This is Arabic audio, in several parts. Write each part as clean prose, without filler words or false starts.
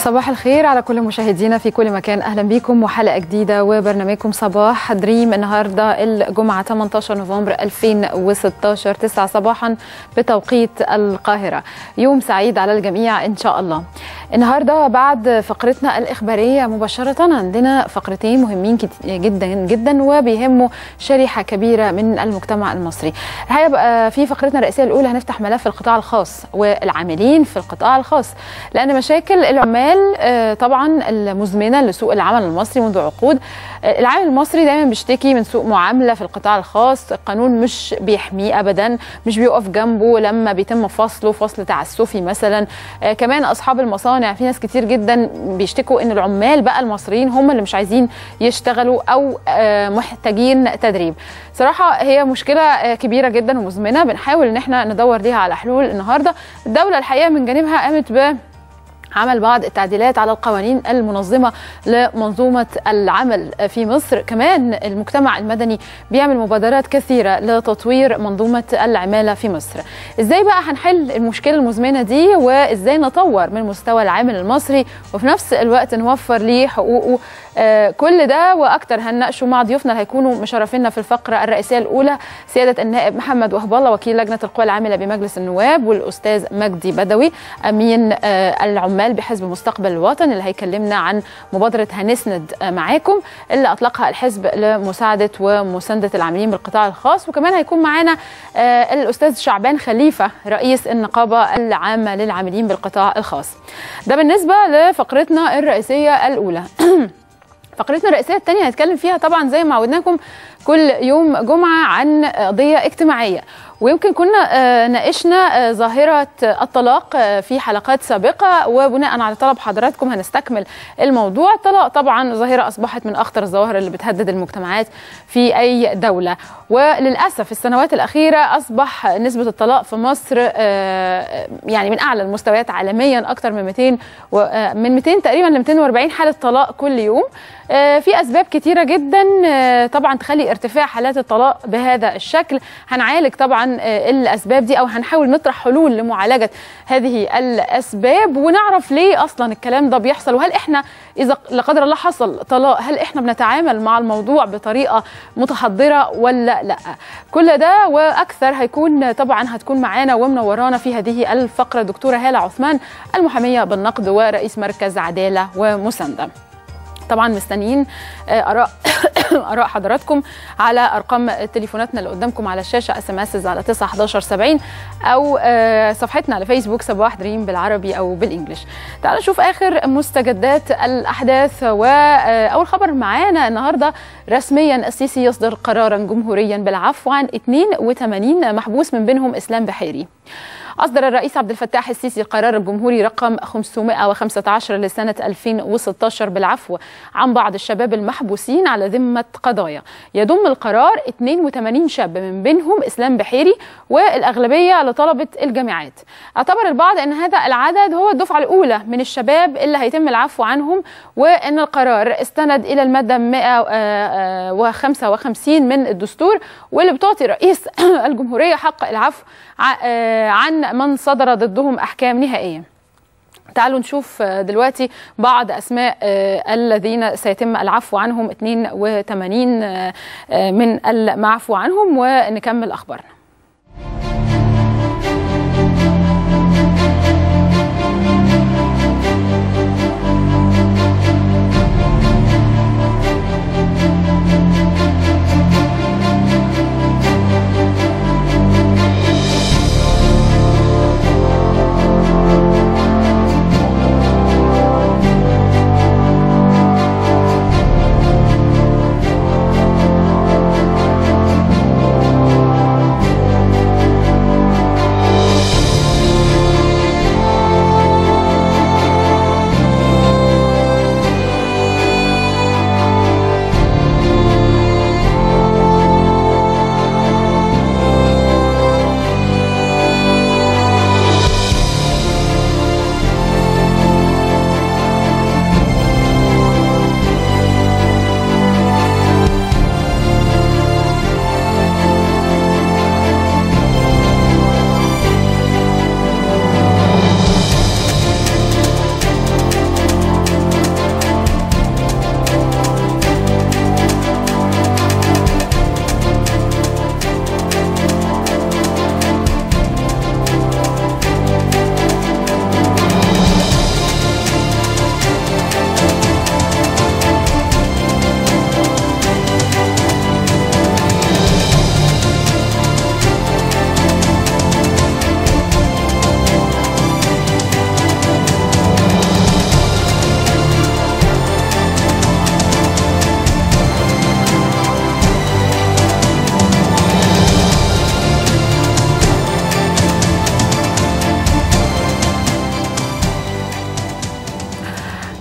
صباح الخير على كل مشاهدينا في كل مكان، اهلا بيكم وحلقه جديده وبرنامجكم صباح دريم النهارده الجمعه 18 نوفمبر 2016 9 صباحا بتوقيت القاهره. يوم سعيد على الجميع ان شاء الله. النهارده بعد فقرتنا الاخباريه مباشره عندنا فقرتين مهمين جدا جدا وبيهموا شريحه كبيره من المجتمع المصري. هيبقى في فقرتنا الرئيسيه الاولى هنفتح ملف القطاع الخاص والعاملين في القطاع الخاص، لان مشاكل العمال طبعا المزمنه لسوق العمل المصري منذ عقود. العامل المصري دايما بيشتكي من سوء معامله في القطاع الخاص، القانون مش بيحميه ابدا، مش بيقف جنبه لما بيتم فصله، فصل تعسفي مثلا. كمان اصحاب المصانع في ناس كتير جدا بيشتكوا ان العمال بقى المصريين هم اللي مش عايزين يشتغلوا او محتاجين تدريب. صراحه هي مشكله كبيره جدا ومزمنه بنحاول ان احنا ندور ليها على حلول. النهارده الدوله الحقيقه من جانبها قامت ب عمل بعض التعديلات على القوانين المنظمة لمنظومة العمل في مصر. كمان المجتمع المدني بيعمل مبادرات كثيرة لتطوير منظومة العمالة في مصر. ازاي بقى هنحل المشكلة المزمنة دي وازاي نطور من مستوى العامل المصري وفي نفس الوقت نوفر ليه حقوقه؟ كل ده واكتر هنناقشه مع ضيوفنا اللي هيكونوا مشرفينا في الفقرة الرئيسية الاولى، سيادة النائب محمد وهب الله وكيل لجنة القوى العاملة بمجلس النواب، والاستاذ مجدي بدوي امين العمال بحزب مستقبل الوطن اللي هيكلمنا عن مبادرة هنسند معاكم اللي أطلقها الحزب لمساعدة ومساندة العاملين بالقطاع الخاص. وكمان هيكون معانا الأستاذ شعبان خليفة رئيس النقابة العامة للعاملين بالقطاع الخاص. ده بالنسبة لفقرتنا الرئيسية الأولى. فقرتنا الرئيسية الثانية هنتكلم فيها طبعا زي ما عودناكم كل يوم جمعة عن قضية اجتماعية، ويمكن كنا ناقشنا ظاهرة الطلاق في حلقات سابقة، وبناء على طلب حضراتكم هنستكمل الموضوع. الطلاق طبعا ظاهرة أصبحت من أخطر الظواهر اللي بتهدد المجتمعات في أي دولة، وللأسف في السنوات الأخيرة أصبح نسبة الطلاق في مصر يعني من أعلى المستويات عالميا، أكثر من 200 تقريبا ل 240 حالة طلاق كل يوم. في أسباب كتيرة جدا طبعا تخلي ارتفاع حالات الطلاق بهذا الشكل. هنعالج طبعا الأسباب دي أو هنحاول نطرح حلول لمعالجة هذه الأسباب ونعرف ليه أصلا الكلام ده بيحصل، وهل إحنا إذا لا قدر الله حصل طلاق هل إحنا بنتعامل مع الموضوع بطريقة متحضرة ولا لأ. كل ده وأكثر هيكون طبعا هتكون معانا ومنورانا في هذه الفقرة دكتورة هالة عثمان المحامية بالنقد ورئيس مركز عدالة ومساندة. طبعا مستنيين اراء حضراتكم على ارقام تليفوناتنا اللي قدامكم على الشاشه، اس ام اس على 9 11 70، او صفحتنا على فيسبوك صباح دريم بالعربي او بالانجلش. تعالوا نشوف اخر مستجدات الاحداث. واول خبر معانا النهارده رسميا السيسي يصدر قرارا جمهوريا بالعفو عن 82 محبوس من بينهم اسلام بحيري. أصدر الرئيس عبد الفتاح السيسي القرار الجمهوري رقم 515 لسنة 2016 بالعفو عن بعض الشباب المحبوسين على ذمة قضايا. يضم القرار 82 شاب من بينهم إسلام بحيري، والأغلبية لطلبة الجامعات. اعتبر البعض أن هذا العدد هو الدفعة الأولى من الشباب اللي هيتم العفو عنهم، وأن القرار استند إلى المادة 155 من الدستور واللي بتعطي رئيس الجمهورية حق العفو عن من صدر ضدهم أحكام نهائية. تعالوا نشوف دلوقتي بعض أسماء الذين سيتم العفو عنهم، 82 من المعفو عنهم، ونكمل أخبارنا.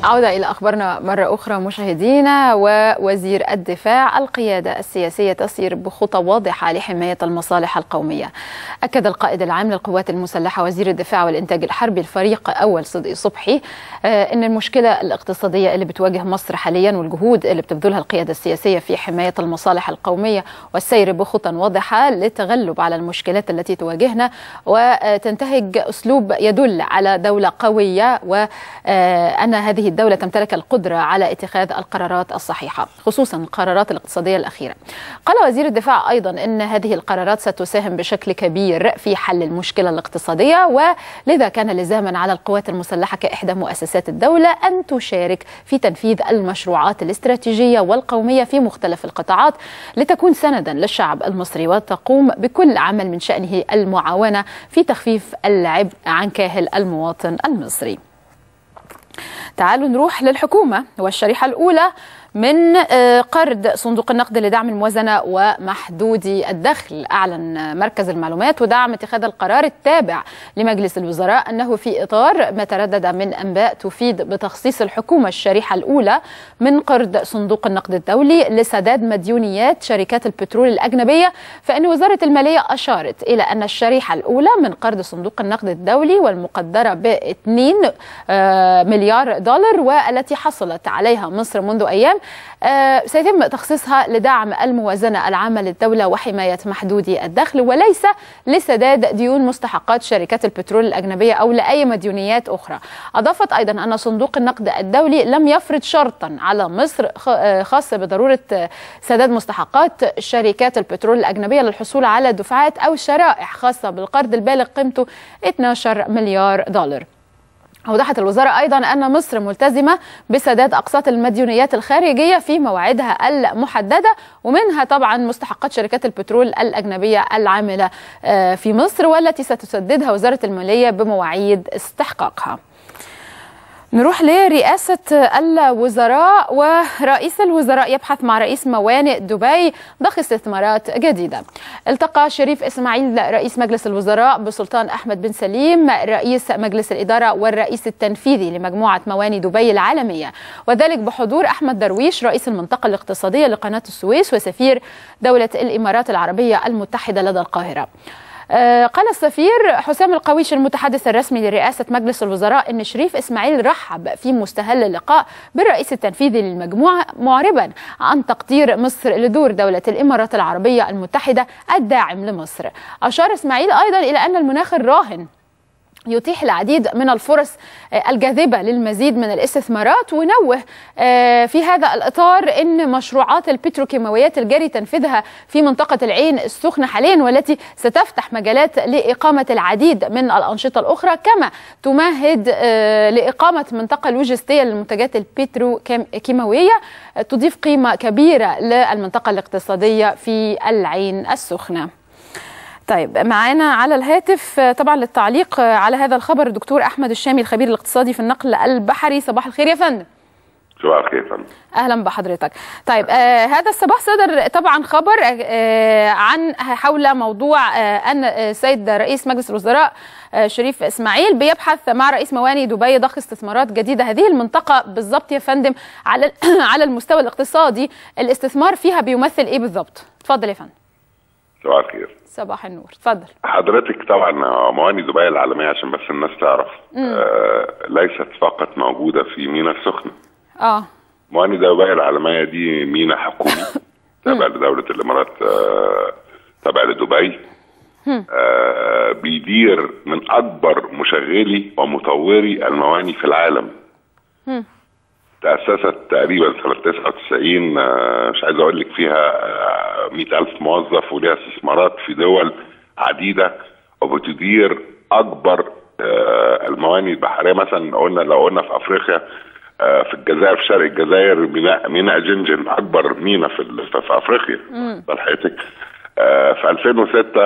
عودة إلى أخبارنا مرة أخرى مشاهدينا. ووزير الدفاع القيادة السياسية تسير بخطى واضحة لحماية المصالح القومية. أكد القائد العام للقوات المسلحة وزير الدفاع والإنتاج الحربي الفريق أول صدقي صبحي إن المشكلة الاقتصادية اللي بتواجه مصر حاليا والجهود اللي بتبذلها القيادة السياسية في حماية المصالح القومية والسير بخطى واضحة للتغلب على المشكلات التي تواجهنا وتنتهج أسلوب يدل على دولة قوية وأن هذه الدولة تمتلك القدرة على اتخاذ القرارات الصحيحة خصوصا القرارات الاقتصادية الأخيرة. قال وزير الدفاع أيضا أن هذه القرارات ستساهم بشكل كبير في حل المشكلة الاقتصادية، ولذا كان لزاما على القوات المسلحة كإحدى مؤسسات الدولة أن تشارك في تنفيذ المشروعات الاستراتيجية والقومية في مختلف القطاعات لتكون سندا للشعب المصري، وتقوم بكل عمل من شأنه المعاونة في تخفيف العبء عن كاهل المواطن المصري. تعالوا نروح للحكومة والشريحة الأولى من قرض صندوق النقد لدعم الموازنة ومحدودي الدخل. أعلن مركز المعلومات ودعم اتخاذ القرار التابع لمجلس الوزراء أنه في إطار ما تردد من أنباء تفيد بتخصيص الحكومة الشريحة الأولى من قرض صندوق النقد الدولي لسداد مديونيات شركات البترول الأجنبية، فإن وزارة المالية أشارت إلى أن الشريحة الأولى من قرض صندوق النقد الدولي والمقدرة ب 2 مليار دولار والتي حصلت عليها مصر منذ أيام سيتم تخصيصها لدعم الموازنة العامة للدولة وحماية محدودي الدخل وليس لسداد ديون مستحقات شركات البترول الأجنبية أو لأي مديونيات أخرى. أضافت أيضا أن صندوق النقد الدولي لم يفرض شرطا على مصر خاص بضرورة سداد مستحقات شركات البترول الأجنبية للحصول على دفعات أو شرائح خاصة بالقرض البالغ قيمته 12 مليار دولار. أوضحت الوزارة أيضا أن مصر ملتزمة بسداد أقساط المديونيات الخارجية في موعدها المحددة، ومنها طبعا مستحقات شركات البترول الأجنبية العاملة في مصر والتي ستسددها وزارة المالية بمواعيد استحقاقها. نروح لرئاسة الوزراء، ورئيس الوزراء يبحث مع رئيس موانئ دبي ضخ استثمارات جديدة. التقى شريف إسماعيل رئيس مجلس الوزراء بسلطان أحمد بن سليم رئيس مجلس الإدارة والرئيس التنفيذي لمجموعة موانئ دبي العالمية، وذلك بحضور أحمد درويش رئيس المنطقة الاقتصادية لقناة السويس وسفير دولة الإمارات العربية المتحدة لدى القاهرة. قال السفير حسام القويش المتحدث الرسمي لرئاسة مجلس الوزراء أن شريف إسماعيل رحب في مستهل اللقاء بالرئيس التنفيذي للمجموعة، معربا عن تقدير مصر لدور دولة الإمارات العربية المتحدة الداعم لمصر. أشار إسماعيل أيضا إلى أن المناخ الراهن يتيح العديد من الفرص الجاذبة للمزيد من الاستثمارات، ونوه في هذا الإطار أن مشروعات البتروكيماويات الجاري تنفيذها في منطقة العين السخنة حاليا والتي ستفتح مجالات لإقامة العديد من الأنشطة الأخرى، كما تمهد لإقامة منطقة لوجستية للمنتجات البتروكيماوية تضيف قيمة كبيرة للمنطقة الاقتصادية في العين السخنة. طيب معانا على الهاتف طبعا للتعليق على هذا الخبر الدكتور أحمد الشامي الخبير الاقتصادي في النقل البحري. صباح الخير يا فندم. صباح الخير يا فندم، أهلا بحضرتك. طيب هذا الصباح صدر طبعا خبر عن حول موضوع أن السيد رئيس مجلس الوزراء شريف إسماعيل بيبحث مع رئيس موانئ دبي ضخ استثمارات جديدة. هذه المنطقة بالضبط يا فندم على المستوى الاقتصادي الاستثمار فيها بيمثل إيه بالضبط؟ اتفضل يا فندم. صباح الخير. صباح النور، اتفضل حضرتك. طبعا موانئ دبي العالميه عشان بس الناس تعرف ليست فقط موجوده في ميناء السخنه. موانئ دبي العالميه دي ميناء حكومي تابع لدوله الامارات، تابع لدبي، بيدير من اكبر مشغلي ومطوري الموانئ في العالم. تأسست تقريبا سنة 99، مش عايز اقول لك فيها 100,000 موظف وليها استثمارات في دول عديدة، وبتدير أكبر الموانئ البحرية. مثلا قلنا لو قلنا في أفريقيا في الجزائر في شرق الجزائر ميناء جنجن أكبر ميناء في أفريقيا. حضرتك في 2006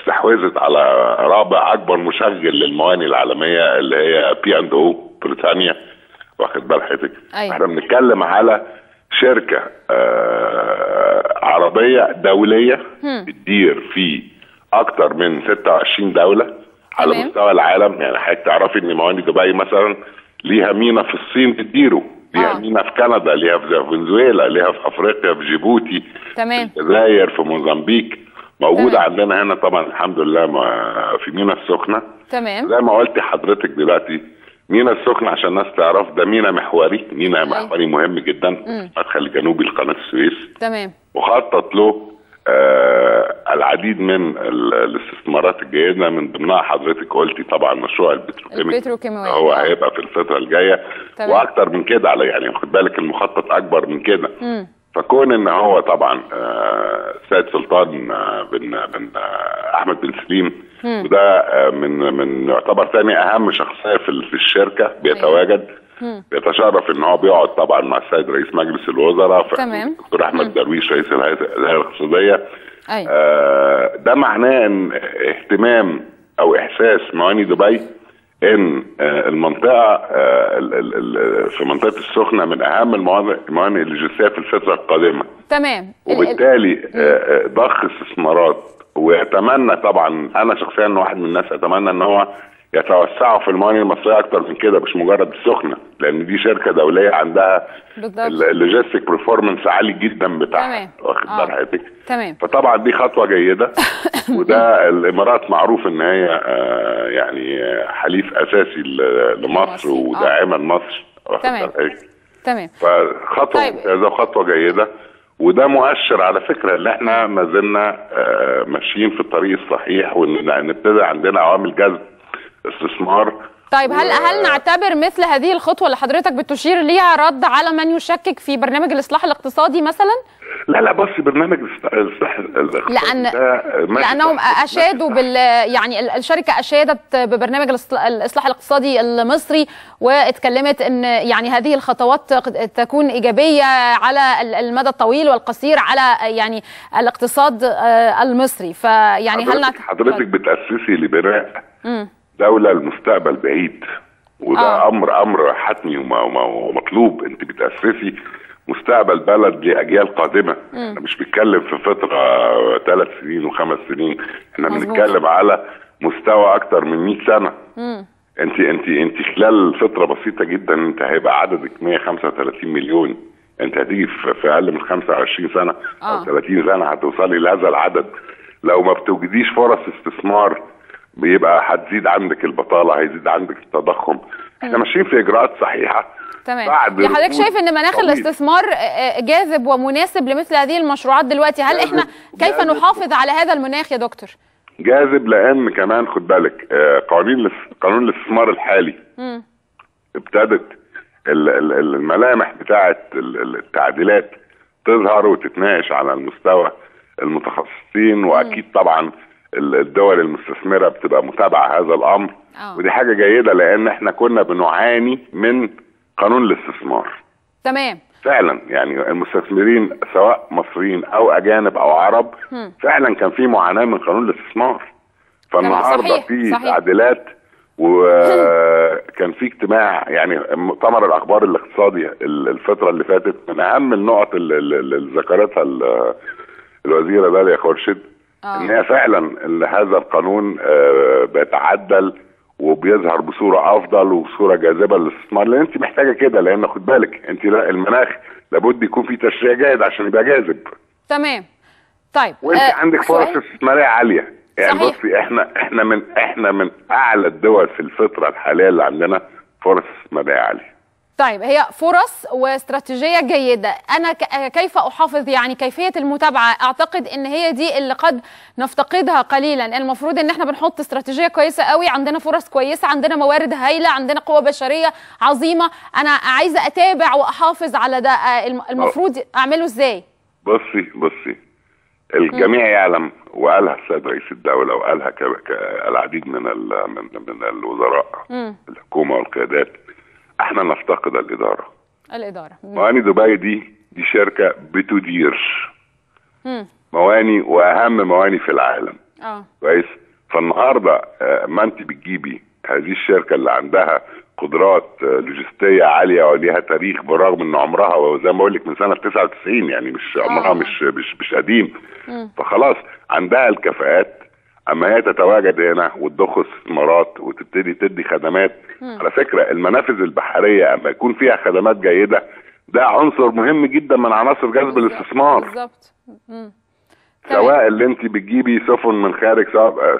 استحوذت على رابع أكبر مشغل للموانئ العالمية اللي هي P&O بريطانيا. واخد بال حضرتك؟ أيوة. احنا بنتكلم على شركه عربيه دوليه بتدير في اكتر من 26 دوله على مستوى العالم. يعني حضرتك تعرفي ان موانئ دبي مثلا ليها مينا في الصين بتديره، ليها مينا في كندا، ليها في فنزويلا، ليها في افريقيا، في جيبوتي، تمام، في الجزائر، في موزمبيق، موجودة تمام. عندنا هنا طبعا الحمد لله في مينا السخنة، تمام. زي ما قلت حضرتك دلوقتي مينا السخنة عشان الناس تعرف ده مينا محوري، مينا محوري مهم جدا، مدخل الجنوبي لقناة السويس، تمام، مخطط له العديد من الاستثمارات الجيدة، من ضمنها حضرتك قلتي طبعا مشروع البتروكيماوي هو هيبقى في الفترة الجاية، تمام. واكتر من كده على يعني خد بالك المخطط اكبر من كده، فكون ان هو طبعا السيد سلطان بن احمد بن سليم، وده من يعتبر ثاني اهم شخصيه في الشركه بيتواجد، بيتشرف ان هو بيقعد طبعا مع السيد رئيس مجلس الوزراء، تمام، الدكتور احمد درويش رئيس الهيئه الاقتصاديه، ده معناه ان اهتمام او احساس مواني دبي ان المنطقه في منطقه السخنه من اهم الموانئ اللوجستيه في الفتره القادمه، تمام، وبالتالي ضخ استثمارات، واتمنى طبعا انا شخصيا واحد من الناس اتمنى ان هو يتوسعوا في الموانئ المصريه اكتر من كده، مش مجرد السخنه، لان دي شركه دوليه عندها اللوجيستيك برفورمانس عالي جدا بتاعها، واخد بال حضرتك، تمام، فطبعا دي خطوه جيده، وده الامارات معروف ان هي يعني حليف اساسي لمصر وداعمه لمصر، واخد بال حضرتك، تمام، فخطوه ممتازه وخطوه جيده، وده مؤشر على فكره ان احنا ما زلنا ماشيين في الطريق الصحيح، وان نبتدي عندنا عوامل جذب استثمار. طيب هل نعتبر مثل هذه الخطوه اللي حضرتك بتشير ليها رد على من يشكك في برنامج الاصلاح الاقتصادي مثلا؟ لا لا، بصي برنامج الاصلاح الاقتصادي لانهم اشادوا يعني الشركه اشادت ببرنامج الاصلاح الاقتصادي المصري، واتكلمت ان يعني هذه الخطوات تكون ايجابيه على المدى الطويل والقصير على يعني الاقتصاد المصري، فيعني هل حضرتك بتاسسي لبناء دولة المستقبل بعيد، وده امر حتمي ومطلوب، انت بتاسسي مستقبل بلد لاجيال قادمه، احنا مش بنتكلم في فتره 3 سنين و5 سنين، احنا بنتكلم على مستوى اكتر من 100 سنه، انت خلال فتره بسيطه جدا انت هيبقى عددك 135 مليون، انت هتيجي في اقل من 25 سنه او 30 سنه هتوصلي لهذا العدد، لو ما بتوجديش فرص استثمار بيبقى هتزيد عندك البطاله، هيزيد عندك التضخم، احنا ماشيين في اجراءات صحيحه، تمام. حضرتك شايف ان مناخ الاستثمار جاذب ومناسب لمثل هذه المشروعات دلوقتي، هل احنا كيف نحافظ على هذا المناخ يا دكتور؟ جاذب لان كمان خد بالك قانون الاستثمار الحالي ابتدت الملامح بتاعه التعديلات تظهر وتتناقش على المستوى المتخصصين، واكيد طبعا الدول المستثمرة بتبقى متابعة هذا الأمر، ودي حاجة جيدة لأن احنا كنا بنعاني من قانون الاستثمار، تمام، فعلا يعني المستثمرين سواء مصريين أو أجانب أو عرب فعلا كان في معاناة من قانون الاستثمار، فالنهارده في تعديلات، وكان في اجتماع يعني مؤتمر الأخبار الاقتصادي الفترة اللي فاتت، من أهم النقط اللي ذكرتها الوزيرة داليا خورشيد ان هي فعلا ان هذا القانون بيتعدل وبيظهر بصوره افضل وبصوره جاذبه للاستثمار، لان انت محتاجه كده، لان خد بالك انت المناخ لابد يكون فيه تشريع جيد عشان يبقى جاذب، تمام. طيب وانت عندك فرص استثماريه عاليه، يعني بصي احنا من اعلى الدول في الفتره الحاليه اللي عندنا فرص استثماريه عاليه، طيب هي فرص واستراتيجية جيدة، أنا كيف أحافظ يعني كيفية المتابعة؟ أعتقد إن هي دي اللي قد نفتقدها قليلا، المفروض إن احنا بنحط استراتيجية كويسة قوي، عندنا فرص كويسة، عندنا موارد هايلة، عندنا قوة بشرية عظيمة، أنا عايزة أتابع وأحافظ على ده، المفروض أعمله إزاي؟ بصي الجميع يعلم، وقالها السيد رئيس الدولة، وقالها العديد من الوزراء، الحكومة والقيادات، احنا نفتقد الاداره. مواني دبي دي شركه بتدير مواني، واهم مواني في العالم، كويس، فالنهارده ما انت بتجيبي هذه الشركه اللي عندها قدرات لوجستيه عاليه وليها تاريخ، بالرغم ان عمرها وزي ما بقول لك من سنه 99 يعني مش عمرها مش قديم، فخلاص عندها الكفاءات، اما هي تتواجد هنا وتضخ استثمارات وتبتدي تدي خدمات. على فكره المنافذ البحريه اما يكون فيها خدمات جيده ده عنصر مهم جدا من عناصر جذب الاستثمار. بالظبط. سواء اللي انت بتجيبي سفن من خارج،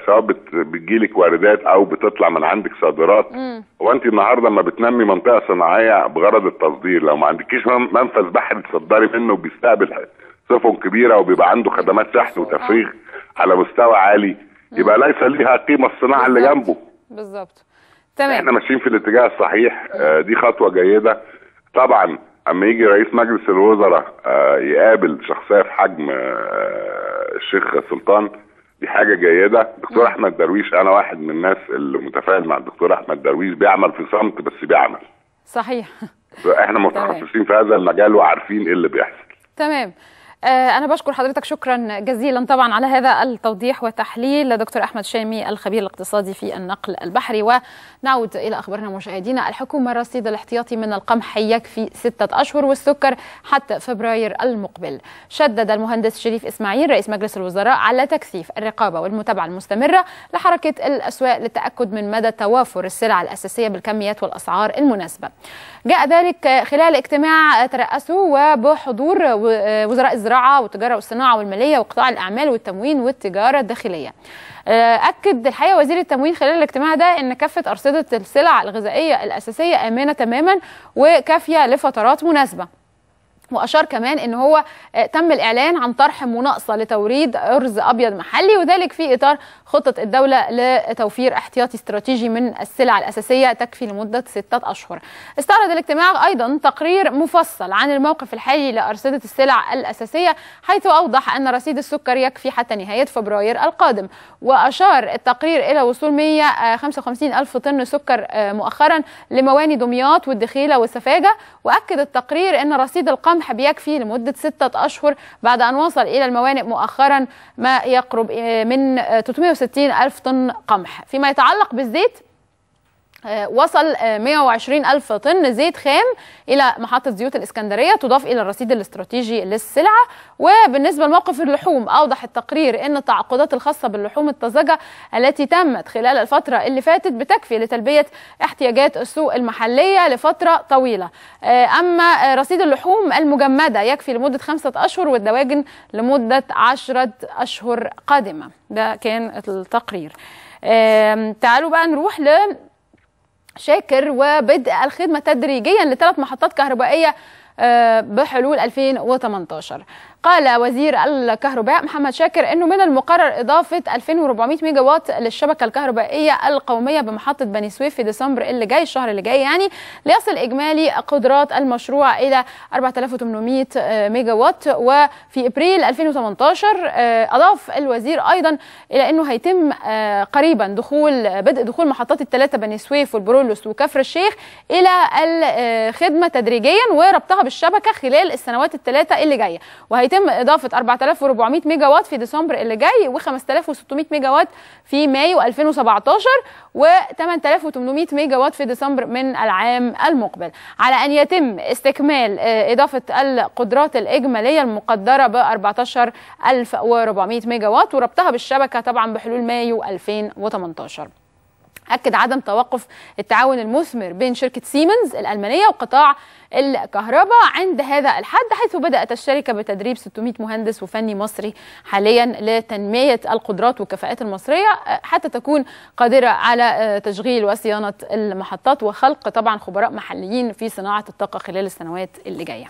سواء بتجيلك واردات او بتطلع من عندك صادرات. وانت النهارده ما بتنمي منطقه صناعيه بغرض التصدير، لو ما عندكيش منفذ بحري تصدري منه وبيستقبل سفن كبيره وبيبقى عنده خدمات شحن وتفريغ على مستوى عالي، يبقى ليس ليها قيمه الصناعه اللي جنبه. بالظبط. تمام. احنا ماشيين في الاتجاه الصحيح. دي خطوه جيده. طبعا اما يجي رئيس مجلس الوزراء يقابل شخصيه في حجم الشيخ سلطان دي حاجه جيده. دكتور احمد درويش، انا واحد من الناس اللي متفاعل مع الدكتور احمد درويش، بيعمل في صمت بس بيعمل. صحيح. احنا متخصصين في هذا المجال وعارفين ايه اللي بيحصل. تمام. أنا بشكر حضرتك شكرا جزيلا طبعا على هذا التوضيح والتحليل دكتور أحمد شامي الخبير الاقتصادي في النقل البحري. ونعود إلى أخبارنا مشاهدينا. الحكومة الرصيد الاحتياطي من القمح يكفي 6 أشهر والسكر حتى فبراير المقبل. شدد المهندس شريف إسماعيل رئيس مجلس الوزراء على تكثيف الرقابة والمتابعة المستمرة لحركة الأسواق للتأكد من مدى توافر السلع الأساسية بالكميات والأسعار المناسبة. جاء ذلك خلال اجتماع ترأسه وبحضور وزراء الزراعة والتجارة والصناعة والمالية وقطاع الأعمال والتموين والتجارة الداخلية. أكد الحقيقة وزير التموين خلال الاجتماع ده أن كافة أرصدة السلع الغذائية الأساسية آمنة تماما وكافية لفترات مناسبة. وأشار كمان أن هو تم الإعلان عن طرح مناقصة لتوريد أرز أبيض محلي، وذلك في إطار خطة الدولة لتوفير احتياطي استراتيجي من السلع الأساسية تكفي لمدة 6 أشهر. استعرض الاجتماع أيضا تقرير مفصل عن الموقف الحالي لأرصدة السلع الأساسية، حيث أوضح أن رصيد السكر يكفي حتى نهاية فبراير القادم. وأشار التقرير إلى وصول 155 ألف طن سكر مؤخرا لمواني دمياط والدخيلة والسفاجة. وأكد التقرير أن رصيد القمح بيكفي لمدة 6 أشهر بعد أن وصل إلى الموانئ مؤخرا ما يقرب من 360 ألف طن قمح. فيما يتعلق بالزيت، وصل 120 ألف طن زيت خام إلى محطة زيوت الإسكندرية تضاف إلى الرصيد الاستراتيجي للسلعة. وبالنسبة لموقف اللحوم، أوضح التقرير أن التعاقدات الخاصة باللحوم الطازجة التي تمت خلال الفترة اللي فاتت بتكفي لتلبية احتياجات السوق المحلية لفترة طويلة. أما رصيد اللحوم المجمدة يكفي لمدة 5 أشهر والدواجن لمدة 10 أشهر قادمة. ده كان التقرير. تعالوا بقى نروح ل شاكر وبدء الخدمة تدريجيا ل3 محطات كهربائية بحلول 2018. قال وزير الكهرباء محمد شاكر أنه من المقرر إضافة 2400 ميجا وات للشبكة الكهربائية القومية بمحطة بني سويف في ديسمبر اللي جاي، الشهر اللي جاي يعني، ليصل إجمالي قدرات المشروع إلى 4800 ميجا وات. وفي إبريل 2018 أضاف الوزير أيضا إلى أنه هيتم قريبا بدء دخول محطات ال3 بني سويف والبرولوس وكفر الشيخ إلى الخدمة تدريجيا وربطها بالشبكة خلال السنوات ال3 اللي جاية. وهيتم إضافة 4400 ميجا وات في ديسمبر اللي جاي و5600 ميجا وات في مايو 2017 و8800 ميجا وات في ديسمبر من العام المقبل، على أن يتم استكمال إضافة القدرات الإجمالية المقدرة ب 14400 ميجا وات وربطها بالشبكة طبعا بحلول مايو 2018. أكد عدم توقف التعاون المثمر بين شركة سيمنز الألمانية وقطاع الكهرباء عند هذا الحد، حيث بدأت الشركة بتدريب 600 مهندس وفني مصري حاليا لتنمية القدرات والكفاءات المصرية حتى تكون قادرة على تشغيل وصيانة المحطات وخلق طبعا خبراء محليين في صناعة الطاقة خلال السنوات اللي جاية.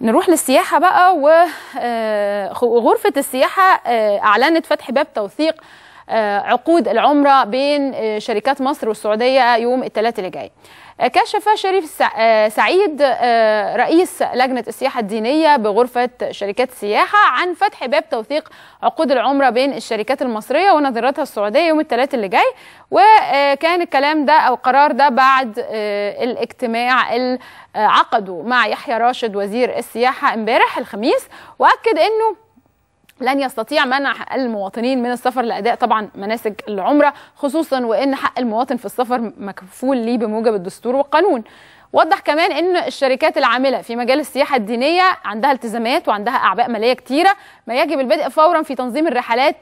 نروح للسياحة بقى. وغرفة السياحة أعلنت فتح باب توثيق عقود العمرة بين شركات مصر والسعودية يوم الثلاثاء اللي جاي. كشف شريف سعيد رئيس لجنة السياحة الدينية بغرفة شركات السياحة عن فتح باب توثيق عقود العمرة بين الشركات المصرية ونظيرتها السعودية يوم الثلاثاء اللي جاي. وكان الكلام ده أو القرار ده بعد الاجتماع اللي عقده مع يحيى راشد وزير السياحة امبارح الخميس. وأكد أنه لن يستطيع منع المواطنين من السفر لأداء طبعا مناسك العمرة، خصوصا وإن حق المواطن في السفر مكفول ليه بموجب الدستور والقانون. وضح كمان ان الشركات العامله في مجال السياحه الدينيه عندها التزامات وعندها اعباء ماليه كتيره، ما يجب البدء فورا في تنظيم الرحلات،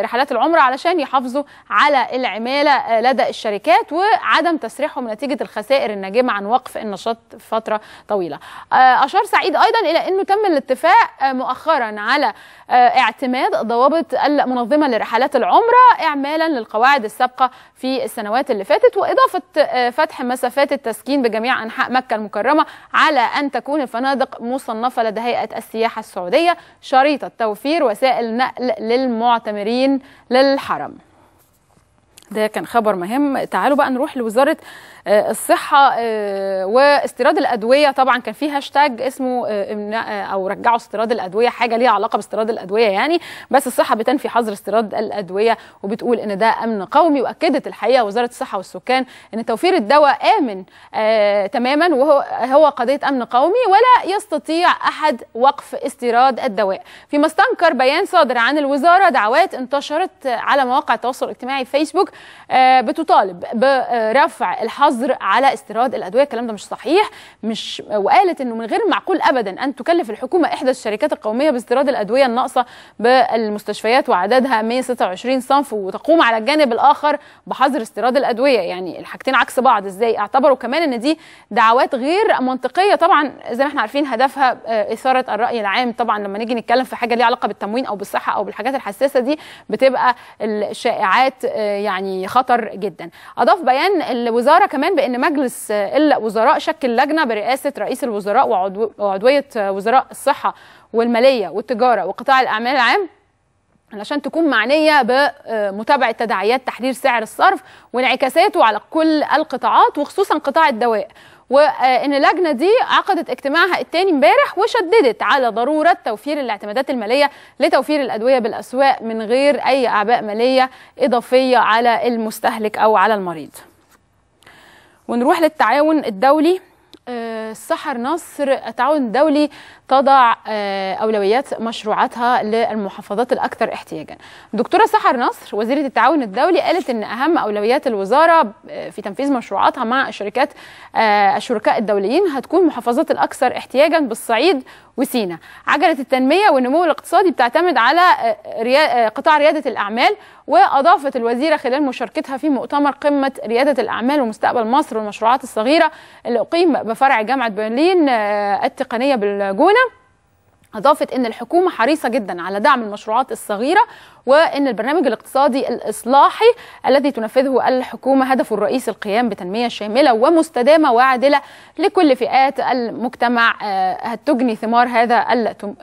رحلات العمره، علشان يحافظوا على العماله لدى الشركات وعدم تسريحهم نتيجه الخسائر الناجمه عن وقف النشاط فتره طويله. اشار سعيد ايضا الى انه تم الاتفاق مؤخرا على اعتماد ضوابط المنظمه لرحلات العمره اعمالا للقواعد السابقه في السنوات اللي فاتت، واضافه فتح مسافات التسكين بجميع انحاء مكه المكرمه على ان تكون الفنادق مصنفه لدى هيئه السياحه السعوديه شريطه توفير وسائل نقل للمعتمرين للحرم. ده كان خبر مهم. تعالوا بقى نروح لوزارة الصحة واستيراد الأدوية. طبعا كان في هاشتاج اسمه أو رجعوا استيراد الأدوية، حاجة ليها علاقة باستيراد الأدوية يعني، بس الصحة بتنفي حظر استيراد الأدوية وبتقول إن ده أمن قومي. وأكدت الحقيقة وزارة الصحة والسكان إن توفير الدواء آمن تماما، وهو قضية أمن قومي ولا يستطيع أحد وقف استيراد الدواء. فيما استنكر بيان صادر عن الوزارة دعوات انتشرت على مواقع التواصل الاجتماعي فيسبوك بتطالب برفع الحظر على استيراد الادويه. الكلام ده مش صحيح، مش، وقالت انه من غير المعقول ابدا ان تكلف الحكومه احدى الشركات القوميه باستيراد الادويه الناقصه بالمستشفيات وعددها 126 صنف، وتقوم على الجانب الاخر بحظر استيراد الادويه. يعني الحاجتين عكس بعض ازاي؟ اعتبروا كمان ان دي دعوات غير منطقيه، طبعا زي ما احنا عارفين هدفها اثاره الراي العام. طبعا لما نيجي نتكلم في حاجه ليها علاقه بالتموين او بالصحه او بالحاجات الحساسه دي بتبقى الشائعات يعني خطر جدا. أضاف بيان الوزارة كمان بأن مجلس الوزراء شكل لجنة برئاسة رئيس الوزراء وعضوية وزراء الصحة والمالية والتجارة وقطاع الأعمال العام علشان تكون معنية بمتابعة تداعيات تحرير سعر الصرف وانعكاساته على كل القطاعات وخصوصا قطاع الدواء. وان اللجنه دي عقدت اجتماعها الثاني امبارح وشددت على ضروره توفير الاعتمادات الماليه لتوفير الادويه بالاسواق من غير اي اعباء ماليه اضافيه على المستهلك او على المريض. ونروح للتعاون الدولي. سحر نصر، التعاون الدولي تضع أولويات مشروعاتها للمحافظات الأكثر احتياجا. دكتورة سحر نصر وزيرة التعاون الدولي قالت إن أهم أولويات الوزارة في تنفيذ مشروعاتها مع الشركاء الدوليين هتكون محافظات الأكثر احتياجا بالصعيد وسينا. عجلة التنمية والنمو الاقتصادي بتعتمد على قطاع ريادة الأعمال. وأضافت الوزيرة خلال مشاركتها في مؤتمر قمة ريادة الأعمال ومستقبل مصر والمشروعات الصغيرة اللي أقيم بفرع جامعة برلين التقنية بالجونة، أضافت إن الحكومة حريصة جدا على دعم المشروعات الصغيرة، وإن البرنامج الاقتصادي الإصلاحي الذي تنفذه الحكومة هدفه الرئيسي القيام بتنمية شاملة ومستدامة وعادلة لكل فئات المجتمع هتجني ثمار هذا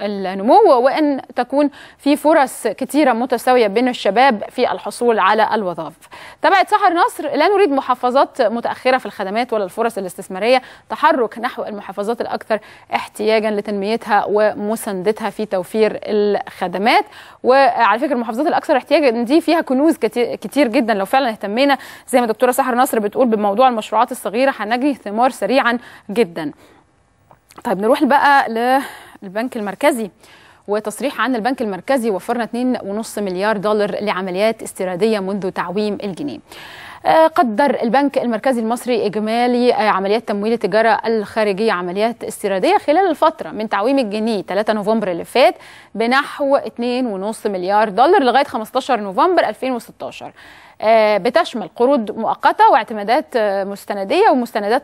النمو، وإن تكون في فرص كثيرة متساوية بين الشباب في الحصول على الوظائف. تابعت سحر نصر: لا نريد محافظات متأخرة في الخدمات ولا الفرص الاستثمارية، تحرك نحو المحافظات الأكثر احتياجا لتنميتها ومساندتها في توفير الخدمات. وعلى فكرة المحافظات الاكثر احتياجا دي فيها كنوز كتير جدا، لو فعلا اهتمينا زي ما دكتوره سحر نصر بتقول بموضوع المشروعات الصغيره هنجني ثمار سريعا جدا. طيب نروح بقى للبنك المركزي وتصريح عن البنك المركزي: وفرنا 2.5 مليار دولار لعمليات استيراديه منذ تعويم الجنيه. قدر البنك المركزي المصري إجمالي عمليات تمويل التجارة الخارجية عمليات استيرادية خلال الفترة من تعويم الجنيه 3 نوفمبر اللي فات بنحو 2.5 مليار دولار لغاية 15 نوفمبر 2016، بتشمل قروض مؤقتة واعتمادات مستندية ومستندات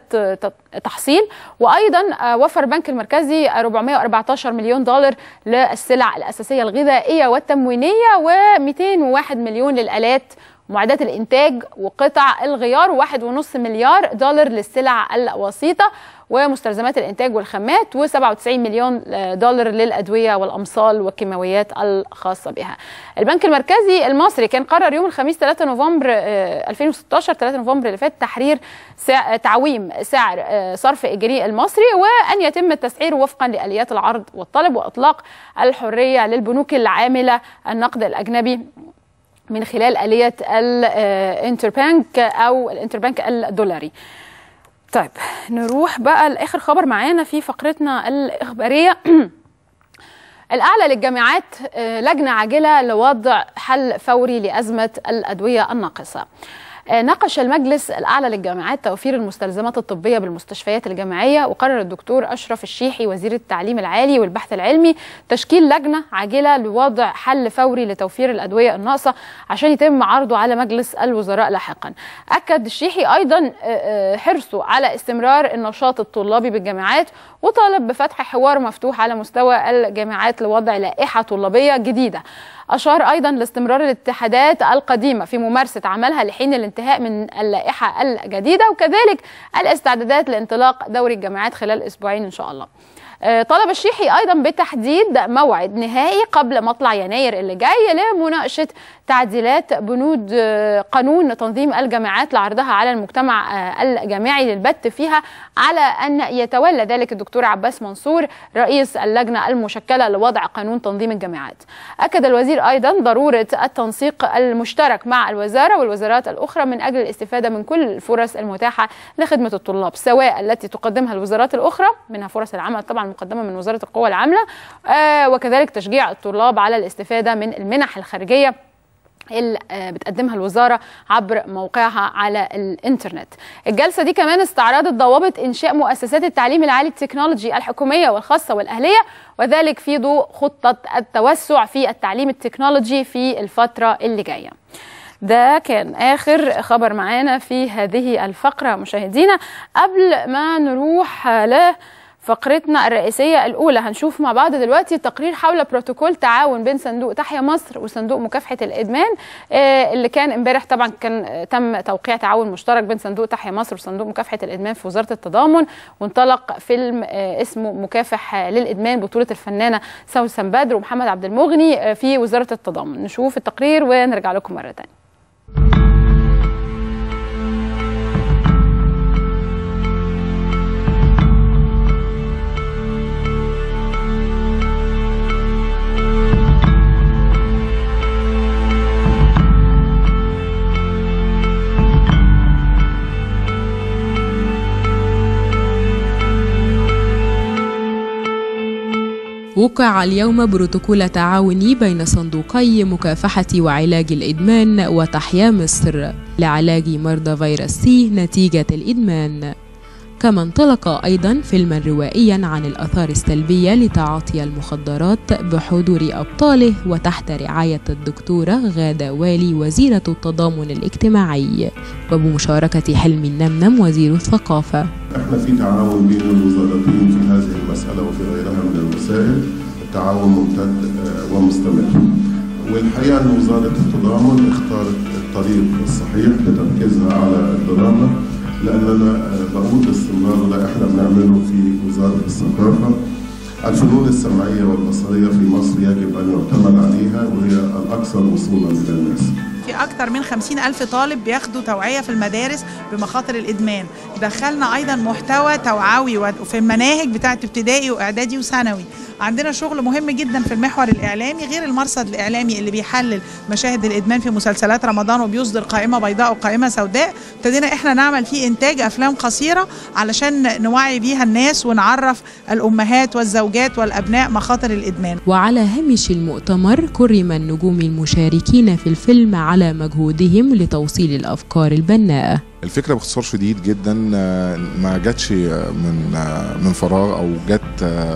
تحصيل. وأيضا وفر بنك المركزي 414 مليون دولار للسلع الأساسية الغذائية والتموينية، و201 مليون للآلات معدات الإنتاج وقطع الغيار، و1.5 مليار دولار للسلع الوسيطة ومستلزمات الإنتاج والخامات، و97 مليون دولار للأدوية والأمصال والكيماويات الخاصة بها. البنك المركزي المصري كان قرر يوم الخميس 3 نوفمبر 2016 3 نوفمبر اللي فات تحرير تعويم سعر صرف الجنيه المصري، وأن يتم التسعير وفقا لآليات العرض والطلب، وإطلاق الحرية للبنوك العاملة النقد الأجنبي من خلال آلية الانتربانك أو الانتربانك الدولاري. طيب نروح بقى لآخر خبر معانا في فقرتنا الإخبارية. الأعلى للجامعات لجنة عاجلة لوضع حل فوري لأزمة الأدوية الناقصة. ناقش المجلس الأعلى للجامعات توفير المستلزمات الطبية بالمستشفيات الجامعية، وقرر الدكتور أشرف الشيحي وزير التعليم العالي والبحث العلمي تشكيل لجنة عاجلة لوضع حل فوري لتوفير الأدوية الناقصة عشان يتم عرضه على مجلس الوزراء لاحقا. أكد الشيحي أيضا حرصه على استمرار النشاط الطلابي بالجامعات، وطالب بفتح حوار مفتوح على مستوى الجامعات لوضع لائحة طلابية جديدة. أشار أيضا لاستمرار الاتحادات القديمة في ممارسة عملها لحين الانتهاء من اللائحة الجديدة، وكذلك الاستعدادات لانطلاق دوري الجامعات خلال أسبوعين إن شاء الله. طلب الشيحي أيضا بتحديد موعد نهائي قبل مطلع يناير اللي جاي لمناقشة تعديلات بنود قانون تنظيم الجامعات لعرضها على المجتمع الجامعي للبت فيها، على أن يتولى ذلك الدكتور عباس منصور رئيس اللجنة المشكلة لوضع قانون تنظيم الجامعات. أكد الوزير أيضا ضرورة التنسيق المشترك مع الوزارة والوزارات الأخرى من أجل الاستفادة من كل الفرص المتاحة لخدمة الطلاب، سواء التي تقدمها الوزارات الأخرى منها فرص العمل طبعا مقدمة من وزارة القوى العاملة، وكذلك تشجيع الطلاب على الاستفادة من المنح الخارجية اللي بتقدمها الوزارة عبر موقعها على الانترنت. الجلسة دي كمان استعرضت ضوابط إنشاء مؤسسات التعليم العالي التكنولوجي الحكومية والخاصة والأهلية، وذلك في ضوء خطة التوسع في التعليم التكنولوجي في الفترة اللي جاية. ده كان آخر خبر معانا في هذه الفقرة مشاهدينا. قبل ما نروح ل فقرتنا الرئيسية الأولى هنشوف مع بعض دلوقتي تقرير حول بروتوكول تعاون بين صندوق تحيا مصر وصندوق مكافحة الإدمان اللي كان امبارح. طبعا كان تم توقيع تعاون مشترك بين صندوق تحيا مصر وصندوق مكافحة الإدمان في وزارة التضامن، وانطلق فيلم اسمه مكافح للإدمان بطولة الفنانة سوسن بدر ومحمد عبد المغني في وزارة التضامن. نشوف التقرير ونرجع لكم مرة تانية. وقع اليوم بروتوكول تعاوني بين صندوقي مكافحة وعلاج الإدمان وتحيا مصر لعلاج مرضى فيروس سي نتيجة الإدمان، كما انطلق أيضا فيلما روائيا عن الآثار السلبية لتعاطي المخدرات بحضور أبطاله وتحت رعاية الدكتورة غادة والي وزيرة التضامن الاجتماعي وبمشاركة حلم النمنم وزير الثقافة. احنا في تعاون بين الوزارتين في هذه المسألة وفي غيرها من المسائل، التعاون ممتد ومستمر، والحقيقة أن وزارة التضامن اختارت الطريق الصحيح لتركيزها على الدراما، لأننا بقول باستمرار ده احنا بنعمله في وزارة الثقافة. الفنون السمعية والبصرية في مصر يجب أن يعتمد عليها، وهي الأكثر وصولا إلى الناس. في أكثر من 50,000 طالب بياخدوا توعية في المدارس بمخاطر الإدمان، دخلنا أيضا محتوى توعوي في المناهج بتاعة ابتدائي وإعدادي وثانوي. عندنا شغل مهم جدا في المحور الإعلامي غير المرصد الإعلامي اللي بيحلل مشاهد الإدمان في مسلسلات رمضان وبيصدر قائمة بيضاء وقائمة سوداء، ابتدينا إحنا نعمل فيه إنتاج أفلام قصيرة علشان نوعي بيها الناس ونعرف الأمهات والزوجات والأبناء مخاطر الإدمان. وعلى هامش المؤتمر كرم النجوم المشاركين في الفيلم على مجهودهم لتوصيل الأفكار البناءة. الفكرة باختصار شديد جدا ما جاتش من فراغ او جت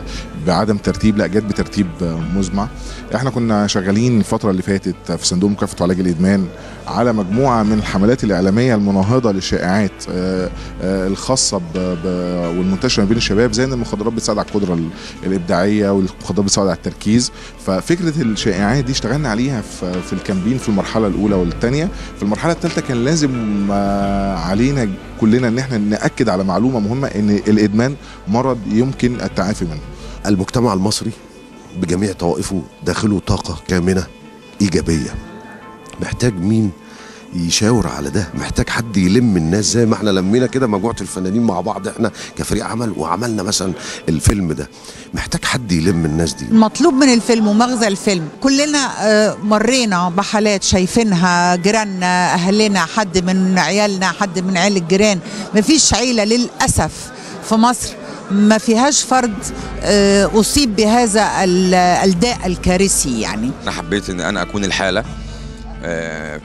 بعدم ترتيب، لا جت بترتيب مزمع. احنا كنا شغالين الفترة اللي فاتت في صندوق مكافحة وعلاج الادمان على مجموعة من الحملات الاعلامية المناهضة للشائعات الخاصة والمنتشرة بين الشباب، زي ان المخدرات بتساعد على القدرة الابداعية والمخدرات بتساعد على التركيز. ففكرة الشائعات دي اشتغلنا عليها في الكامبين في المرحلة الاولى والثانية. في المرحلة الثالثة كان لازم علينا كلنا ان احنا نأكد على معلومة مهمة، ان الادمان مرض يمكن التعافي منه. المجتمع المصري بجميع طوائفه داخله طاقة كامنة ايجابية، محتاج مين يشاور على ده، محتاج حد يلم الناس زي ما احنا لمينا كده مجموعة الفنانين مع بعض احنا كفريق عمل وعملنا مثلا الفيلم ده، محتاج حد يلم الناس دي. مطلوب من الفيلم ومغزى الفيلم كلنا مرينا بحالات شايفينها، جيراننا، اهلنا، حد من عيالنا، حد من عيال الجيران. مفيش عيلة للأسف في مصر ما فيهاش فرد أصيب بهذا الداء الكارثي. يعني أنا حبيت إن أنا أكون الحالة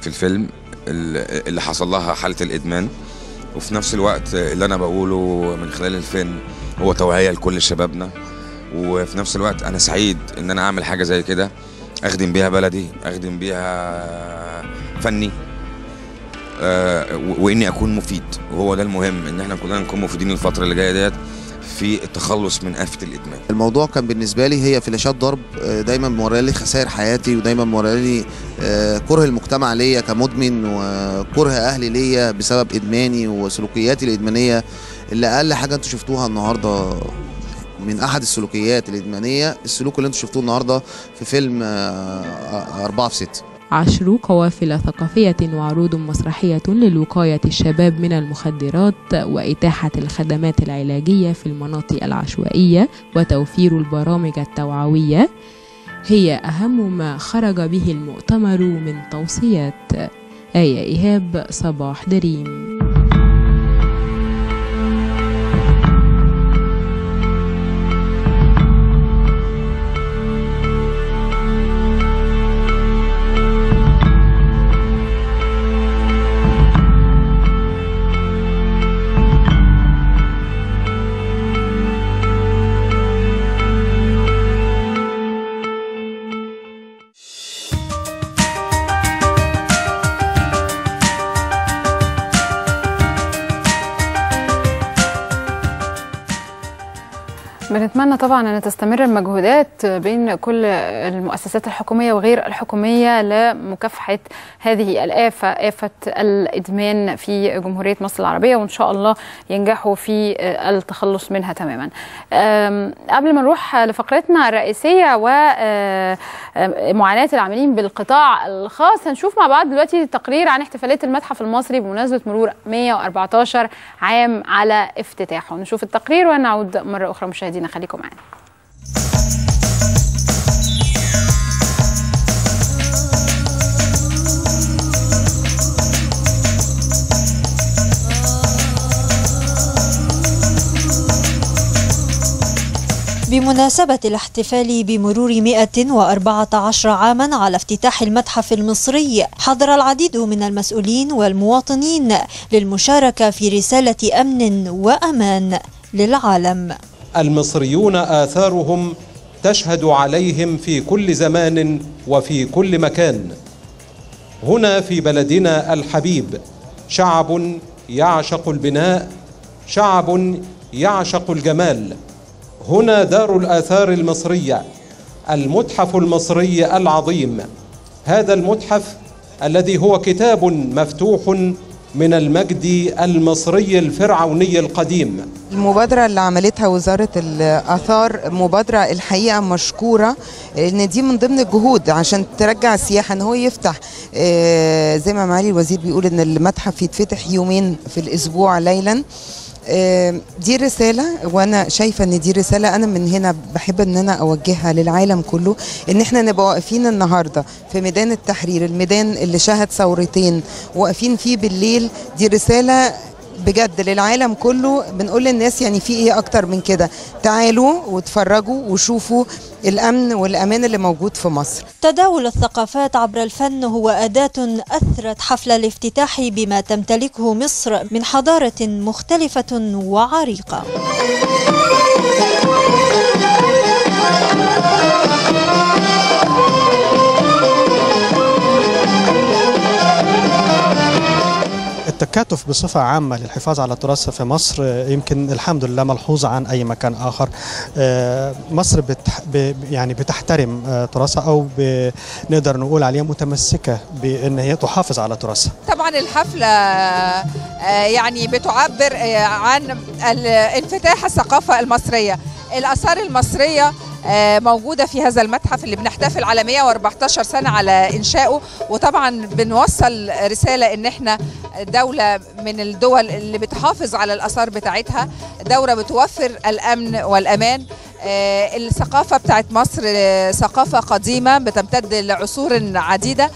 في الفيلم اللي حصل لها حالة الإدمان، وفي نفس الوقت اللي أنا بقوله من خلال الفن هو توعية لكل شبابنا، وفي نفس الوقت أنا سعيد إن أنا أعمل حاجة زي كده أخدم بيها بلدي، أخدم بيها فني، وإني أكون مفيد، وهو ده المهم، إن إحنا كلنا نكون مفيدين الفترة اللي جاية ديت في التخلص من آفة الإدمان. الموضوع كان بالنسبة لي هي فلاشات ضرب دايما موريه لي خسائر حياتي، ودايما موريه لي كره المجتمع ليا كمدمن، وكره أهلي ليا بسبب إدماني وسلوكياتي الإدمانية. اللي أقل حاجة أنتوا شفتوها النهارده من أحد السلوكيات الإدمانية، السلوك اللي أنتوا شفتوه النهارده في فيلم 4/6. عشر قوافل ثقافية وعروض مسرحية للوقاية الشباب من المخدرات وإتاحة الخدمات العلاجية في المناطق العشوائية وتوفير البرامج التوعوية هي أهم ما خرج به المؤتمر من توصيات. آية إيهاب، صباح دريم. بنتمنى طبعا ان تستمر المجهودات بين كل المؤسسات الحكوميه وغير الحكوميه لمكافحه هذه الافه، افه الادمان في جمهوريه مصر العربيه، وان شاء الله ينجحوا في التخلص منها تماما. قبل ما نروح لفقرتنا الرئيسيه ومعاناه العاملين بالقطاع الخاص، هنشوف مع بعض دلوقتي تقرير عن احتفالات المتحف المصري بمناسبه مرور 114 عام على افتتاحه. نشوف التقرير ونعود مره اخرى مشاهدينا، خليكم معانا. بمناسبة الاحتفال بمرور 114 عاما على افتتاح المتحف المصري، حضر العديد من المسؤولين والمواطنين للمشاركة في رسالة أمن وأمان للعالم. المصريون آثارهم تشهد عليهم في كل زمان وفي كل مكان. هنا في بلدنا الحبيب شعب يعشق البناء، شعب يعشق الجمال. هنا دار الآثار المصرية، المتحف المصري العظيم. هذا المتحف الذي هو كتاب مفتوح من المجد المصري الفرعوني القديم. المبادرة اللي عملتها وزارة الآثار مبادرة الحقيقة مشكورة، إن دي من ضمن الجهود عشان ترجع السياحة، إن هو يفتح زي ما معالي الوزير بيقول إن المتحف يتفتح يومين في الأسبوع ليلا. دي رسالة، وأنا شايفة إن دي رسالة أنا من هنا بحب إن أنا أوجهها للعالم كله، إن إحنا نبقى واقفين النهاردة في ميدان التحرير، الميدان اللي شهد ثورتين، واقفين فيه بالليل. دي رسالة بجد للعالم كله، بنقول للناس يعني في إيه أكتر من كده، تعالوا واتفرجوا وشوفوا الأمن والأمان اللي موجود في مصر. تداول الثقافات عبر الفن هو أداة أثرت حفل الافتتاح بما تمتلكه مصر من حضارة مختلفة وعريقة. التكاتف بصفة عامة للحفاظ على تراثها في مصر يمكن الحمد لله ملحوظ عن أي مكان آخر. مصر يعني بتحترم تراثها، أو نقدر نقول عليها متمسكة بأن هي تحافظ على تراثها. طبعا الحفلة يعني بتعبر عن انفتاح الثقافة المصرية، الآثار المصرية موجودة في هذا المتحف اللي بنحتفل على 114 سنة على إنشائه. وطبعا بنوصل رسالة إن احنا دولة من الدول اللي بتحافظ على الآثار بتاعتها، دولة بتوفر الأمن والأمان. الثقافة بتاعت مصر ثقافة قديمة بتمتد لعصور عديدة،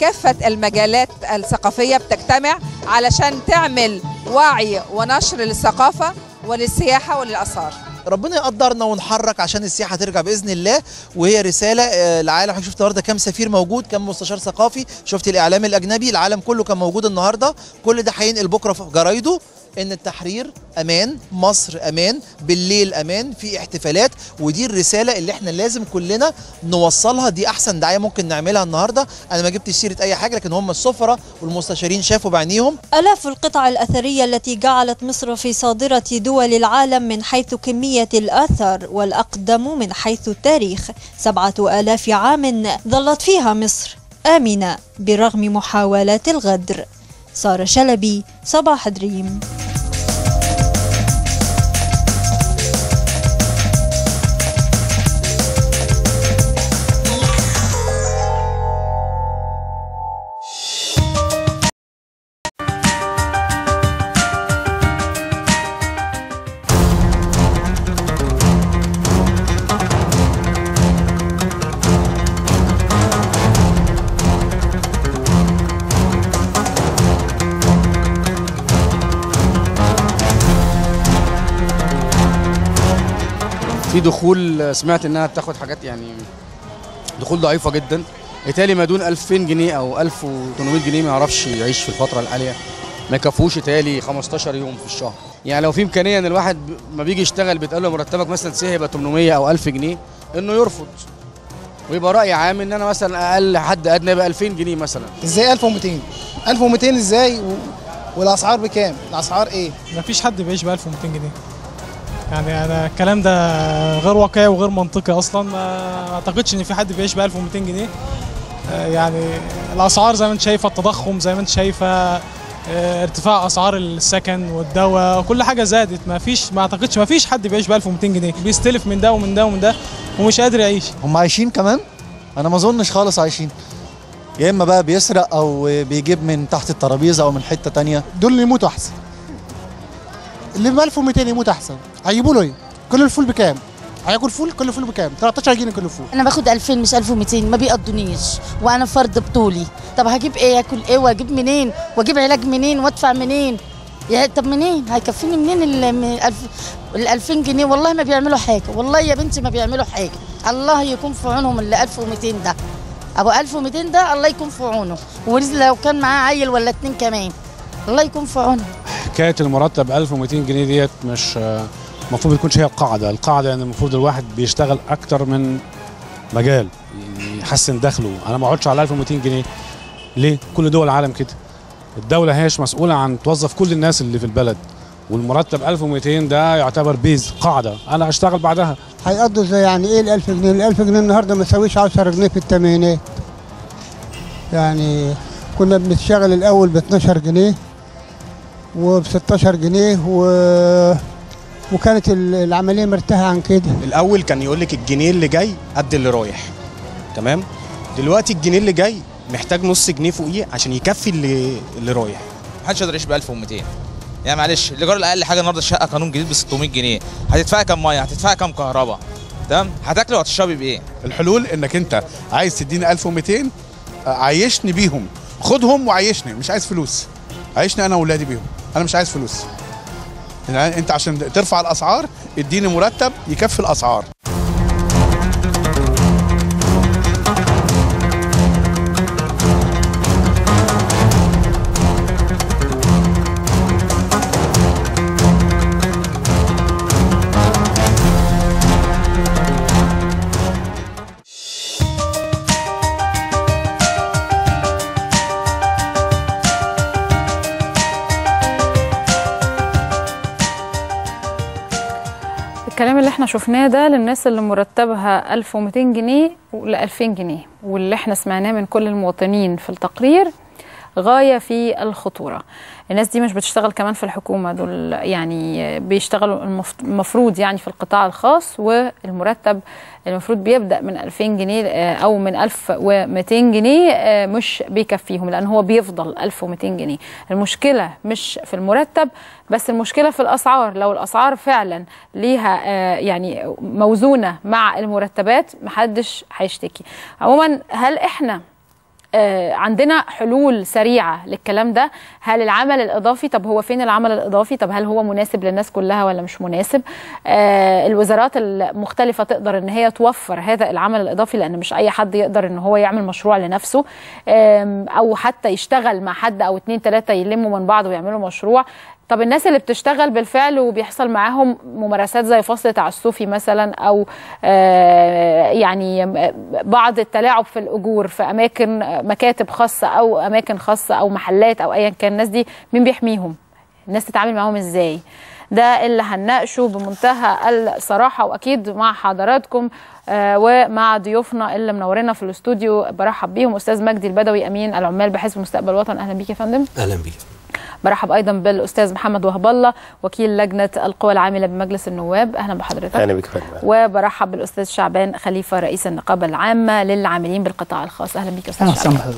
كافة المجالات الثقافية بتجتمع علشان تعمل وعي ونشر للثقافة وللسياحة وللآثار. ربنا يقدرنا ونحرك عشان السياحه ترجع باذن الله. وهي رساله العالم. حضرتك شفت النهارده كام سفير موجود، كام مستشار ثقافي، شفت الاعلام الاجنبي، العالم كله كان موجود النهارده. كل ده هينقل بكره في جرايده ان التحرير امان، مصر امان، بالليل امان، في احتفالات. ودي الرساله اللي احنا لازم كلنا نوصلها، دي احسن دعايه ممكن نعملها النهارده. انا ما جبتش سيره اي حاجه، لكن هم السفراء والمستشارين شافوا بعينيهم الاف القطع الاثريه التي جعلت مصر في صادره دول العالم من حيث كميه الاثر، والاقدم من حيث التاريخ. 7000 عام ظلت فيها مصر امنه برغم محاولات الغدر. سارة شلبي، صباح دريم. في دخول سمعت انها بتاخد حاجات يعني دخول ضعيفه جدا، بالتالي ما دون 2000 جنيه او 1800 جنيه ما يعرفش يعيش في الفتره العاليه، ما يكفوش بالتالي 15 يوم في الشهر. يعني لو في امكانيه ان الواحد ما بيجي يشتغل بيتقال له مرتبك مثلا سي هيبقى 800 او 1000 جنيه انه يرفض، ويبقى راي عام ان انا مثلا اقل حد ادنى يبقى 2000 جنيه مثلا. ازاي 1200؟ 1200 ازاي والاسعار بكام؟ الاسعار ايه؟ ما فيش حد بيعيش ب 1200 جنيه. يعني انا الكلام ده غير واقعي وغير منطقي اصلا، ما اعتقدش ان في حد بيعيش ب 1200 جنيه. يعني الاسعار زي ما انت شايفه، التضخم زي ما انت شايفه، ارتفاع اسعار السكن والدواء، كل حاجه زادت. ما اعتقدش حد بيعيش ب 1200 جنيه، بيستلف من ده ومن ده ومن ده ومش قادر يعيش. هم عايشين كمان؟ انا ما اظنش خالص عايشين، يا اما بقى بيسرق او بيجيب من تحت الترابيزه او من حته ثانيه. دول اللي يموتوا احسن، اللي ب 1200 يموت احسن. هيجيبوا له ايه؟ كل الفول بكام؟ هياكل فول؟ كل الفول بكام؟ 13 جنيه كل فول. انا باخد 2000 مش 1200، ما بيقضونيش، وانا فرد بطولي. طب هجيب ايه؟ اكل ايه؟ واجيب منين؟ واجيب علاج منين؟ وادفع منين؟ يعني طب منين؟ هيكفيني منين ال 2000 جنيه؟ والله ما بيعملوا حاجه، والله يا بنتي ما بيعملوا حاجه. الله يكون في عونهم اللي 1200 ده. ابو 1200 ده الله يكون في عونه، ولو كان معاه عيل ولا اتنين كمان. الله يكون في عونه. حكايه المرتب 1200 جنيه ديت مش المفروض تكونش هي القاعده، القاعده ان المفروض الواحد بيشتغل اكتر من مجال يحسن دخله. انا ما اقعدش على 1200 جنيه ليه؟ كل دول العالم كده. الدوله هيش مسؤوله عن توظف كل الناس اللي في البلد، والمرتب 1200 ده يعتبر بيز قاعده، انا اشتغل بعدها. هيقضوا ازاي يعني؟ ايه ال 1000 جنيه؟ ال 1000 جنيه النهارده ما تساويش 10 جنيه في الثمانينات. يعني كنا بنشتغل الاول ب 12 جنيه وب 16 جنيه وكانت العمليه مرتاحه عن كده. الاول كان يقول لك الجنيه اللي جاي قد اللي رايح، تمام؟ دلوقتي الجنيه اللي جاي محتاج نص جنيه فوقيه عشان يكفي اللي رايح. محدش يقدر يعيش ب 1200 يعني، معلش الايجار الاقل حاجه النهارده الشقه قانون جديد ب 600 جنيه، هتدفعي كام ميه؟ هتدفعي كام كهرباء؟ تمام؟ هتاكلي وهتشربي بايه؟ الحلول انك انت عايز تديني 1200 عيشني بيهم، خدهم وعيشني، مش عايز فلوس. عيشني انا واولادي بيهم، انا مش عايز فلوس. يعني انت عشان ترفع الاسعار اديني مرتب يكفي الاسعار. الكلام اللي احنا شفناه ده للناس اللي مرتبها 1200 جنيه ل 2000 جنيه، واللي احنا سمعناه من كل المواطنين في التقرير غاية في الخطورة. الناس دي مش بتشتغل كمان في الحكومة، دول يعني بيشتغلوا المفروض يعني في القطاع الخاص، والمرتب المفروض بيبدأ من 2000 جنيه أو من 1200 جنيه مش بيكفيهم، لأن هو بيفضل 1200 جنيه. المشكلة مش في المرتب بس، المشكلة في الأسعار. لو الأسعار فعلا ليها يعني موزونة مع المرتبات محدش هيشتكي. عموما هل احنا عندنا حلول سريعة للكلام ده؟ هل العمل الإضافي؟ طب هو فين العمل الإضافي؟ طب هل هو مناسب للناس كلها ولا مش مناسب؟ الوزارات المختلفة تقدر إن هي توفر هذا العمل الإضافي، لأن مش أي حد يقدر إن هو يعمل مشروع لنفسه أو حتى يشتغل مع حد أو اتنين تلاتة يلموا من بعض ويعملوا مشروع. طب الناس اللي بتشتغل بالفعل وبيحصل معاهم ممارسات زي فصل تعسفي مثلا، او يعني بعض التلاعب في الاجور في اماكن مكاتب خاصه او اماكن خاصه او محلات او ايا كان، الناس دي مين بيحميهم؟ الناس تتعامل معاهم ازاي؟ ده اللي هنناقشه بمنتهى الصراحه، واكيد مع حضراتكم ومع ضيوفنا اللي منورنا في الاستوديو. برحب بيهم استاذ مجدي البدوي امين العمال بحزب مستقبل الوطن، اهلا بيك يا فندم. اهلا بيك. برحب ايضا بالاستاذ محمد وهب الله وكيل لجنه القوى العامله بمجلس النواب، اهلا بحضرتك. اهلا بك يا فندم. وبرحب بالاستاذ شعبان خليفه رئيس النقابه العامه للعاملين بالقطاع الخاص، اهلا بك يا استاذ شعبان.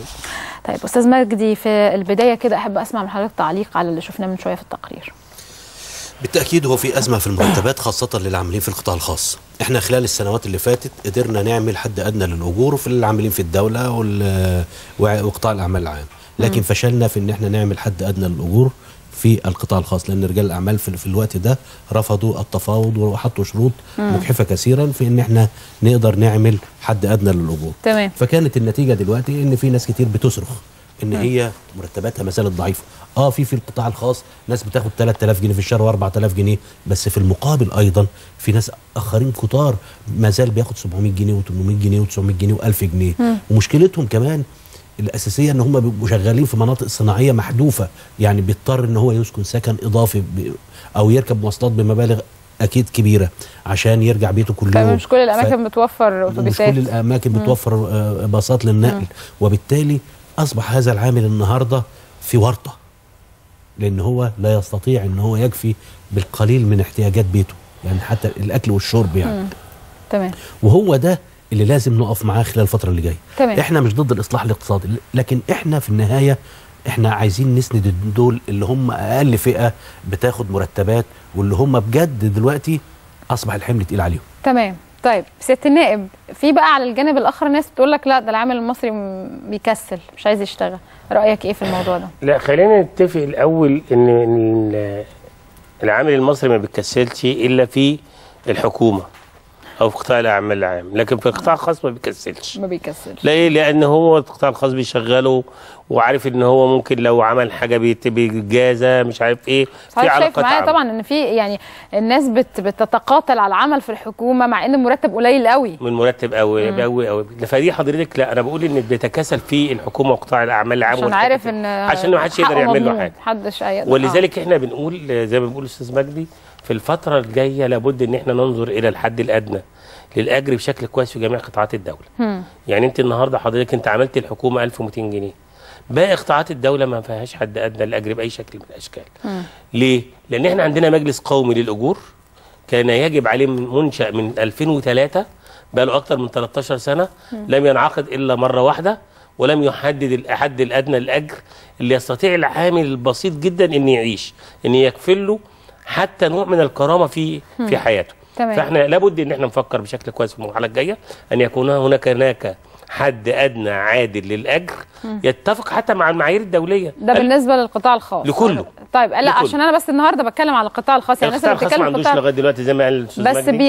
طيب استاذ مجدي، في البدايه كده احب اسمع من حضرتك تعليق على اللي شفناه من شويه في التقرير. بالتاكيد هو في ازمه في المرتبات خاصه للعاملين في القطاع الخاص. احنا خلال السنوات اللي فاتت قدرنا نعمل حد ادنى للاجور في العاملين في الدوله وقطاع الاعمال العام، لكن فشلنا في ان احنا نعمل حد ادنى للاجور في القطاع الخاص، لان رجال الاعمال في الوقت ده رفضوا التفاوض وحطوا شروط مجحفه كثيرا في ان احنا نقدر نعمل حد ادنى للاجور. تمام. فكانت النتيجه دلوقتي ان في ناس كتير بتصرخ ان هي مرتباتها ما زالت ضعيفه. في القطاع الخاص ناس بتاخد 3000 جنيه في الشهر و4000 جنيه، بس في المقابل ايضا في ناس اخرين كتار ما زال بياخد 700 جنيه و800 جنيه و900 جنيه و1000 جنيه، ومشكلتهم كمان الاساسيه ان هم بيبقوا شغالين في مناطق صناعيه محذوفه، يعني بيضطر ان هو يسكن سكن اضافي او يركب مواصلات بمبالغ اكيد كبيره عشان يرجع بيته كل يوم. مش كل الاماكن بتوفر اتوبيسات، مش كل الاماكن بتوفر باصات للنقل، وبالتالي اصبح هذا العامل النهارده في ورطه، لان هو لا يستطيع ان هو يكفي بالقليل من احتياجات بيته، يعني حتى الاكل والشرب يعني. تمام. وهو ده اللي لازم نقف معاه خلال الفترة اللي جاية. تمام. احنا مش ضد الإصلاح الاقتصادي، لكن احنا في النهاية احنا عايزين نسند دول اللي هم أقل فئة بتاخد مرتبات واللي هم بجد دلوقتي أصبح الحمل تقيل عليهم. تمام. طيب سيادة النائب، في بقى على الجانب الآخر ناس بتقول لك لا ده العامل المصري بيكسل مش عايز يشتغل، رأيك إيه في الموضوع ده؟ لا خلينا نتفق الأول إن العامل المصري ما بيكسلش إلا في الحكومة أو في قطاع الأعمال العام، لكن في القطاع الخاص ما بيكسلش. ما بيكسلش. ليه؟ لأن هو القطاع الخاص بيشغله وعارف إن هو ممكن لو عمل حاجة بيتجازى مش عارف إيه، في علاقات معاه طبعًا. إن في يعني الناس بتتقاتل على العمل في الحكومة مع إن المرتب قليل قوي. المرتب قوي قوي. فدي حضرتك لا أنا بقول إن بيتكاسل في الحكومة وقطاع الأعمال العام عشان عارف إن عشان ما حدش يقدر يعمل له حاجة. محدش هيقدر. ولذلك إحنا بنقول زي ما بيقول الأستاذ مجدي في الفترة الجاية لابد إن إحنا ننظر إلى الحد الأدنى للأجر بشكل كويس في جميع قطاعات الدولة. يعني أنت النهاردة حضرتك أنت عملت الحكومة 1200 جنيه. باقي قطاعات الدولة ما فيهاش حد أدنى للأجر بأي شكل من الأشكال. ليه؟ لأن إحنا عندنا مجلس قومي للأجور كان يجب عليه منشأ من 2003 بقى له أكتر من 13 سنة لم ينعقد إلا مرة واحدة، ولم يحدد الحد الأدنى للأجر اللي يستطيع العامل البسيط جدا إن يعيش، إن يكفل له حتى نوع من الكرامه في حياته. تمام. فاحنا لابد ان احنا نفكر بشكل كويس في المرحله الجايه ان يكون هناك حد ادنى عادل للاجر يتفق حتى مع المعايير الدوليه. ده بالنسبه للقطاع الخاص لكله. طيب لا عشان انا بس النهارده بتكلم على القطاع الخاص، يعني الناس اللي بتتكلم عن القطاع لغايه دلوقتي زي ما قال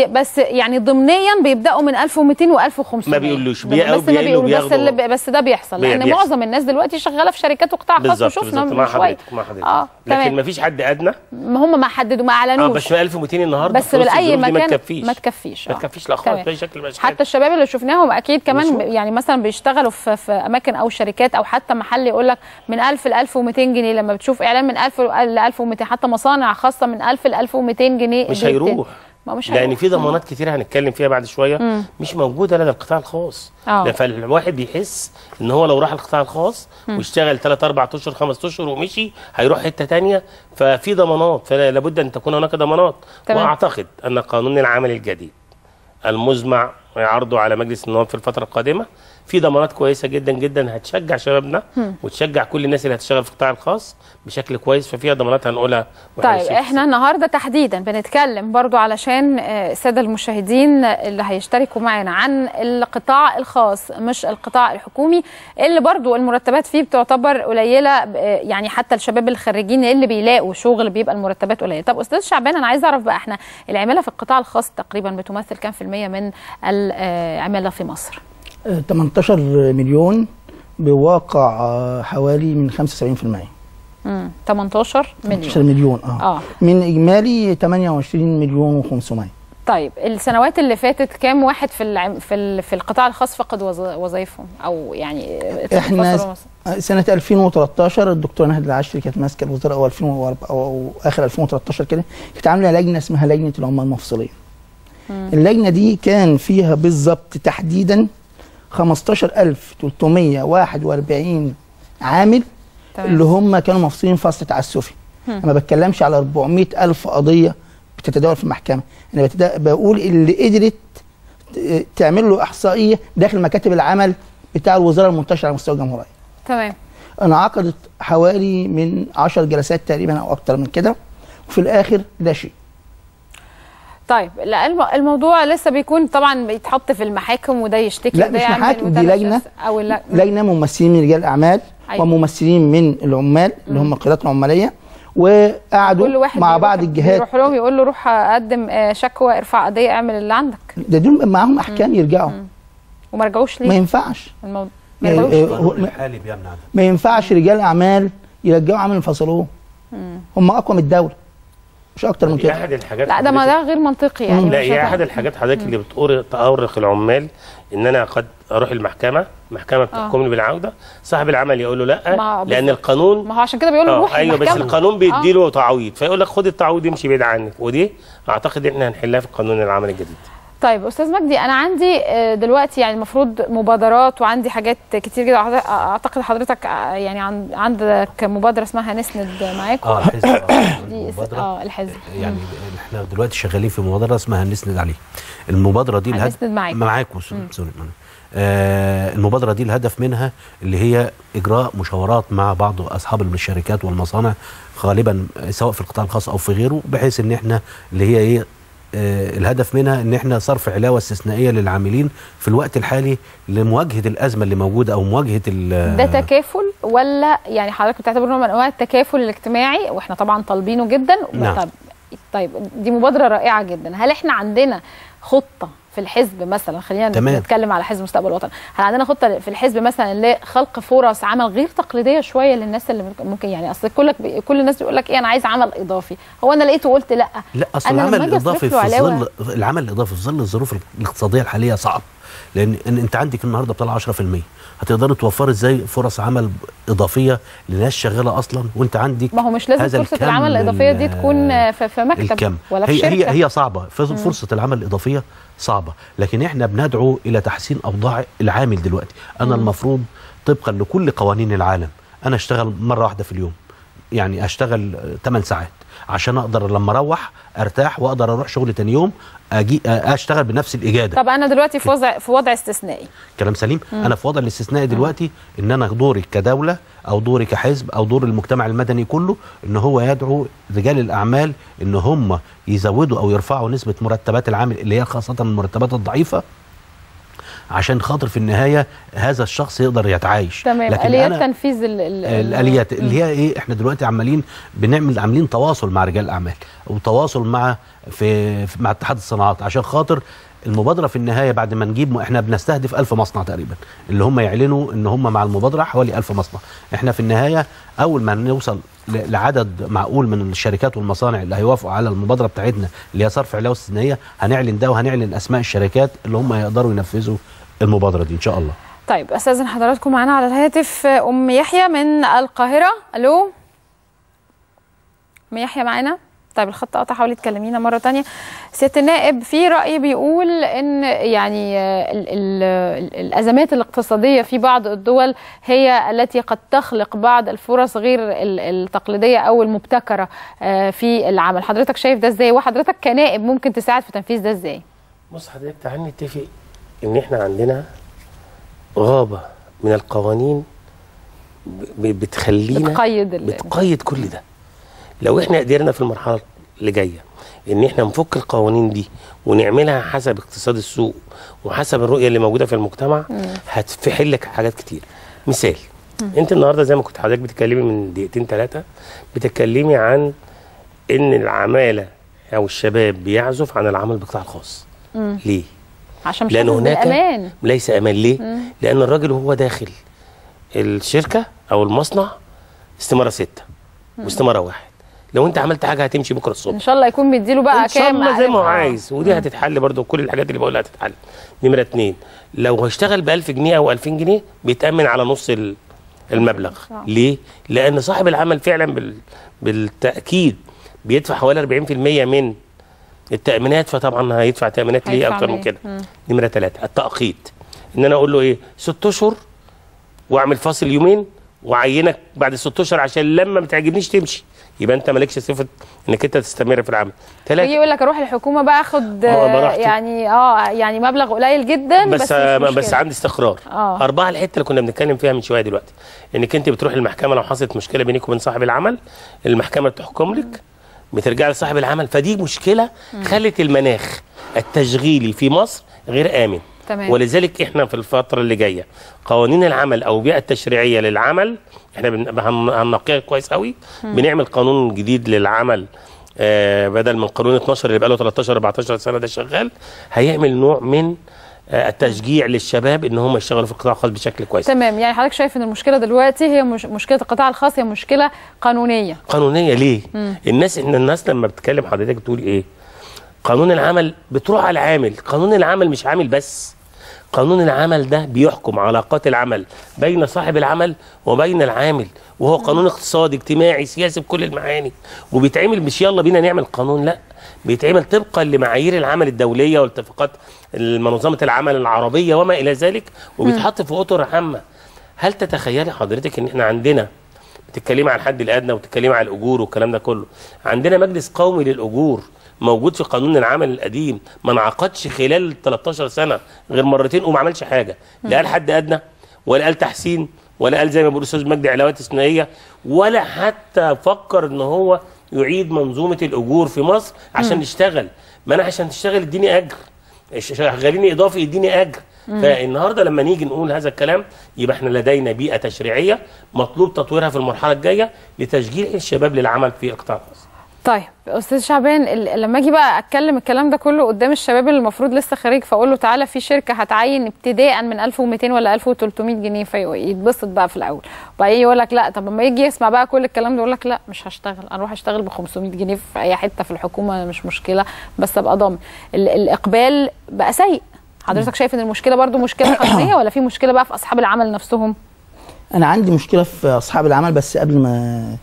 بس يعني ضمنيا بيبداوا من 1200 و1500 ما بيقولوش بس ده بيحصل لان معظم الناس دلوقتي شغاله في شركات وقطاع خاص وشفنا من شويه. لكن ما فيش حد ادنى، هم ما حددوا ما اعلنوش بس 1200 النهارده بس باي مكان ما تكفيش لا خالص باي شكل من الاشكال. حتى الشباب اللي شفناهم اكيد كمان يعني مثلا بيشتغلوا في اماكن او شركات او حتى محل يقول لك من 1000 ل 1200 جنيه، لما بتشوف اعلان من 1000 ل 1200 حتى مصانع خاصه من 1000 ل 1200 جنيه مش هيروح. لان في ضمانات كتير هنتكلم فيها بعد شويه مش موجوده لدى القطاع الخاص. فالواحد بيحس ان هو لو راح القطاع الخاص واشتغل 3 4 اشهر 5 اشهر ومشي هيروح حته ثانيه، ففي ضمانات، فلا بد ان تكون هناك ضمانات. واعتقد ان قانون العمل الجديد المزمع ويعرضوا على مجلس النواب في الفتره القادمه. في ضمانات كويسه جدا جدا هتشجع شبابنا وتشجع كل الناس اللي هتشتغل في القطاع الخاص بشكل كويس، ففيها ضمانات هنقولها. طيب احنا النهارده تحديدا بنتكلم برضو علشان الساده المشاهدين اللي هيشتركوا معانا عن القطاع الخاص مش القطاع الحكومي اللي برضو المرتبات فيه بتعتبر قليله، يعني حتى الشباب الخريجين اللي بيلاقوا شغل بيبقى المرتبات قليله. طب استاذ شعبان انا عايز اعرف بقى احنا العماله في القطاع الخاص تقريبا بتمثل كام في الميه من العماله في مصر؟ 18 مليون بواقع حوالي من 75%. 18 مليون من اجمالي 28 مليون و500. طيب السنوات اللي فاتت كام واحد في القطاع الخاص فقد وظائفهم او يعني احنا سنه 2013 الدكتوره نهاد العشري كانت ماسكه الوزاره او 2004 او اخر 2013 كده، كانت عامله لجنه اسمها لجنه العمال المفصليه. اللجنه دي كان فيها بالظبط تحديدا 15341 عامل اللي هم كانوا مفصلين فصل تعسفي. انا ما بتكلمش على 400000 قضيه بتتداول في المحكمه، انا بقول اللي قدرت تعمل له احصائيه داخل مكاتب العمل بتاع الوزاره المنتشره على مستوى الجمهوريه. تمام. انعقدت حوالي من 10 جلسات تقريبا او اكتر من كده، وفي الاخر لا شيء. طيب لا الموضوع لسه بيكون طبعا بيتحط في المحاكم وده يشتكي وده يعمل مداخله. لا مش محاكم، دي لجنه او لجنه ممثلين من رجال الاعمال. أيوة. وممثلين من العمال اللي هم القيادات العماليه، وقعدوا مع بعض الجهات يروح لهم يقول له روح اقدم شكوى، ارفع قضيه، اعمل اللي عندك. ده دول معاهم احكام يرجعوا وما رجعوش ليه؟ ما ينفعش ما ينفعش رجال اعمال يرجعوا عمل انفصلوه، هم اقوى من الدوله مش اكتر من كده. احد الحاجات لا ده ما ده غير منطقي يعني. لا هي احد الحاجات حضرتك اللي بتؤرق العمال ان انا قد اروح المحكمه، محكمه بتحكمني بالعوده، صاحب العمل يقول له لا لان القانون، ما هو عشان كده بيقول له روح ايوه بس القانون بيدي له تعويض، فيقول لك خد التعويض يمشي بعيد عنك، ودي اعتقد ان احنا هنحلها في القانون العمل الجديد. طيب استاذ مجدي انا عندي دلوقتي يعني المفروض مبادرات وعندي حاجات كتير جدا، اعتقد حضرتك يعني عندك مبادره اسمها هنسند معاكم. الحزب الحزب يعني احنا دلوقتي شغالين في مبادره اسمها هنسند عليه. المبادره دي هنسند معاكم المبادره دي الهدف منها اللي هي اجراء مشاورات مع بعض اصحاب الشركات والمصانع غالبا سواء في القطاع الخاص او في غيره، بحيث ان احنا اللي هي ايه الهدف منها ان احنا صرف علاوه استثنائيه للعاملين في الوقت الحالي لمواجهه الازمه اللي موجوده او مواجهه ده تكافل ولا يعني حضرتك بتعتبر نوع من انواع التكافل الاجتماعي واحنا طبعا طالبينه جدا. نعم. طيب دي مبادره رائعه جدا، هل احنا عندنا خطه في الحزب مثلا، خلينا نتكلم على حزب مستقبل الوطن، هل عندنا خطه في الحزب مثلا لخلق فرص عمل غير تقليديه شويه للناس اللي ممكن يعني اصل كل الناس بيقول لك ايه انا عايز عمل اضافي، هو انا لقيته وقلت لا اصل العمل الاضافي في ظل الظروف الاقتصاديه الحاليه صعب، لان انت عندك النهارده بطلع 10%، هتقدري توفري ازاي فرص عمل اضافيه لناس شغاله اصلا وانت عندك؟ ما هو مش لازم فرصه العمل الاضافيه دي تكون في مكتب الكم. ولا في شركه. هي صعبه فرصه العمل الاضافيه صعبه، لكن احنا بندعو الى تحسين اوضاع العامل دلوقتي. انا المفروض طبقا لكل قوانين العالم انا اشتغل مره واحده في اليوم، يعني اشتغل 8 ساعات عشان اقدر لما اروح ارتاح واقدر اروح شغل تاني يوم اجي اشتغل بنفس الاجاده. طب انا دلوقتي في وضع استثنائي. كلام سليم. انا في وضع الاستثنائي دلوقتي ان انا دوري كدوله او دوري كحزب او دور المجتمع المدني كله ان هو يدعو رجال الاعمال ان هم يزودوا او يرفعوا نسبه مرتبات العامل اللي هي خاصه المرتبات الضعيفه عشان خاطر في النهايه هذا الشخص يقدر يتعايش. تمام. اليات تنفيذ الاليات اللي هي ايه احنا دلوقتي عاملين تواصل مع رجال الاعمال وتواصل مع مع اتحاد الصناعات عشان خاطر المبادره في النهايه بعد ما نجيب احنا بنستهدف 1000 مصنع تقريبا اللي هم يعلنوا ان هم مع المبادره حوالي 1000 مصنع، احنا في النهايه اول ما نوصل لعدد معقول من الشركات والمصانع اللي هيوافقوا على المبادره بتاعتنا اللي هي صرف علاوه استثنائيه هنعلن ده وهنعلن اسماء الشركات اللي هم يقدروا ينفذوا المبادره دي ان شاء الله. طيب استاذن حضراتكم معانا على الهاتف ام يحيى من القاهره. الو ام يحيى معانا؟ طيب الخط قطع، حاولي تكلمينا مره ثانيه. سياده النائب في راي بيقول ان يعني الازمات الاقتصاديه في بعض الدول هي التي قد تخلق بعض الفرص غير التقليديه او المبتكره في العمل، حضرتك شايف ده ازاي وحضرتك كنائب ممكن تساعد في تنفيذ ده ازاي؟ بص حضرتك تعالى نتفق ان احنا عندنا غابه من القوانين بتخلينا بتقيد كل ده. لو احنا قدرنا في المرحله اللي جايه ان احنا نفك القوانين دي ونعملها حسب اقتصاد السوق وحسب الرؤيه اللي موجوده في المجتمع هتفحلك حاجات كتير. مثال، انت النهارده زي ما كنت حضرتك بتتكلمي من دقيقتين ثلاثه بتتكلمي عن ان العماله او الشباب بيعزف عن العمل بالقطاع الخاص. ليه؟ عشان مش هناك امان، ليس امان. ليه؟ لان الراجل وهو داخل الشركه او المصنع استماره 6 واستماره 1، لو انت عملت حاجه هتمشي بكره الصبح ان شاء الله يكون بيديله بقى كام زي ما هو عايز، ودي هتتحل برضه، كل الحاجات اللي بقولها هتتحل. نمره 2، لو هيشتغل ب 1000 جنيه او 2000 جنيه بيتامن على نص المبلغ. ليه؟ لان صاحب العمل فعلا بالتاكيد بيدفع حوالي 40% من التامينات، فطبعا هيدفع تامينات ليه اكتر من كده. نمره 3، التقييد، ان انا اقول له ايه 6 اشهر واعمل فاصل يومين وعينك بعد 6 اشهر عشان لما ما تعجبنيش تمشي، يبقى انت مالكش صفه انك انت تستمر في العمل. يجي يقول لك اروح الحكومه بقى اخد يعني يعني مبلغ قليل جدا بس عندي استقرار. 4، الحته اللي كنا بنتكلم فيها من شويه دلوقتي، انك انت بتروح المحكمه لو حصلت مشكله بينك وبين صاحب العمل، المحكمه بتحكم لك بترجع لصاحب العمل، فدي مشكله خلت المناخ التشغيلي في مصر غير امن. تمام. ولذلك احنا في الفتره اللي جايه قوانين العمل او البيئه التشريعيه للعمل احنا هننقيها كويس قوي. بنعمل قانون جديد للعمل بدل من قانون 12 اللي بقى له 13 14 سنه ده شغال، هيعمل نوع من التشجيع للشباب ان هم يشتغلوا في القطاع الخاص بشكل كويس. تمام، يعني حضرتك شايف ان المشكله دلوقتي هي مشكله القطاع الخاص، هي مشكله قانونيه. قانونيه ليه؟ الناس لما بتتكلم حضرتك بتقول ايه؟ قانون العمل بتروح على العامل، قانون العمل مش عامل بس، قانون العمل ده بيحكم علاقات العمل بين صاحب العمل وبين العامل، وهو قانون اقتصادي اجتماعي سياسي بكل المعاني، وبيتعمل مش يلا بينا نعمل قانون، لا بيتعمل طبقا لمعايير العمل الدوليه والاتفاقات منظمه العمل العربيه وما الى ذلك، وبيتحط في اطر عامه. هل تتخيلي حضرتك ان احنا عندنا بتتكلمي على الحد الادنى وبتتكلمي على الاجور والكلام ده كله، عندنا مجلس قومي للاجور موجود في قانون العمل القديم ما انعقدش خلال 13 سنه غير مرتين وما عملش حاجه، لا قال حد ادنى ولا قال تحسين ولا قال زي ما بيقول الاستاذ مجدي علاوات استثنائيه، ولا حتى فكر ان هو يعيد منظومه الاجور في مصر عشان نشتغل. ما انا عشان تشتغل اديني اجر، شغليني اضافي اديني اجر. فالنهارده لما نيجي نقول هذا الكلام يبقى احنا لدينا بيئه تشريعيه مطلوب تطويرها في المرحله الجايه لتشجيع الشباب للعمل في القطاع الخاص. طيب استاذ شعبان، لما اجي بقى اتكلم الكلام ده كله قدام الشباب اللي المفروض لسه خريج، فاقول له تعالى في شركه هتعين ابتداء من 1200 ولا 1300 جنيه فيتبسط بقى في الاول، وبعدين يقول لك لا، طب لما يجي يسمع بقى كل الكلام ده يقول لك لا مش هشتغل، اروح اشتغل ب 500 جنيه في اي حته في الحكومه مش مشكله، بس ابقى ضامن. الاقبال بقى سيء. حضرتك شايف ان المشكله برضو مشكله قانونيه ولا في مشكله بقى في اصحاب العمل نفسهم؟ انا عندي مشكله في اصحاب العمل، بس قبل ما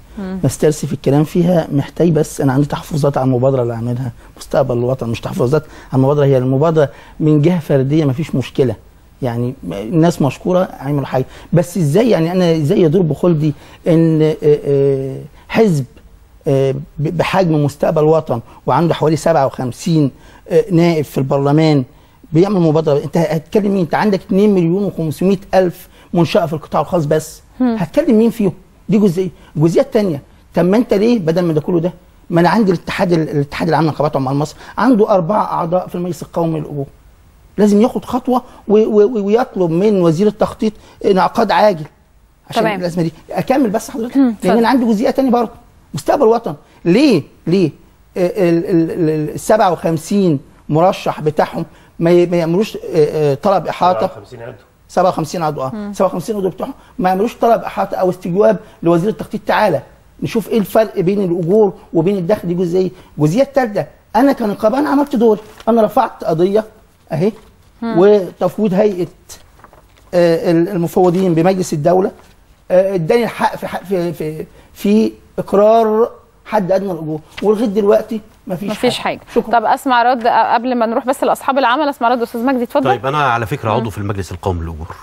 استرسي في الكلام فيها محتاج، بس انا عندي تحفظات على المبادره اللي عاملها مستقبل الوطن. مش تحفظات على المبادره، هي المبادره من جهه فرديه ما فيش مشكله، يعني الناس مشكوره عملوا حاجه، بس ازاي يعني انا ازاي يدور بخلدي ان حزب بحجم مستقبل الوطن وعنده حوالي 57 نائب في البرلمان بيعمل مبادره؟ انت هتكلم مين؟ انت عندك 2 مليون و500 الف منشأة في القطاع الخاص بس، هتكلم مين فيهم؟ دي جزئيه. الجزئيه الثانيه، طب ما انت ليه بدل ما ده كله ده؟ ما انا عندي الاتحاد العام للنقابات عمال مصر عنده 4 اعضاء في المجلس القومي للأجور. لازم ياخد خطوه ويطلب من وزير التخطيط انعقاد عاجل عشان الازمه دي. اكمل بس حضرتك، لان انا عندي جزئيه ثانيه برضه مستقبل الوطن. ليه ال 57 مرشح بتاعهم ما يعملوش طلب احاطه؟ 57 عضو 57 عضو بتوعهم ما يعملوش طلب احاطه او استجواب لوزير التخطيط، تعالى نشوف ايه الفرق بين الاجور وبين الدخل. دي الجزئيه الثالثه، انا كنقابه انا عملت دور، انا رفعت قضيه اهي وتفويض هيئه المفوضين بمجلس الدوله اداني الحق في اقرار حد ادنى الاجور، ولغايه دلوقتي مفيش حاجه. طب اسمع رد قبل ما نروح بس لاصحاب العمل، اسمع رد استاذ مجدي، اتفضل. طيب انا على فكره عضو في المجلس القومي للاجور،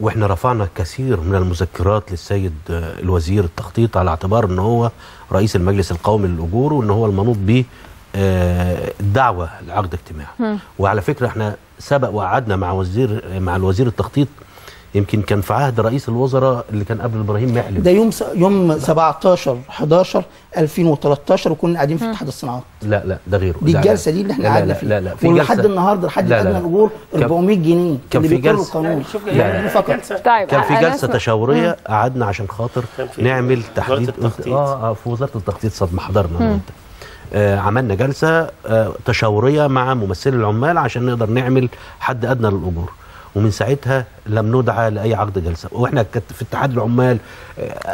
واحنا رفعنا كثير من المذكرات للسيد الوزير التخطيط على اعتبار ان هو رئيس المجلس القومي للاجور وان هو المنوط به الدعوه لعقد اجتماع. وعلى فكره احنا سبق وقعدنا مع الوزير التخطيط، يمكن كان في عهد رئيس الوزراء اللي كان قبل ابراهيم محلم، ده يوم 17/11/2013، وكنا قاعدين في اتحاد الصناعات. لا لا ده غيره، دي الجلسه دي اللي احنا قعدنا فيها. لا لا في جلسه لحد النهارده، لحد ادنى الاجور 400 جنيه كان في جلسه. لا فقط كان في جلسه تشاوريه قعدنا عشان خاطر نعمل تحديد في وزاره التخطيط. صدمه حضرنا عملنا جلسه تشاوريه مع ممثلي العمال عشان نقدر نعمل حد ادنى للاجور، ومن ساعتها لم ندعى لاي عقد جلسه. واحنا في اتحاد العمال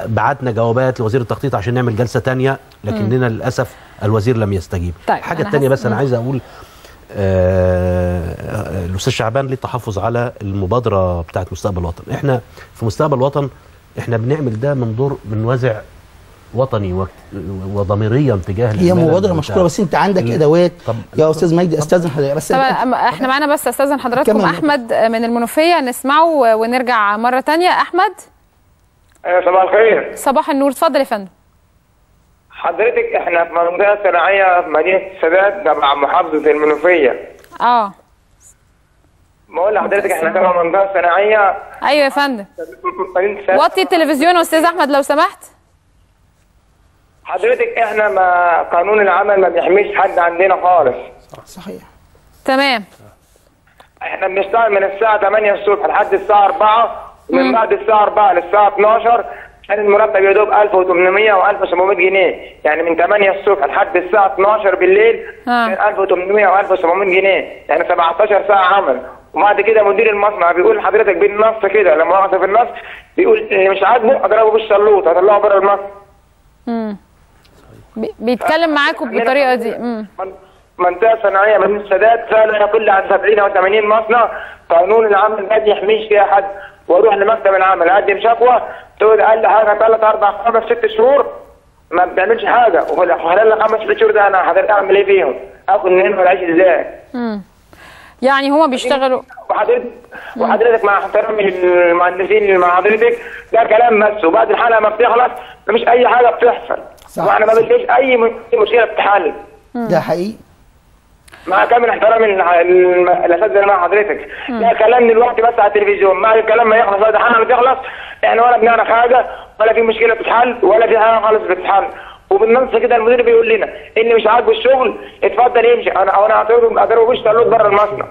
بعتنا جوابات لوزير التخطيط عشان نعمل جلسه ثانيه، لكننا للاسف الوزير لم يستجيب. طيب الحاجه الثانيه بس انا عايز اقول الاستاذ شعبان للتحفظ على المبادره بتاعه مستقبل الوطن. احنا في مستقبل الوطن احنا بنعمل ده من دور، من وزع وطني وضميريا تجاه هي مبادره مشكوره، بس انت عندك ادوات. يا استاذ مجدي استاذن حضرتك بس احنا معانا، بس استاذن حضراتكم احمد من المنوفيه نسمعه ونرجع مره ثانيه. احمد صباح الخير. صباح النور، اتفضل يا فندم. حضرتك احنا في منطقه صناعيه مدينه السادات تبع محافظه المنوفيه. بقول لحضرتك احنا كنا منطقه صناعيه. ايوه يا فندم، وطي التلفزيون يا استاذ احمد لو سمحت. حضرتك احنا ما قانون العمل ما بيحميش حد عندنا خالص. صحيح. تمام. احنا بنشتغل من الساعة 8 الصبح لحد الساعة 4، ومن بعد الساعة 4 للساعة 12 كان المرتب يا دوب 1800 و1700 جنيه، يعني من 8 الصبح لحد الساعة 12 بالليل كان 1800 و1700 جنيه، يعني 17 ساعة عمل. وبعد كده مدير المصنع بيقول لحضرتك بالنص كده، لما واقف في النص بيقول اللي مش عاجبه اضربه بالشلوط هطلعه بره المصنع. بيتكلم معاكم بالطريقه دي. منطقه صناعيه من السادات فعلا يقل عن 70 او 80 مصنع، قانون العمل ما بيحميش فيها حد. واروح لمكتب العمل اقدم شكوى تقول اقل حاجه 3 4 5 6 شهور ما بتعملش حاجه، وفي خلال ال5 6 شهور ده انا حضرتك اعمل ايه فيهم؟ اخد منين ولا اعيش ازاي؟ يعني هما بيشتغلوا. وحضرتك مع احترامي للمهندسين اللي مع حضرتك ده كلام بس، وبعد الحلقه ما بتخلص مفيش اي حاجه بتحصل، واحنا ما بنلاقيش اي مشكله بتتحل. ده حقيقي. مع كامل احترامي الاساتذه مع حضرتك، ده كلام دلوقتي بس على التلفزيون، بعد الكلام ما يخلص بعد الحلقه ما بتخلص احنا ولا بنعرف حاجه، ولا في مشكله بتتحل، ولا في حاجه خالص بتتحل. وبالنص كده المدير بيقول لنا اللي مش عاجبه الشغل اتفضل يمشي، انا هضربه بشتلوت بره المصنع.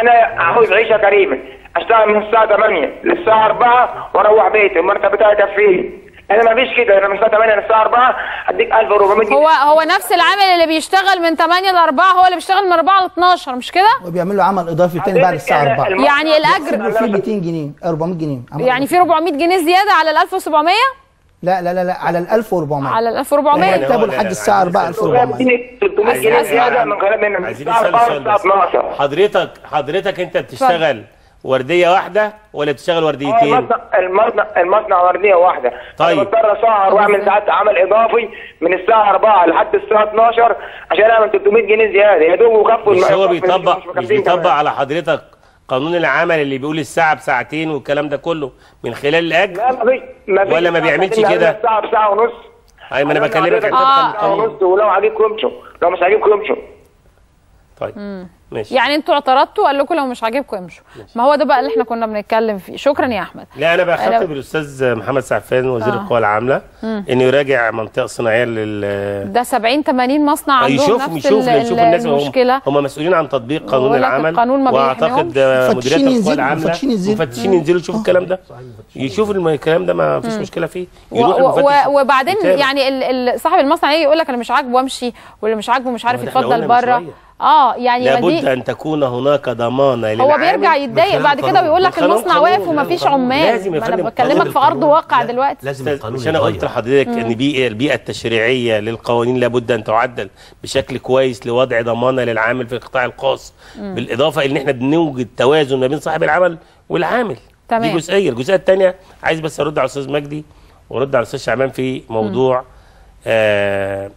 انا عاوز عيشه كريمه، اشتغل من الساعه 8 للساعه 4 واروح بيتي، المرتب بتاعي يكفيني. انا مفيش كده، انا من الساعه 8 للساعه 4 هديك 1400 جنيه. هو نفس العامل اللي بيشتغل من 8 ل 4 هو اللي بيشتغل من 4 ل 12 مش كده؟ وبيعمل له عمل اضافي تاني بعد الساعه 4. يعني الاجر في 200 جنيه 400 جنيه يعني في 400 جنيه زياده على ال 1700. لا لا لا لا على ال 1400. على ال 1400 كتبوا لحد الساعه 4 1400. حضرتك انت بتشتغل ورديه واحده ولا بتشتغل ورديتين؟ المصنع ورديه واحده. طيب انا بضطر اسهر واعمل ساعات عمل اضافي من الساعه 4 لحد الساعه 12 عشان اعمل 300 جنيه زياده يا دوب وكفوا. بس هو بيطبق على حضرتك قانون العمل اللي بيقول الساعه بساعتين والكلام ده كله من خلال الاجر؟ لا مفيش ولا ما بيعملش كده. الساعه بساعه ونص. ايوه ما انا بكلمك انت بساعه ونص، ولو عاجبكم امشوا لو مش عاجبكم امشوا. طيب ماشي. يعني انتوا اعترضتوا قال لكم لو مش عاجبكم امشوا. ما هو ده بقى اللي احنا كنا بنتكلم فيه. شكرا يا احمد. لا انا بخاطب الاستاذ محمد سعفان وزير القوى العامله انه يراجع منطقه صناعيه لل ده 70 80 مصنع عندهم يشوف الناس المشكله. هم مسؤولين عن تطبيق قانون العمل، واعتقد مديريات القوى العامله مفتشين ينزلوا يشوفوا الكلام ده، يشوفوا الكلام ده ما فيش مشكله فيه، يروح وبعدين يعني صاحب المصنع يجي يقول لك انا مش عاجبه وامشي، واللي مش عاجبه مش عارف يتفضل بره. يعني لابد ان تكون هناك ضمانه للعامل. هو بيرجع يتضايق بعد كده ويقول لك المصنع واقف ومفيش عمال. انا بكلمك في ارض واقع دلوقتي. لازم القانون. انا قلت لحضرتك ان البيئه التشريعيه للقوانين لابد ان تعدل بشكل كويس لوضع ضمانه للعامل في القطاع الخاص، بالاضافه ان احنا بنوجد توازن ما بين صاحب العمل والعامل. تمام. دي جزئيه. الجزئيه الثانيه عايز بس ارد على الاستاذ مجدي وارد على الاستاذ شعبان في موضوع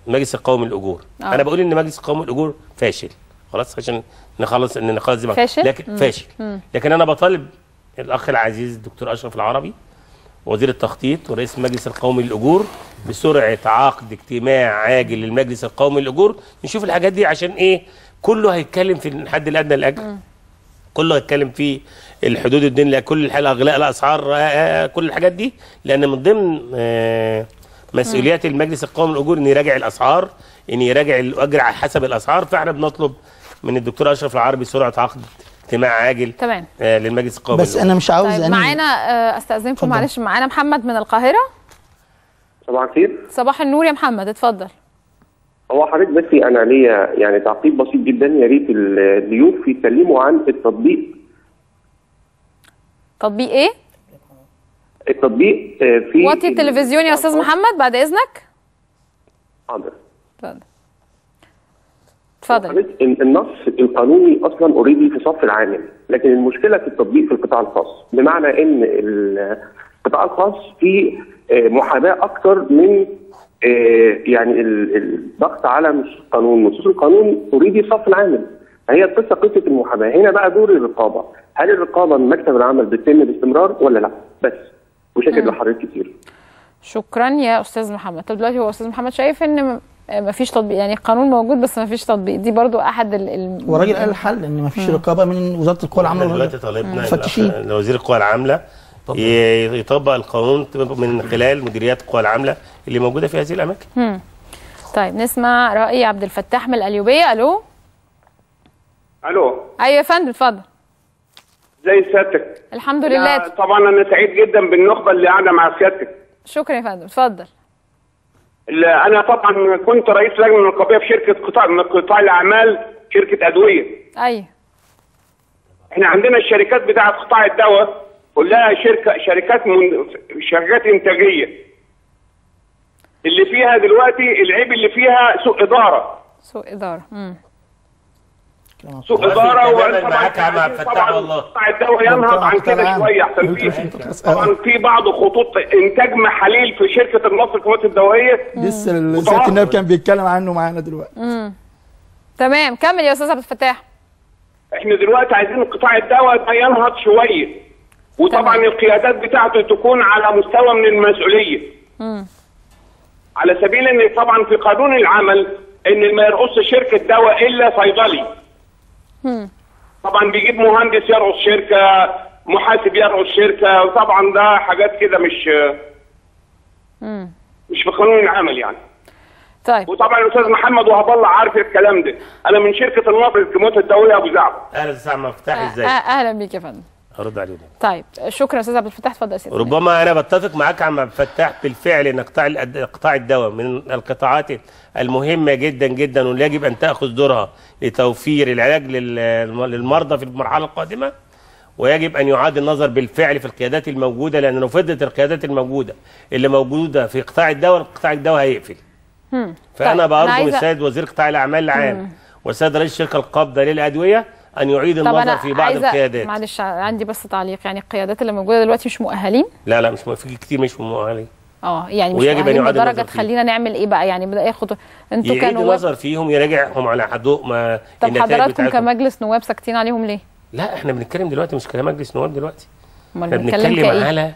مجلس القومي للاجور. انا بقول ان مجلس القومي للاجور فاشل خلاص، عشان نخلص ان نخلص بقى. لكن فاشل. لكن انا بطالب الاخ العزيز الدكتور اشرف العربي وزير التخطيط ورئيس المجلس القومي للاجور بسرعه عقد اجتماع عاجل للمجلس القومي للاجور نشوف الحاجات دي عشان ايه. كله هيتكلم في الحد الادنى للاجر، كله هيتكلم في الحدود الدين، كل الحاله اغلاء الاسعار، كل الحاجات دي، لان من ضمن مسؤوليات المجلس القومي للاجور ان يراجع الاسعار، ان يراجع الاجر على حسب الاسعار. فاحنا بنطلب من الدكتور اشرف العربي سرعه عقد اجتماع عاجل للمجلس القومي. بس انا مش عاوز طيب معانا استاذنكم معلش، معانا محمد من القاهره. صباح الخير. صباح النور يا محمد، اتفضل. هو حضرتك بس انا ليا يعني تعقيب بسيط جدا، يا ريت الضيوف يتكلموا عن التطبيق. تطبيق ايه؟ التطبيق في وطي التلفزيون يا استاذ محمد بعد اذنك. حاضر. اتفضل. اتفضل. النص القانوني اصلا اوريدي في صف العامل، لكن المشكله في التطبيق في القطاع الخاص، بمعنى ان القطاع الخاص فيه محاباه اكثر من يعني الضغط على نصوص القانون. نصوص القانون اوريدي صف العامل، هي القصه قصه المحاباه. هنا بقى دور الرقابه، هل الرقابه من مكتب العمل بتتم باستمرار ولا لا؟ بس وشاكر لحضرتك كتير. شكرا يا استاذ محمد. طب دلوقتي هو استاذ محمد شايف ان مفيش تطبيق، يعني القانون موجود بس مفيش تطبيق، دي برضو احد وراجل قال الحل ان مفيش رقابه من وزاره القوى العامله. دلوقتي طالبنا لوزير القوى العامله يطبق القانون من خلال مديريات القوى العامله اللي موجوده في هذه الاماكن. طيب نسمع راي عبد الفتاح من القليوبيه. الو. الو. ايوه يا فندم اتفضل. ازي سيادتك؟ الحمد لله. طبعا انا سعيد جدا بالنخبه اللي قاعده مع سيادتك. شكرا يا فندم اتفضل. انا طبعا كنت رئيس لجنه نقابيه في شركه قطاع من قطاع الاعمال، شركه ادويه. ايوه. احنا عندنا الشركات بتاعه قطاع الدواء كلها شركات انتاجيه، اللي فيها دلوقتي العيب اللي فيها سوء اداره. سوء اداره. سوء اداره. وانا معاك يا عم عبد الفتاح والله. قطاع الدواء ينهض عن كده شويه، احسن فيه. طبعا في بعض خطوط انتاج محاليل في شركه مصر للكميات الدوائيه. لسه سياده النائب كان بيتكلم عنه معانا دلوقتي. تمام كمل يا استاذ عبد الفتاح. احنا دلوقتي عايزين قطاع الدواء ده ينهض شويه، وطبعا القيادات بتاعته تكون على مستوى من المسؤوليه. على سبيل ان طبعا في قانون العمل ان ما يرقص شركه دواء الا صيدلي. طبعا بيجيب مهندس يرقص شركه، محاسب يرقص شركه، وطبعا ده حاجات كده مش في قانون العمل يعني. طيب وطبعا الاستاذ محمد وهب الله عارف الكلام ده، انا من شركه النفط للكميات الدوليه ابو زعبل. اهلا استاذ مفتاح، ازيك؟ اهلا بيك يا فندم. هرد عليه. طيب شكرا استاذ عبد الفتاح اتفضل يا سيدي. ربما انا بتفق معاك يا عم عبد الفتاح بالفعل ان قطاع الدواء من القطاعات المهمه جدا جدا، ويجب ان تاخذ دورها لتوفير العلاج للمرضى في المرحله القادمه، ويجب ان يعاد النظر بالفعل في القيادات الموجوده، لان لو فضلت القيادات الموجوده اللي موجوده في قطاع الدواء، قطاع الدواء هيقفل. فانا بارجو من السيد وزير قطاع الاعمال العام والسيد رئيس الشركه القابضه للادويه ان يعيد النظر في بعض القيادات. معلش عندي بس تعليق، يعني القيادات اللي موجوده دلوقتي مش مؤهلين؟ لا لا، مش في كتير مش مؤهلين. يعني مش مؤهلين لدرجه تخلينا نعمل ايه بقى يعني؟ بدأ ياخد انتوا كانوا يعيد النظر فيهم، يراجعهم على حدوق ما. طب حضراتكم كمجلس نواب ساكتين عليهم ليه؟ لا احنا بنتكلم دلوقتي مش كمجلس نواب دلوقتي. امال بنتكلم على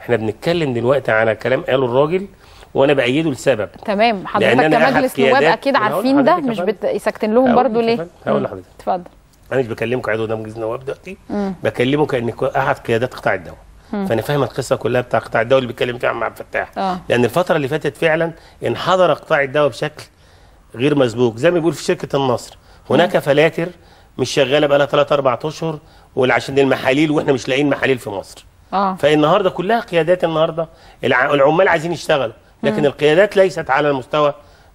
احنا بنتكلم دلوقتي على كلام قاله الراجل، وانا بايده لسبب. تمام حضرتك كمجلس نواب اكيد عارفين ده، مش ساكتين لهم برضو ليه؟ هقول لحضرتك اتفضل. أنا مش بكلمك عضو ده مجلس نواب دلوقتي، بكلمه كأنك أحد قيادات قطاع الدواء. فأنا فاهم القصة كلها بتاع قطاع الدواء اللي بيتكلم فيها عم عبد الفتاح. لأن الفترة اللي فاتت فعلا انحدر قطاع الدواء بشكل غير مسبوق، زي ما بيقول في شركة النصر هناك فلاتر مش شغالة بقى لها 3-4 أشهر، وعشان المحاليل وإحنا مش لاقيين محاليل في مصر. فالنهارده كلها قيادات، النهارده العمال عايزين يشتغلوا، لكن القيادات ليست على المستوى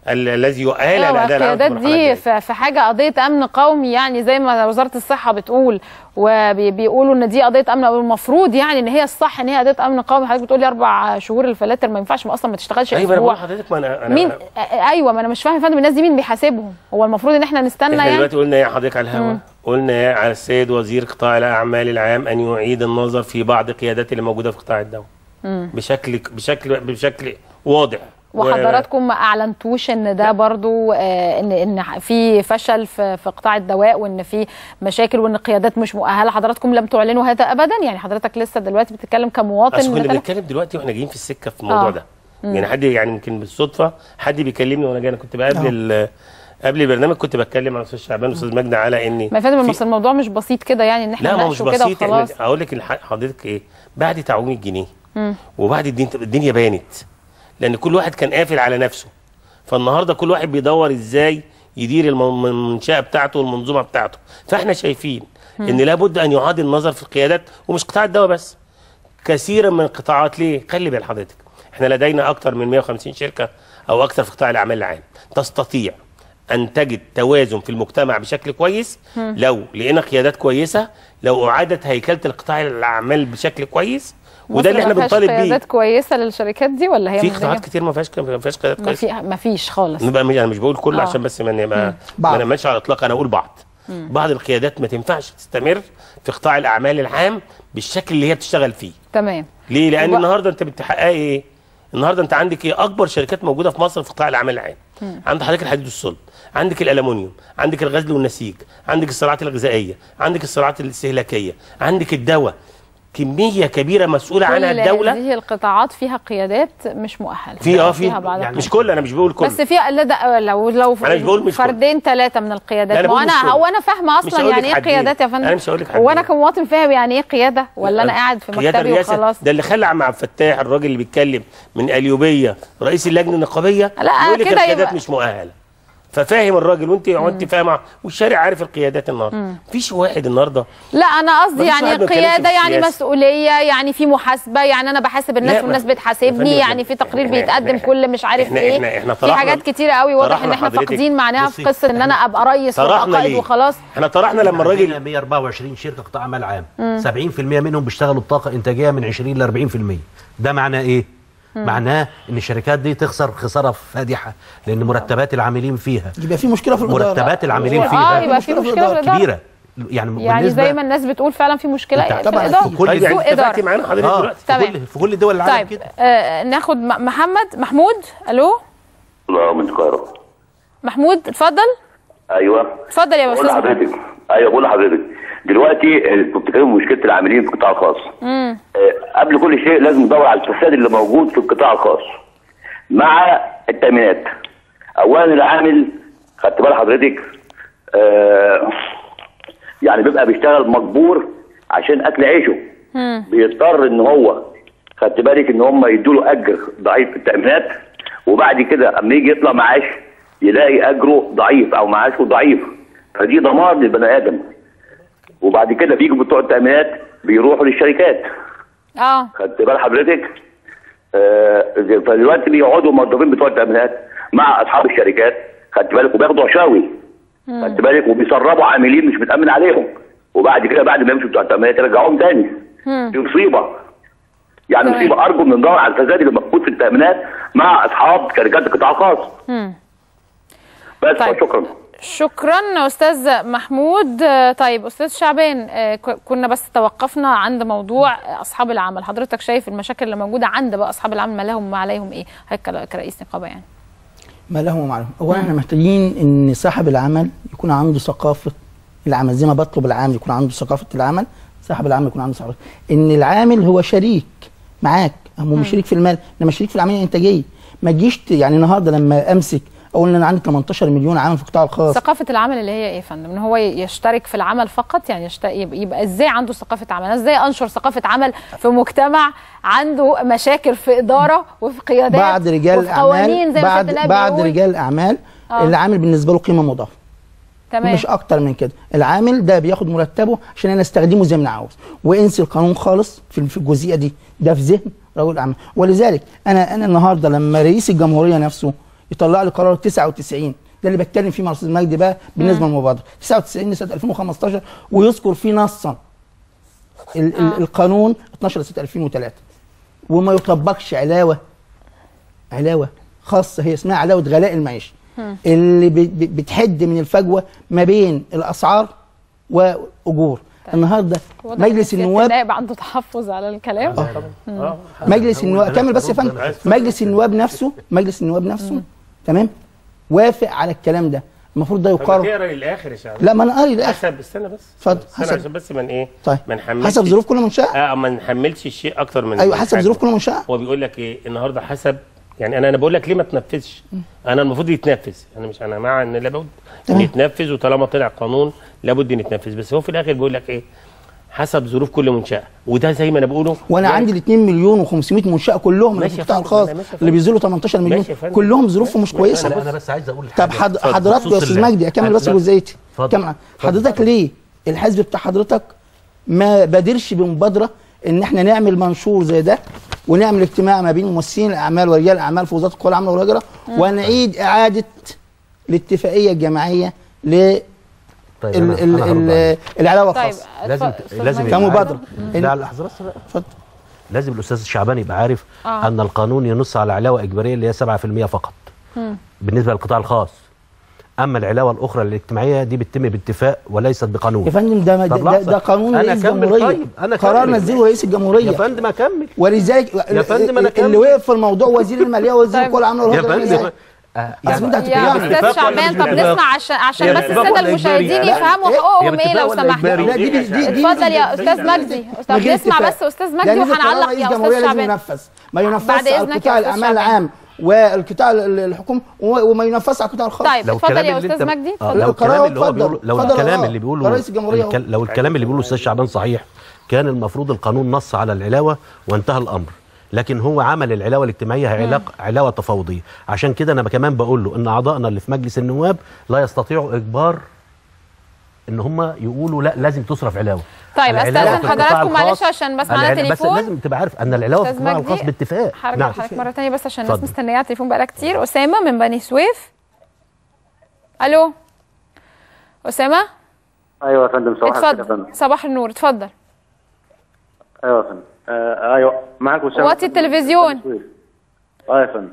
الذي يؤهل على الاداء. القيادات دي في حاجه قضيه امن قومي، يعني زي ما وزاره الصحه بتقول وبيقولوا ان دي قضيه امن، المفروض يعني ان هي الصح ان هي قضيه امن قومي. حضرتك بتقول لي 4 شهور الفلاتر ما ينفعش اصلا ما تشتغلش اسبوع. ايوه حضرتك ما انا مين ايوه ما انا مش فاهم يا فندم الناس دي مين بيحاسبهم؟ هو المفروض ان احنا نستنى يعني. دلوقتي قلنا يا حضرتك على الهوا، قلنا على السيد وزير قطاع الاعمال العام ان يعيد النظر في بعض القيادات اللي موجوده في قطاع الدواء بشكل واضح. وحضراتكم ما اعلنتوش ان ده برضو ان في فشل في قطاع الدواء وان في مشاكل وان القيادات مش مؤهله، حضراتكم لم تعلنوا هذا ابدا. يعني حضرتك لسه دلوقتي بتتكلم كمواطن، احنا بنتكلم دلوقتي واحنا جايين في السكه في الموضوع ده. يعني حد يعني يمكن بالصدفه حد بيكلمني وانا جاي، انا كنت قبل البرنامج كنت بتكلم مع الاستاذ شعبان والاستاذ مجدي على ان ما فاهم الموضوع مش بسيط كده، يعني ان احنا مش بسيط كده وخلاص. اقول لك حضرتك ايه، بعد تعويم الجنيه وبعد الدنيا بانت، لأن كل واحد كان قافل على نفسه، فالنهارده كل واحد بيدور إزاي يدير المنشأة بتاعته والمنظومة بتاعته. فإحنا شايفين إن لابد أن يعاد النظر في القيادات، ومش قطاع الدواء بس، كثيرا من القطاعات. ليه؟ خلي بال حضرتك إحنا لدينا أكثر من 150 شركة أو أكثر في قطاع الأعمال العام. تستطيع أن تجد توازن في المجتمع بشكل كويس لو لقينا قيادات كويسة، لو أعادت هيكلة القطاع الأعمال بشكل كويس، وده اللي احنا بنطالب بيه. قيادات كويسه للشركات دي ولا هي في قطاعات كتير ما فيهاش قيادات كويسه؟ ما فيش خالص. نبقى انا مش بقول كله عشان بس ما نمشيش على الاطلاق، انا اقول بعض القيادات ما تنفعش تستمر في قطاع الاعمال العام بالشكل اللي هي بتشتغل فيه. تمام. ليه؟ لان النهارده انت بتحققي ايه؟ النهارده انت عندك ايه اكبر شركات موجوده في مصر في قطاع الاعمال العام؟ عند حضرتك الحديد والصلب، عندك الالومنيوم، عندك الغزل والنسيج، عندك الصناعات الغذائيه، عندك الصناعات الاستهلاكيه، عندك الدواء. كمية كبيرة مسؤولة عنها الدولة. هذه القطاعات فيها قيادات مش مؤهلة. فيها بعض يعني مش كل، أنا مش بقول كل، بس فيها لو فردين ثلاثة من القيادات. وأنا فاهمة أصلا يعني إيه قيادات يا فندم. أنا مش هقول لك حاجة، وأنا كمواطن فاهم يعني إيه قيادة، ولا أنا قاعد في مكتبي وخلاص. ده اللي خلى عم عبد الفتاح الراجل اللي بيتكلم من قليوبية رئيس اللجنة النقابية يقول لك القيادات مش مؤهلة. ففاهم الراجل، وانت فاهمه، والشارع عارف القيادات النهارده. مفيش واحد النهارده. لا انا قصدي يعني قياده يعني مسؤوليه، يعني في محاسبه، يعني انا بحاسب الناس والناس بتحاسبني، يعني في تقرير بيتقدم كل مش عارف ايه، في حاجات كتيره قوي واضح ان احنا فاقدين معناها في قصه ان انا ابقى رئيس وقائد وخلاص. احنا طرحنا لما الراجل 124 شركه قطاع اعمال عام، 70% منهم بيشتغلوا بطاقه انتاجيه من 20 ل 40%. ده معناه ايه؟ معناه ان الشركات دي تخسر خساره فادحه، لان مرتبات العاملين فيها يبقى في مشكله في الاداره. مرتبات العاملين فيها يبقى في مشكله كبيره، يعني زي ما الناس بتقول فعلا في مشكله طبعا في كل سوق اداره معانا حضرتك دلوقتي في كل دول العالم. طيب كده ناخد محمود. الو، من القاهره. محمود اتفضل. ايوه اتفضل يا استاذ. بقول لحضرتك دلوقتي كنت بتتكلم في مشكله العاملين في القطاع الخاص. قبل كل شيء لازم ندور على الفساد اللي موجود في القطاع الخاص مع التامينات. اولا العامل، خدت بال حضرتك، يعني بيبقى بيشتغل مجبور عشان اكل عيشه. بيضطر ان هو، خدت بالك، ان هم يدوا له اجر ضعيف في التامينات، وبعد كده اما يجي يطلع معاش يلاقي اجره ضعيف او معاشه ضعيف، فدي دمار للبني ادم. وبعد كده بيجوا بتوع التامينات بيروحوا للشركات. خدت بال حضرتك؟ فدلوقتي بيقعدوا الموظفين بتوع التامينات مع اصحاب الشركات، خدت بالك، وبياخدوا عشاوي، خدت بالك، وبيسربوا عاملين مش متامن عليهم، وبعد كده بعد ما يمشوا بتوع التامينات يرجعوهم تاني. دي مصيبه، يعني مصيبه. ارجو ان ندور على الفساد اللي موجود في التامينات مع اصحاب شركات القطاع الخاص. بس طيب. شكرا استاذ محمود. طيب استاذ شعبان، كنا بس توقفنا عند موضوع اصحاب العمل. حضرتك شايف المشاكل اللي موجوده عند بقى اصحاب العمل، ما لهم وما عليهم ايه؟ هيك كرئيس نقابه يعني ما لهم وما عليهم. اولا احنا محتاجين ان صاحب العمل يكون عنده ثقافه العمل، زي ما بطلب العامل يكون عنده ثقافه العمل، صاحب العمل يكون عنده ثقافه ان العامل هو شريك معاك، هو مش شريك في المال، انما شريك في العمليه الانتاجيه. ما تجيش يعني النهارده لما امسك اقول انا عندي 18 مليون عامل في القطاع الخاص. ثقافه العمل اللي هي ايه يا فندم؟ ان هو يشترك في العمل فقط، يعني يبقى ازاي عنده ثقافه عمل؟ ازاي انشر ثقافه عمل في مجتمع عنده مشاكل في اداره وفي قيادات بعد رجال اعمال؟ بعد رجال اعمال العامل بالنسبه له قيمه مضافه، تمام، مش اكتر من كده. العامل ده بياخد مرتبه عشان انا استخدمه زي ما انا عاوز، وانسي القانون خالص في الجزئيه دي، ده في ذهن رجل الاعمال. ولذلك انا النهارده لما رئيس الجمهوريه نفسه يطلع لي قرار 99، ده اللي بتكلم فيه مع الاستاذ مجدي بقى بالنسبه للمبادره 99 لسنه 2015، ويذكر فيه نصا القانون 12 لسنه 2003، وما يطبقش علاوه خاصه هي اسمها علاوه غلاء المعيشه، اللي بتحد من الفجوه ما بين الاسعار واجور. النهارده مجلس النواب عنده تحفظ على الكلام. مجلس النواب كمل بس يا فندم. مجلس النواب نفسه تمام وافق على الكلام ده. المفروض ده يقرر. انا قاري للاخر يا شعبان. لا ما انا قاري للاخر. حسب السنه بس. اتفضل. حسب بس من ايه؟ طيب. ما نحملش حسب ظروف كل منشاه. ما نحملش الشيء اكتر من. ايوه حسب ظروف كل منشاه. هو بيقول لك ايه النهارده حسب يعني انا بقول لك ليه ما تنفذش؟ انا المفروض يتنفذ، انا مش انا مع ان لابد يتنفذ وطالما طلع قانون لابد ان يتنفذ، بس هو في الاخر بيقول لك ايه؟ حسب ظروف كل منشاه، وده زي ما انا بقوله وانا عندي ال 2 مليون و500 منشاه كلهم من القطاع الخاص اللي بينزلوا 18 مليون كلهم ظروفهم مش كويسه. انا بس عايز اقول طب حضرتك يا استاذ مجدي اكمل بس جزئيتي. حضرتك ليه الحزب بتاع حضرتك ما بادرش بمبادره ان احنا نعمل منشور زي ده ونعمل اجتماع ما بين ممثلين الاعمال ورجال الاعمال في وزاره القوى العامله والهجره ونعيد اعاده الاتفاقيه الجماعيه ل طيب العلاوه الخاصه؟ طيب لازم كمبادره. لا لحظه بس اتفضل. لازم الاستاذ الشعباني يبقى عارف ان القانون ينص على علاوه اجباريه اللي هي 7% فقط بالنسبه للقطاع الخاص، اما العلاوه الاخرى الاجتماعيه دي بتتم باتفاق وليست بقانون. يا فندم ده قانون رئيس الجمهوريه. طيب انا قرار نزله رئيس الجمهوريه. يا فندم اكمل. ولذلك يا فندم انا اللي وقف في الموضوع وزير الماليه وزير القوى العامله والهجره. يا استاذ شعبان طب نسمع عشان بس الساده المشاهدين يفهموا حقوقهم ايه لو سمحت. اتفضل يا استاذ مجدي. طب نسمع بس استاذ مجدي وهنعلق يا استاذ شعبان. ما ينفذش على قطاع الاعمال العام والقطاع الحكومي وما ينفذش على القطاع الخاص. طيب اتفضل يا استاذ مجدي. لو الكلام اللي بيقوله الاستاذ شعبان صحيح كان المفروض القانون نص على العلاوه وانتهى الامر، لكن هو عمل العلاوه الاجتماعيه علاوه تفاوضيه. عشان كده انا كمان بقول له ان اعضائنا اللي في مجلس النواب لا يستطيعوا اجبار ان هم يقولوا لا لازم تصرف علاوه. طيب استاذن حضراتكم معلش عشان بس معانا تليفون. بس لازم تبقى عارف ان العلاوه في القطاع الخاص باتفاق. هرجع لحضرتك مره ثانيه بس عشان الناس مستنيه على التليفون بقالها كتير. اسامه من بني سويف. الو اسامه. ايوه يا فندم صباح الخير. اتفضل صباح النور اتفضل. ايوه يا فندم. ايوه معاك وسام. وطي التلفزيون. ايوه يا فندم.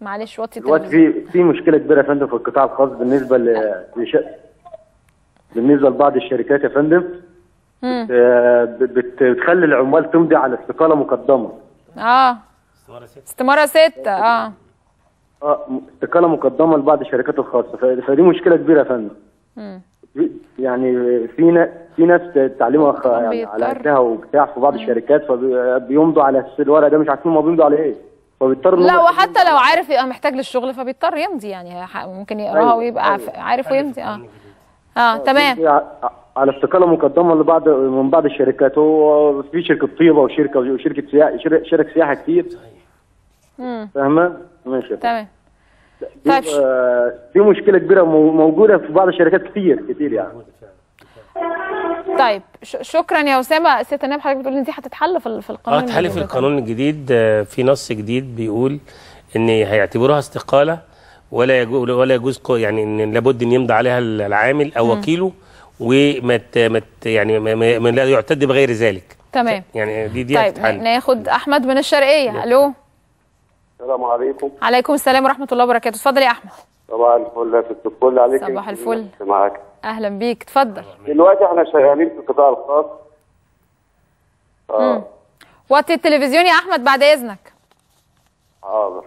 معلش وطي التلفزيون. في مشكله كبيره يا فندم في القطاع الخاص بالنسبه بالنسبه لبعض الشركات يا فندم. بتخلي العمال تمضي على استقاله مقدمه. استماره 6. استقاله مقدمه لبعض الشركات الخاصه، فدي مشكله كبيره يا فندم. يعني في ناس تعليمها يعني على قدها وبتاع في بعض الشركات، فبيمضوا على الورقه ده مش عارفين ما بيمضوا على ايه، فبيضطر لا وحتى لو عارف يبقى محتاج للشغل فبيضطر يمضي، يعني ممكن يقراها ويبقى عارف ويمضي. تمام. على استقاله مقدمه لبعض من بعض الشركات، هو في شركه طيبه وشركه سياحه شركه سياحه كتير. فاهمه؟ ماشي تمام. طيب في مشكله كبيره موجوده في بعض الشركات كتير يعني. طيب شكرا يا اسامه. سياده النائب حضرتك بتقول ان دي هتتحل في القانون الجديد. هتتحل في القانون الجديد، في نص جديد بيقول ان هيعتبروها استقاله ولا يجوز يعني ان لابد ان يمضي عليها العامل او وكيله وما يعني ما لا يعتد بغير ذلك. تمام يعني دي هتتحل. طيب ناخد احمد من الشرقيه. الو السلام عليكم. عليكم السلام ورحمة الله وبركاته. اتفضل يا أحمد. صباح الفل يا ست الكل عليك. صباح الفل. معاك. أهلا بيك اتفضل. دلوقتي احنا شغالين في القطاع الخاص. وطي التلفزيون يا أحمد بعد إذنك. حاضر.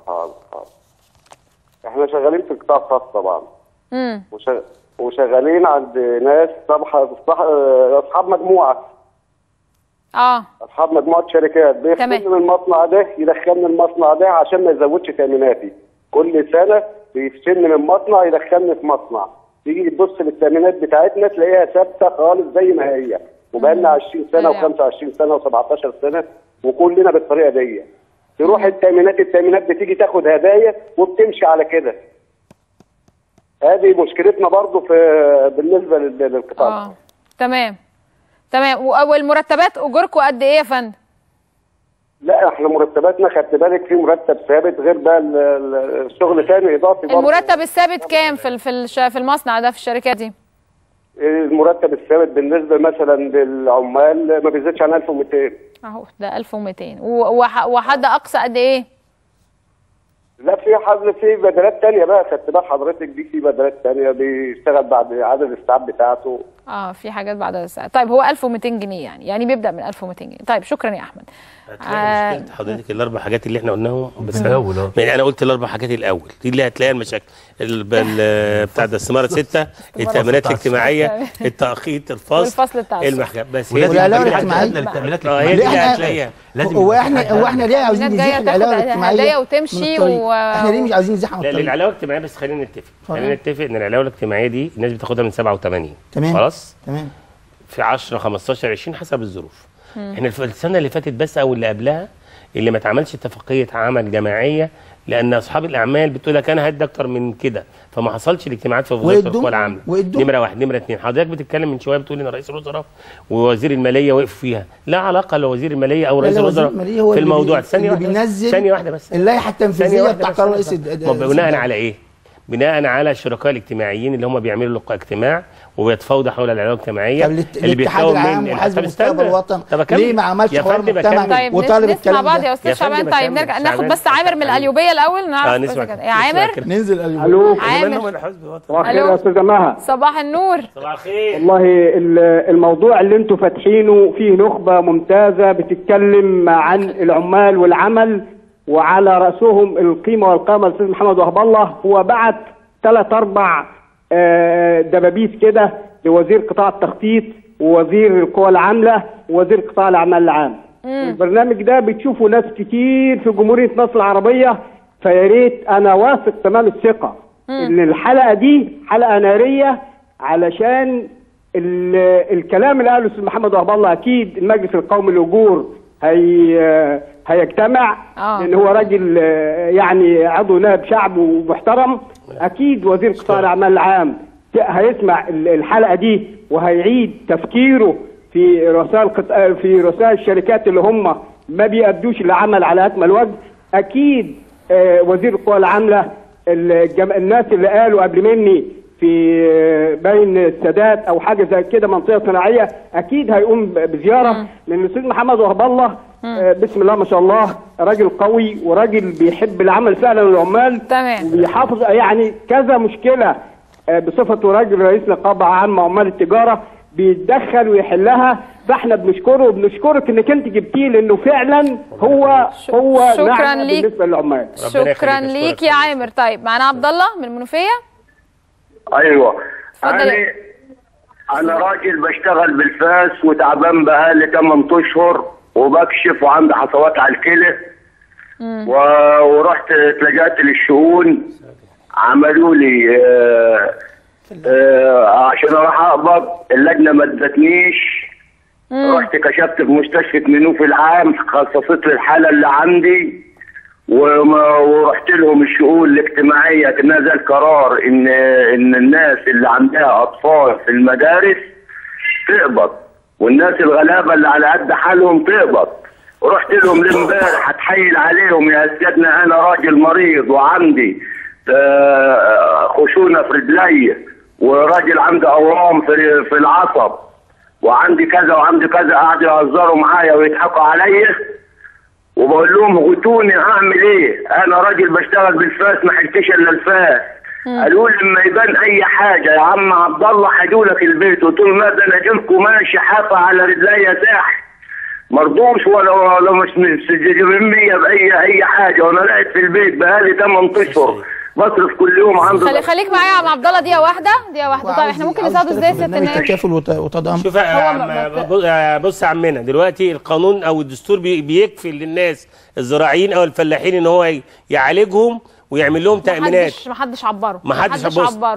احنا شغالين في القطاع الخاص طبعا. وشغالين عند ناس أصحاب مجموعة. اصحاب مجموعه شركات بيخليني من المصنع ده يدخلني المصنع ده عشان ما يزودش تاميناتي، كل سنه بيفشلني من مصنع يدخلني في مصنع، تيجي تبص للتامينات بتاعتنا تلاقيها ثابته خالص زي ما هي، وبقالنا 20 سنه و25 سنه و17 سنه وكلنا بالطريقه دي. تروح التامينات بتيجي تاخد هدايا وبتمشي على كده. هذه مشكلتنا برضو في بالنسبه للقطاع. تمام. والمرتبات اجوركم قد ايه يا فندم؟ لا احنا مرتباتنا خدت بالك في مرتب ثابت غير بقى الشغل ثاني اضافي. المرتب الثابت كام في المصنع ده في الشركه دي؟ المرتب الثابت بالنسبه مثلا للعمال ما بيزيدش عن 1200. اهو ده 1200 وحد اقصى قد ايه؟ لا في حظ في بدلات ثانيه بقى، خدت بال حضرتك دي في بدلات ثانيه بيشتغل بعد عدد الساعات بتاعته. في حاجات بعد عدد الساعات. طيب هو 1200 جنيه يعني بيبدا من 1200 جنيه. طيب شكرا يا احمد. هتلاقي مشكله حضرتك الاربع حاجات اللي احنا قلناهم بس الاول، يعني انا قلت الاربع حاجات الاول دي اللي هتلاقيها المشاكل بتاع ده استماره 6 التامينات الاجتماعيه التاقيت الفصل المحكمه بس هي لازم. واحنا ليه عاوزين نزيح العلاوه الاجتماعيه وتمشي احنا ليه مش عاوزين نزيحها؟ لا العلاوه الاجتماعيه بس خلينا نتفق ان العلاوه الاجتماعيه دي الناس بتاخدها من 87. تمام خلاص تمام في 10 15 20 حسب الظروف. احنا السنه اللي فاتت بس او اللي قبلها اللي ما اتعملش اتفاقيه عمل جماعيه لان اصحاب الاعمال بتقول لك انا هدي اكتر من كده، فما حصلش الاجتماعات في وزاره القوى العامله. نمره واحد، نمره اثنين، حضرتك بتتكلم من شويه بتقول ان رئيس الوزراء ووزير الماليه وقفوا فيها، لا علاقه لوزير الماليه او رئيس الوزراء في الموضوع. ثانيه واحده بس اللائحه التنفيذيه بتاع قرار رئيس الوزراء بناء على ايه؟ بناء على الشركاء الاجتماعيين اللي هم بيعملوا لقاء اجتماع وبيتفاوضوا حول العلاقه الاجتماعيه اللي بيتفاوضوا من وحزب مستقبل الوطن. ليه ما عملش حوار مجتمعي وطالب الكلام مع بعض يا استاذ شعبان؟ طيب نرجع ناخد بس عامر من القليوبيه الاول نعرف يا عامر. ننزل القليوبيه. عامر صباح الخير يا استاذ جماعه. صباح النور. صباح الخير. والله الموضوع اللي انتم فاتحينه فيه نخبه ممتازه بتتكلم عن العمال والعمل وعلى راسهم القيمه والقامه الاستاذ محمد وهب الله. هو بعت 3 4 دبابيس كده لوزير قطاع التخطيط ووزير القوى العامله ووزير قطاع الاعمال العام. البرنامج ده بتشوفوا ناس كتير في جمهوريه مصر العربيه، فيا ريت انا واثق تمام الثقه ان الحلقه دي حلقه ناريه علشان الكلام اللي قاله الاستاذ محمد وهب الله. اكيد المجلس القومي للاجور هيجتمع لان هو راجل يعني عضو نائب شعب ومحترم. اكيد وزير قطاع الاعمال العام هيسمع الحلقه دي وهيعيد تفكيره في رؤساء الشركات اللي هم ما بيأدوش العمل على اكمل وجه. اكيد وزير القوى العامله الناس اللي قالوا قبل مني في بين السادات او حاجه زي كده منطقه صناعيه اكيد هيقوم بزياره، لان الاستاذ محمد وهب الله بسم الله ما شاء الله راجل قوي وراجل بيحب العمل فعلا للعمال. تمام. وبيحافظ يعني كذا مشكله بصفته راجل رئيس نقابه عامه عمال التجاره بيتدخل ويحلها، فاحنا بنشكره وبنشكرك انك انت جبتيه لانه فعلا هو نعمه بالنسبه للعمال. شكرا ليك يا عامر. طيب معنا عبد الله من المنوفيه. ايوه انا راجل بشتغل بالفاس وتعبان بقالي 8 اشهر وبكشف وعندي حصوات على الكلى ورحت اتلجأت للشؤون. عملوا لي عشان اروح اقبض اللجنه ما ادتنيش. رحت كشفت في مستشفى منوفي العام خصصت لي الحاله اللي عندي ورحت لهم الشؤون الاجتماعيه. تنازل قرار ان الناس اللي عندها اطفال في المدارس تقبض والناس الغلابه اللي على قد حالهم تقبض. رحت لهم لامبارح اتحايل عليهم يا سيادنا انا راجل مريض وعندي خشونه في رجلي وراجل عندي اورام في العصب وعندي كذا وعندي كذا. قعدوا يهزروا معايا ويضحكوا عليا وبقول لهم غتوني هعمل ايه؟ انا راجل بشتغل بالفاس ما حكتش الا الفاس. قالوا لي لما يبان اي حاجه يا عم عبد الله هجولك البيت. قلت لهم لا ده انا جيلكم ماشي حافه على رجليا ساحل مرضوش ولا مش مستجيبين باي حاجه وانا قاعد في البيت بقالي 8 اشهر بصرف كل يوم عنده. خليك معايا يا عم عبد الله دقيقه واحده. طيب احنا ممكن نساعده ازاي يا فنان؟ تكافل وتضامن. شوف بص يا عمنا دلوقتي القانون او الدستور بيكفل للناس الزراعيين او الفلاحين ان هو يعالجهم ويعمل لهم تامينات. محدش عبره.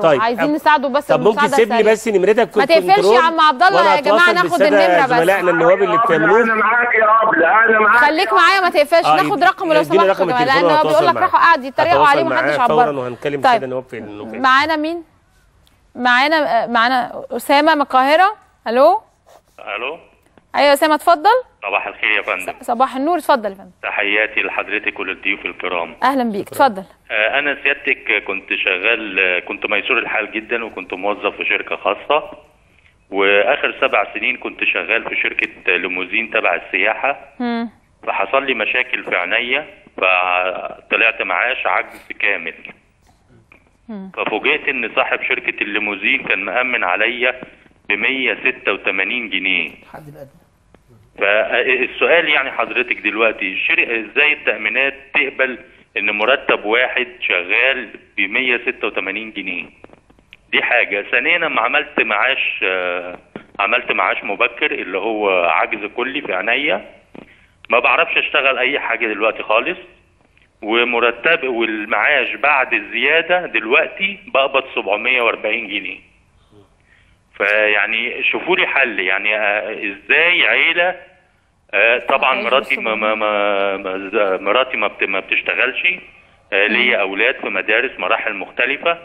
طيب عايزين نساعده بس. طب ممكن تسيب لي بس نمرتك كنت ما تقفلش يا عم عبد الله يا جماعه ناخد النمره بس. زملائنا النواب اللي بتعملوه انا معاك يا عبله انا معاك. خليك معايا ما تقفلش ناخد رقمه لو سمحت يا جماعه لان هو بيقول لك راحوا قاعد يتريقوا عليه ومحدش عبره. فورا وهنكلم سيد النواب في معانا مين؟ معانا اسامه من القاهره. الو ايوه اسامه اتفضل. صباح الخير يا فندم. صباح النور اتفضل يا فندم. تحياتي لحضرتك وللضيوف الكرام. اهلا بيك اتفضل. انا سيادتك كنت شغال كنت ميسور الحال جدا وكنت موظف في شركه خاصه واخر 7 سنين كنت شغال في شركه ليموزين تبع السياحه. فحصل لي مشاكل في عينيا فطلعت معاش عجز كامل. ففوجئت ان صاحب شركه الليموزين كان مأمن عليا ب 186 جنيه. الحد الادنى. فالسؤال يعني حضرتك دلوقتي ازاي التأمينات تقبل ان مرتب واحد شغال ب 186 جنيه؟ دي حاجه. ثانيا انا عملت معاش، مبكر اللي هو عجز كلي في عينيا، ما بعرفش اشتغل اي حاجه دلوقتي خالص، ومرتب والمعاش بعد الزياده دلوقتي بقبض 740 جنيه. فيعني شوفوا لي حل، يعني ازاي عيله طبعا مراتي ما بتشتغلش، ليا اولاد في مدارس مراحل مختلفه،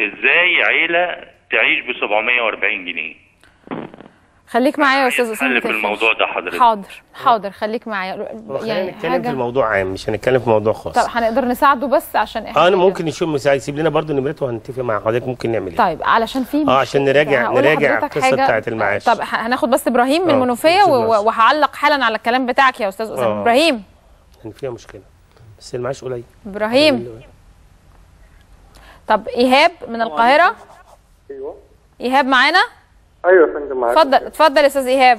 ازاي عيله تعيش ب 740 جنيه؟ خليك معايا يا استاذ اسامه في الموضوع ده حضرتك. حاضر خليك معايا. يعني هنتكلم في الموضوع عام، مش هنتكلم في موضوع خاص. طب هنقدر نساعده بس عشان احنا انا ممكن نشوف مساعد يسيب لنا برضه نمرته وهنتفق مع حضرتك ممكن نعمل ايه. طيب علشان في عشان نراجع القصه بتاعت المعاش. طب هناخد بس ابراهيم من المنوفيه وهعلق حالا على الكلام بتاعك يا استاذ اسامه. ابراهيم كان فيها مشكله بس المعاش قليل. ابراهيم. طب ايهاب من القاهره. ايوه ايهاب معانا. ايوه يا فندم معاك. اتفضل اتفضل يا استاذ ايهاب.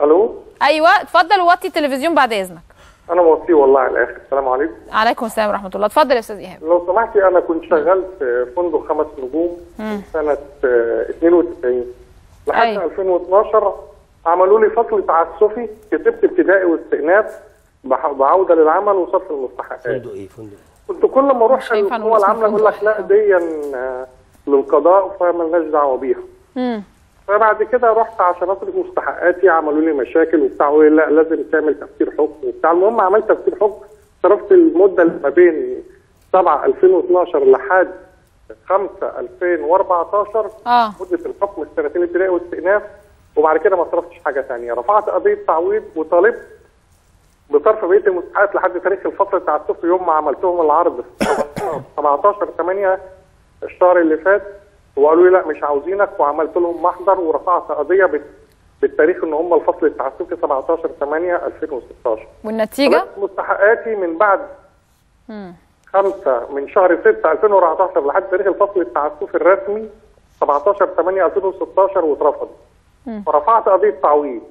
الو. ايوه اتفضل ووطي التلفزيون بعد اذنك. انا موطيه والله على الاخر. السلام عليكم. وعليكم السلام ورحمه الله. اتفضل يا استاذ ايهاب. لو سمحتي انا كنت شغال في فندق 5 نجوم سنه 92 لحد 2012. عملوا لي فصل تعسفي، كتبت ابتدائي واستئناف بعوده للعمل وصرف المستحقات. فندق ايه؟ فندق كنت كل ما اروح القوى العامله يقول لك لا دي للقضاء فمالناش دعوه بيها. فبعد كده رحت عشان اصرف مستحقاتي، عملوا لي مشاكل وبتاع، لا لازم تعمل تفسير حكم وبتاع. المهم عملت تفسير حكم، صرفت المده اللي ما بين 7/2012 لحد 5/2014 مده الحكم السنتين ابتدائي واستئناف، وبعد كده ما صرفتش حاجه ثانيه. رفعت قضيه تعويض وطالبت بصرف بقيه المستحقات لحد تاريخ الفتره بتاعت الصفر. يوم ما عملتهم العرض في 17/8 الشهر اللي فات، وقالوا لي لا مش عاوزينك، وعملت لهم محضر ورفعت قضيه بالتاريخ ان هم الفصل التعسفي 17/8/2016. والنتيجه؟ مستحقاتي من بعد 5 من شهر 6/2014 لحد تاريخ الفصل التعسفي الرسمي 17/8/2016 واترفضت. ورفعت قضيه تعويض.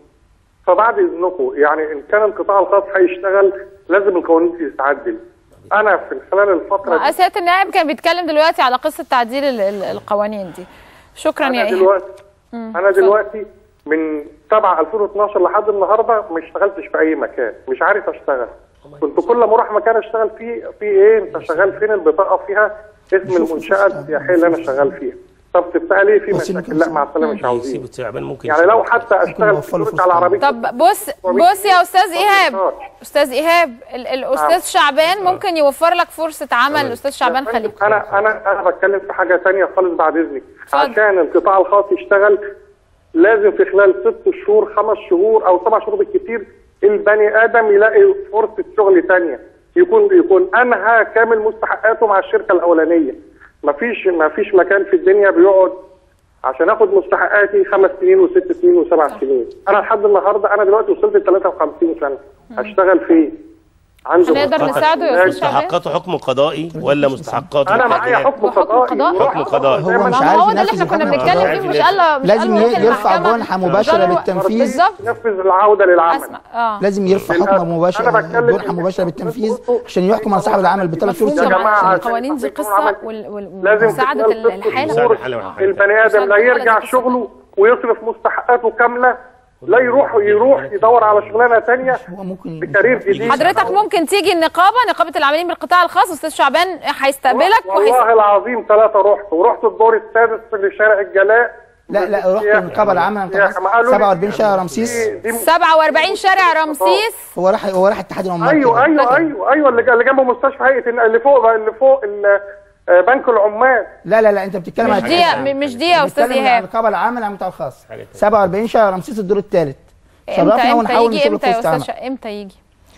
فبعد اذنكم يعني ان كان القطاع الخاص هيشتغل لازم القوانين تتعدل. انا في خلال الفتره دي سياده النائب كان بيتكلم دلوقتي على قصه تعديل القوانين دي. شكرا يا ايهاب. انا دلوقتي من 7/2012 لحد النهارده ما اشتغلتش في اي مكان، مش عارف اشتغل. كنت كل ما اروح مكان اشتغل فيه في ايه انت شغال فين، البطاقه فيها اسم المنشاه السياحيه اللي انا شغال فيها. طب تبقى ليه في مشاكل؟ لا مع السلامه مش عاوزين يعني لو حتى اشتغل على العربيه. طب بص يا استاذ ايهاب، الاستاذ شعبان ممكن يوفر لك فرصه عمل. الاستاذ شعبان خليفه. انا بتكلم في حاجه ثانيه خالص بعد اذنك. عشان القطاع الخاص يشتغل لازم في خلال 6 شهور 5 شهور او 7 شهور بالكثير البني ادم يلاقي فرصه شغل ثانيه، يكون انهى كامل مستحقاته مع الشركه الاولانيه. مفيش مكان في الدنيا بيقعد عشان اخد مستحقاتي 5 سنين و6 سنين و7 سنين. انا لحد النهارده انا دلوقتي وصلت ل 53 سنه، هشتغل فين؟ عنده هنقدر نساعده يا استاذ شعبان؟ مستحقاته حكم قضائي ولا مستحقاته؟ انا معايا حكم قضائي. هو مش عارف هو ده اللي احنا كنا بنتكلم فيه. مش قال لازم يرفع جنحه مباشره بالتنفيذ، ينفذ العوده للعمل. لازم يرفع حكم مباشر جنحه مباشره بالتنفيذ عشان يحكم على صاحب العمل ب3 شهور. يا جماعه القوانين دي قصه ومساعده الحاله. البني ادم لا يرجع شغله ويصرف مستحقاته كامله، لا يروح يدور على شغلانه ثانيه بكارير جديد. حضرتك ممكن تيجي النقابه، نقابه العاملين بالقطاع الخاص، استاذ شعبان هيستقبلك. والله العظيم 3 رحت الدور السادس في شارع الجلاء. لا رحت النقابه العامه 47 شارع رمسيس. 47 شارع رمسيس. هو راح الاتحاد العمال. ايوه اللي جنب مستشفى هيئه اللي فوق بنك العمال. لا انت بتتكلم على مش دي يا استاذ ايهاب. النقابه العامه على الخاص 47 شارع رمسيس الدور الثالث. شرفنا ونحاول نشوف الفستان. امتى يجي؟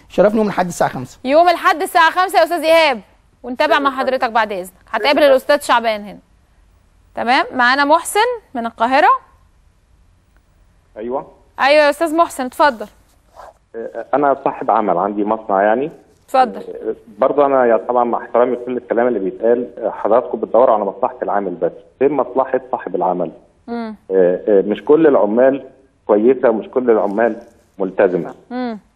شرفنا يوم الاحد الساعه 5. يوم الاحد الساعه 5 يا استاذ ايهاب، ونتابع مع حضرتك بعد اذنك. هتقابل الاستاذ شعبان هنا. تمام. معانا محسن من القاهره. ايوه يا استاذ محسن اتفضل. انا صاحب عمل، عندي مصنع يعني. اتفضل. برضه انا طبعا مع احترامي لكل الكلام اللي بيتقال، حضراتكم بتدوروا على مصلحه العامل بس، فين مصلحه صاحب العمل؟ مش كل العمال كويسه ومش كل العمال ملتزمه.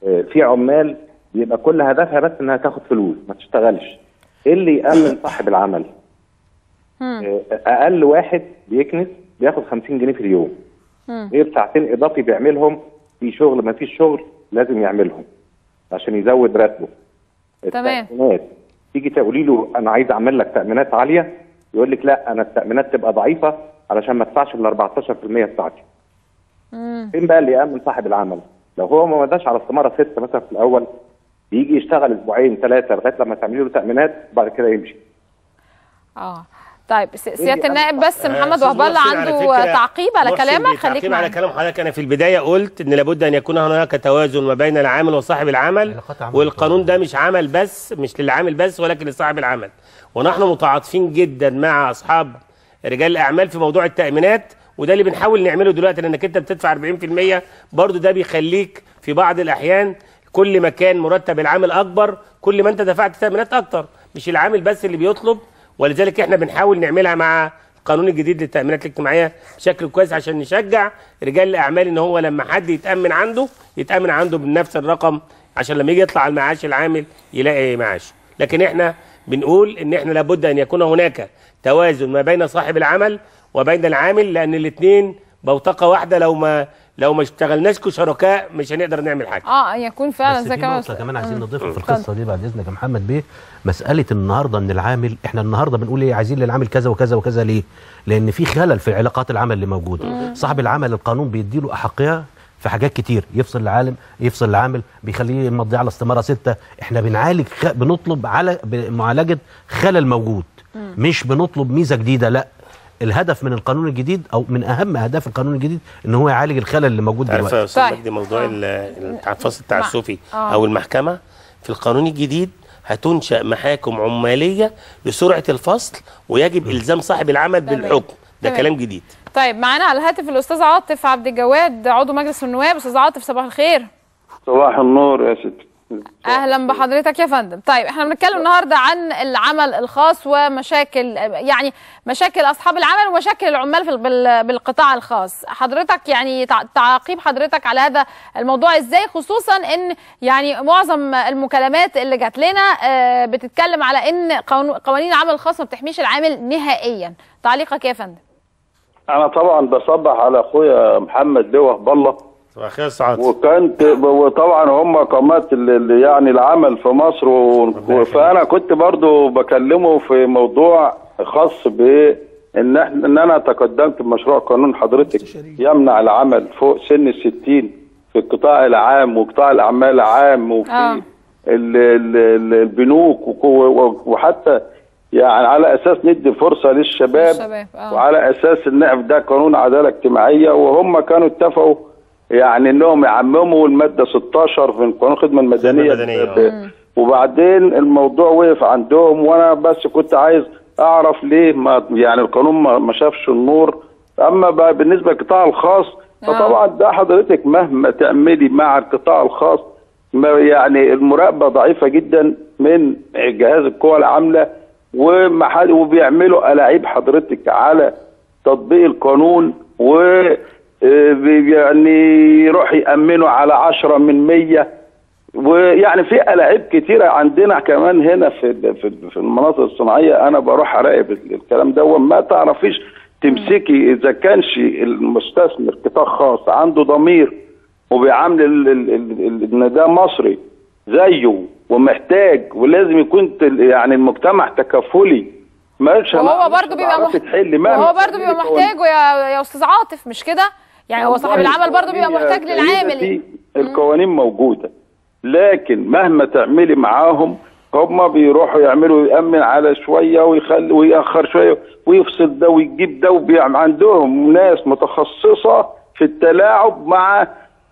في عمال بيبقى كل هدفها بس انها تاخد فلوس ما تشتغلش. ايه اللي يأمن صاحب العمل؟ اقل واحد بيكنس بياخد 50 جنيه في اليوم. ايه بساعتين اضافي بيعملهم في شغل ما فيش شغل لازم يعملهم عشان يزود راتبه. تمام. التأمينات تيجي تقولي له انا عايز اعمل لك تأمينات عاليه، يقول لك لا انا التأمينات تبقى ضعيفه علشان ما ادفعش ال 14% بتاعتي. فين بقى اللي يأمن صاحب العمل؟ لو هو ما مداش على استماره 6 مثلا في الاول، بيجي يشتغل اسبوعين 3 لغايه لما تعملي له تأمينات وبعد كده يمشي. طيب سياده النائب بس محمد وهب الله عنده تعقيب على كلامك. خليك معايا على كلام حضرتك. انا في البدايه قلت ان لابد ان يكون هناك توازن ما بين العامل وصاحب العمل، والقانون ده مش عمل بس، مش للعامل بس ولكن لصاحب العمل، ونحن متعاطفين جدا مع اصحاب رجال الاعمال في موضوع التأمينات، وده اللي بنحاول نعمله دلوقتي، لانك انت بتدفع 40% برضه ده بيخليك في بعض الاحيان كل ما كان مرتب العامل اكبر كل ما انت دفعت تأمينات اكتر، مش العامل بس اللي بيطلب، ولذلك احنا بنحاول نعملها مع القانون الجديد للتأمينات الاجتماعية بشكل كويس عشان نشجع رجال الأعمال إن هو لما حد يتأمن عنده بنفس الرقم، عشان لما يجي يطلع على المعاش العامل يلاقي معاش. لكن احنا بنقول إن احنا لابد أن يكون هناك توازن ما بين صاحب العمل وبين العامل، لأن الاثنين بوتقة واحدة، لو ما اشتغلناش كشركاء مش هنقدر نعمل حاجه. يكون فعلا زي كمان. بس في نقطه كمان عايزين نضيفها في القصه دي بعد اذنك يا محمد بيه. مساله النهارده ان العامل، احنا النهارده بنقول ايه، عايزين للعامل كذا وكذا وكذا، ليه؟ لان في خلل في علاقات العمل اللي موجوده. صاحب العمل القانون بيديله احقيه في حاجات كتير، يفصل العامل، بيخليه مضي على استماره 6. احنا بنطلب على معالجه خلل موجود، مش بنطلب ميزه جديده. لا، الهدف من القانون الجديد او من اهم اهداف القانون الجديد ان هو يعالج الخلل اللي موجود دلوقتي. عارف يا مجدي موضوع الفصل التعسفي او المحكمه في القانون الجديد هتنشأ محاكم عماليه لسرعه الفصل، ويجب الزام صاحب العمل بالحكم. ده كلام جديد. طيب معانا على الهاتف الاستاذ عاطف عبد الجواد عضو مجلس النواب. استاذ عاطف صباح الخير. صباح النور يا ستي. اهلا بحضرتك يا فندم. طيب احنا بنتكلم النهارده عن العمل الخاص ومشاكل، يعني مشاكل اصحاب العمل ومشاكل العمال في بالقطاع الخاص. حضرتك يعني تعقيب حضرتك على هذا الموضوع ازاي، خصوصا ان يعني معظم المكالمات اللي جات لنا بتتكلم على ان قوانين العمل الخاص ما بتحميش العامل نهائيا. تعليقك يا فندم. انا طبعا بصبح على اخويا محمد وهب الله وطبعا هم قامات يعني العمل في مصر، فانا كنت برضو بكلمه في موضوع خاص ان انا تقدمت بمشروع قانون حضرتك يمنع العمل فوق سن 60 في القطاع العام وقطاع الاعمال العام وفي البنوك، وحتى يعني على اساس ندي فرصه للشباب وعلى اساس نعرف ده قانون عداله اجتماعيه. وهم كانوا اتفقوا يعني انهم يعمموا الماده 16 في قانون الخدمه المدنيه، وبعدين الموضوع وقف عندهم. وانا بس كنت عايز اعرف ليه ما يعني القانون ما شافش النور. اما بقى بالنسبه للقطاع الخاص فطبعا ده حضرتك مهما تعملي مع القطاع الخاص يعني المراقبه ضعيفه جدا من جهاز القوى العامله، وبيعملوا ألاعيب حضرتك على تطبيق القانون، و يعني يروح يأمنوا على 10%، ويعني في ألاعيب كتيرة عندنا كمان هنا في المناطق الصناعية. أنا بروح أراقب الكلام ده، ما تعرفيش تمسكي إذا كانش المستثمر قطاع خاص عنده ضمير وبيعامل إن ده مصري زيه ومحتاج ولازم يكون يعني المجتمع تكافلي. وهو برضه بيبقى محتاج يا أستاذ عاطف، مش كده؟ يعني هو صاحب العمل برضه بيبقى محتاج للعامل. القوانين موجوده لكن مهما تعملي معاهم هم بيروحوا يعملوا يأمن على شويه ويخلي ويأخر شويه ويفصل ده ويجيب ده، عندهم ناس متخصصه في التلاعب مع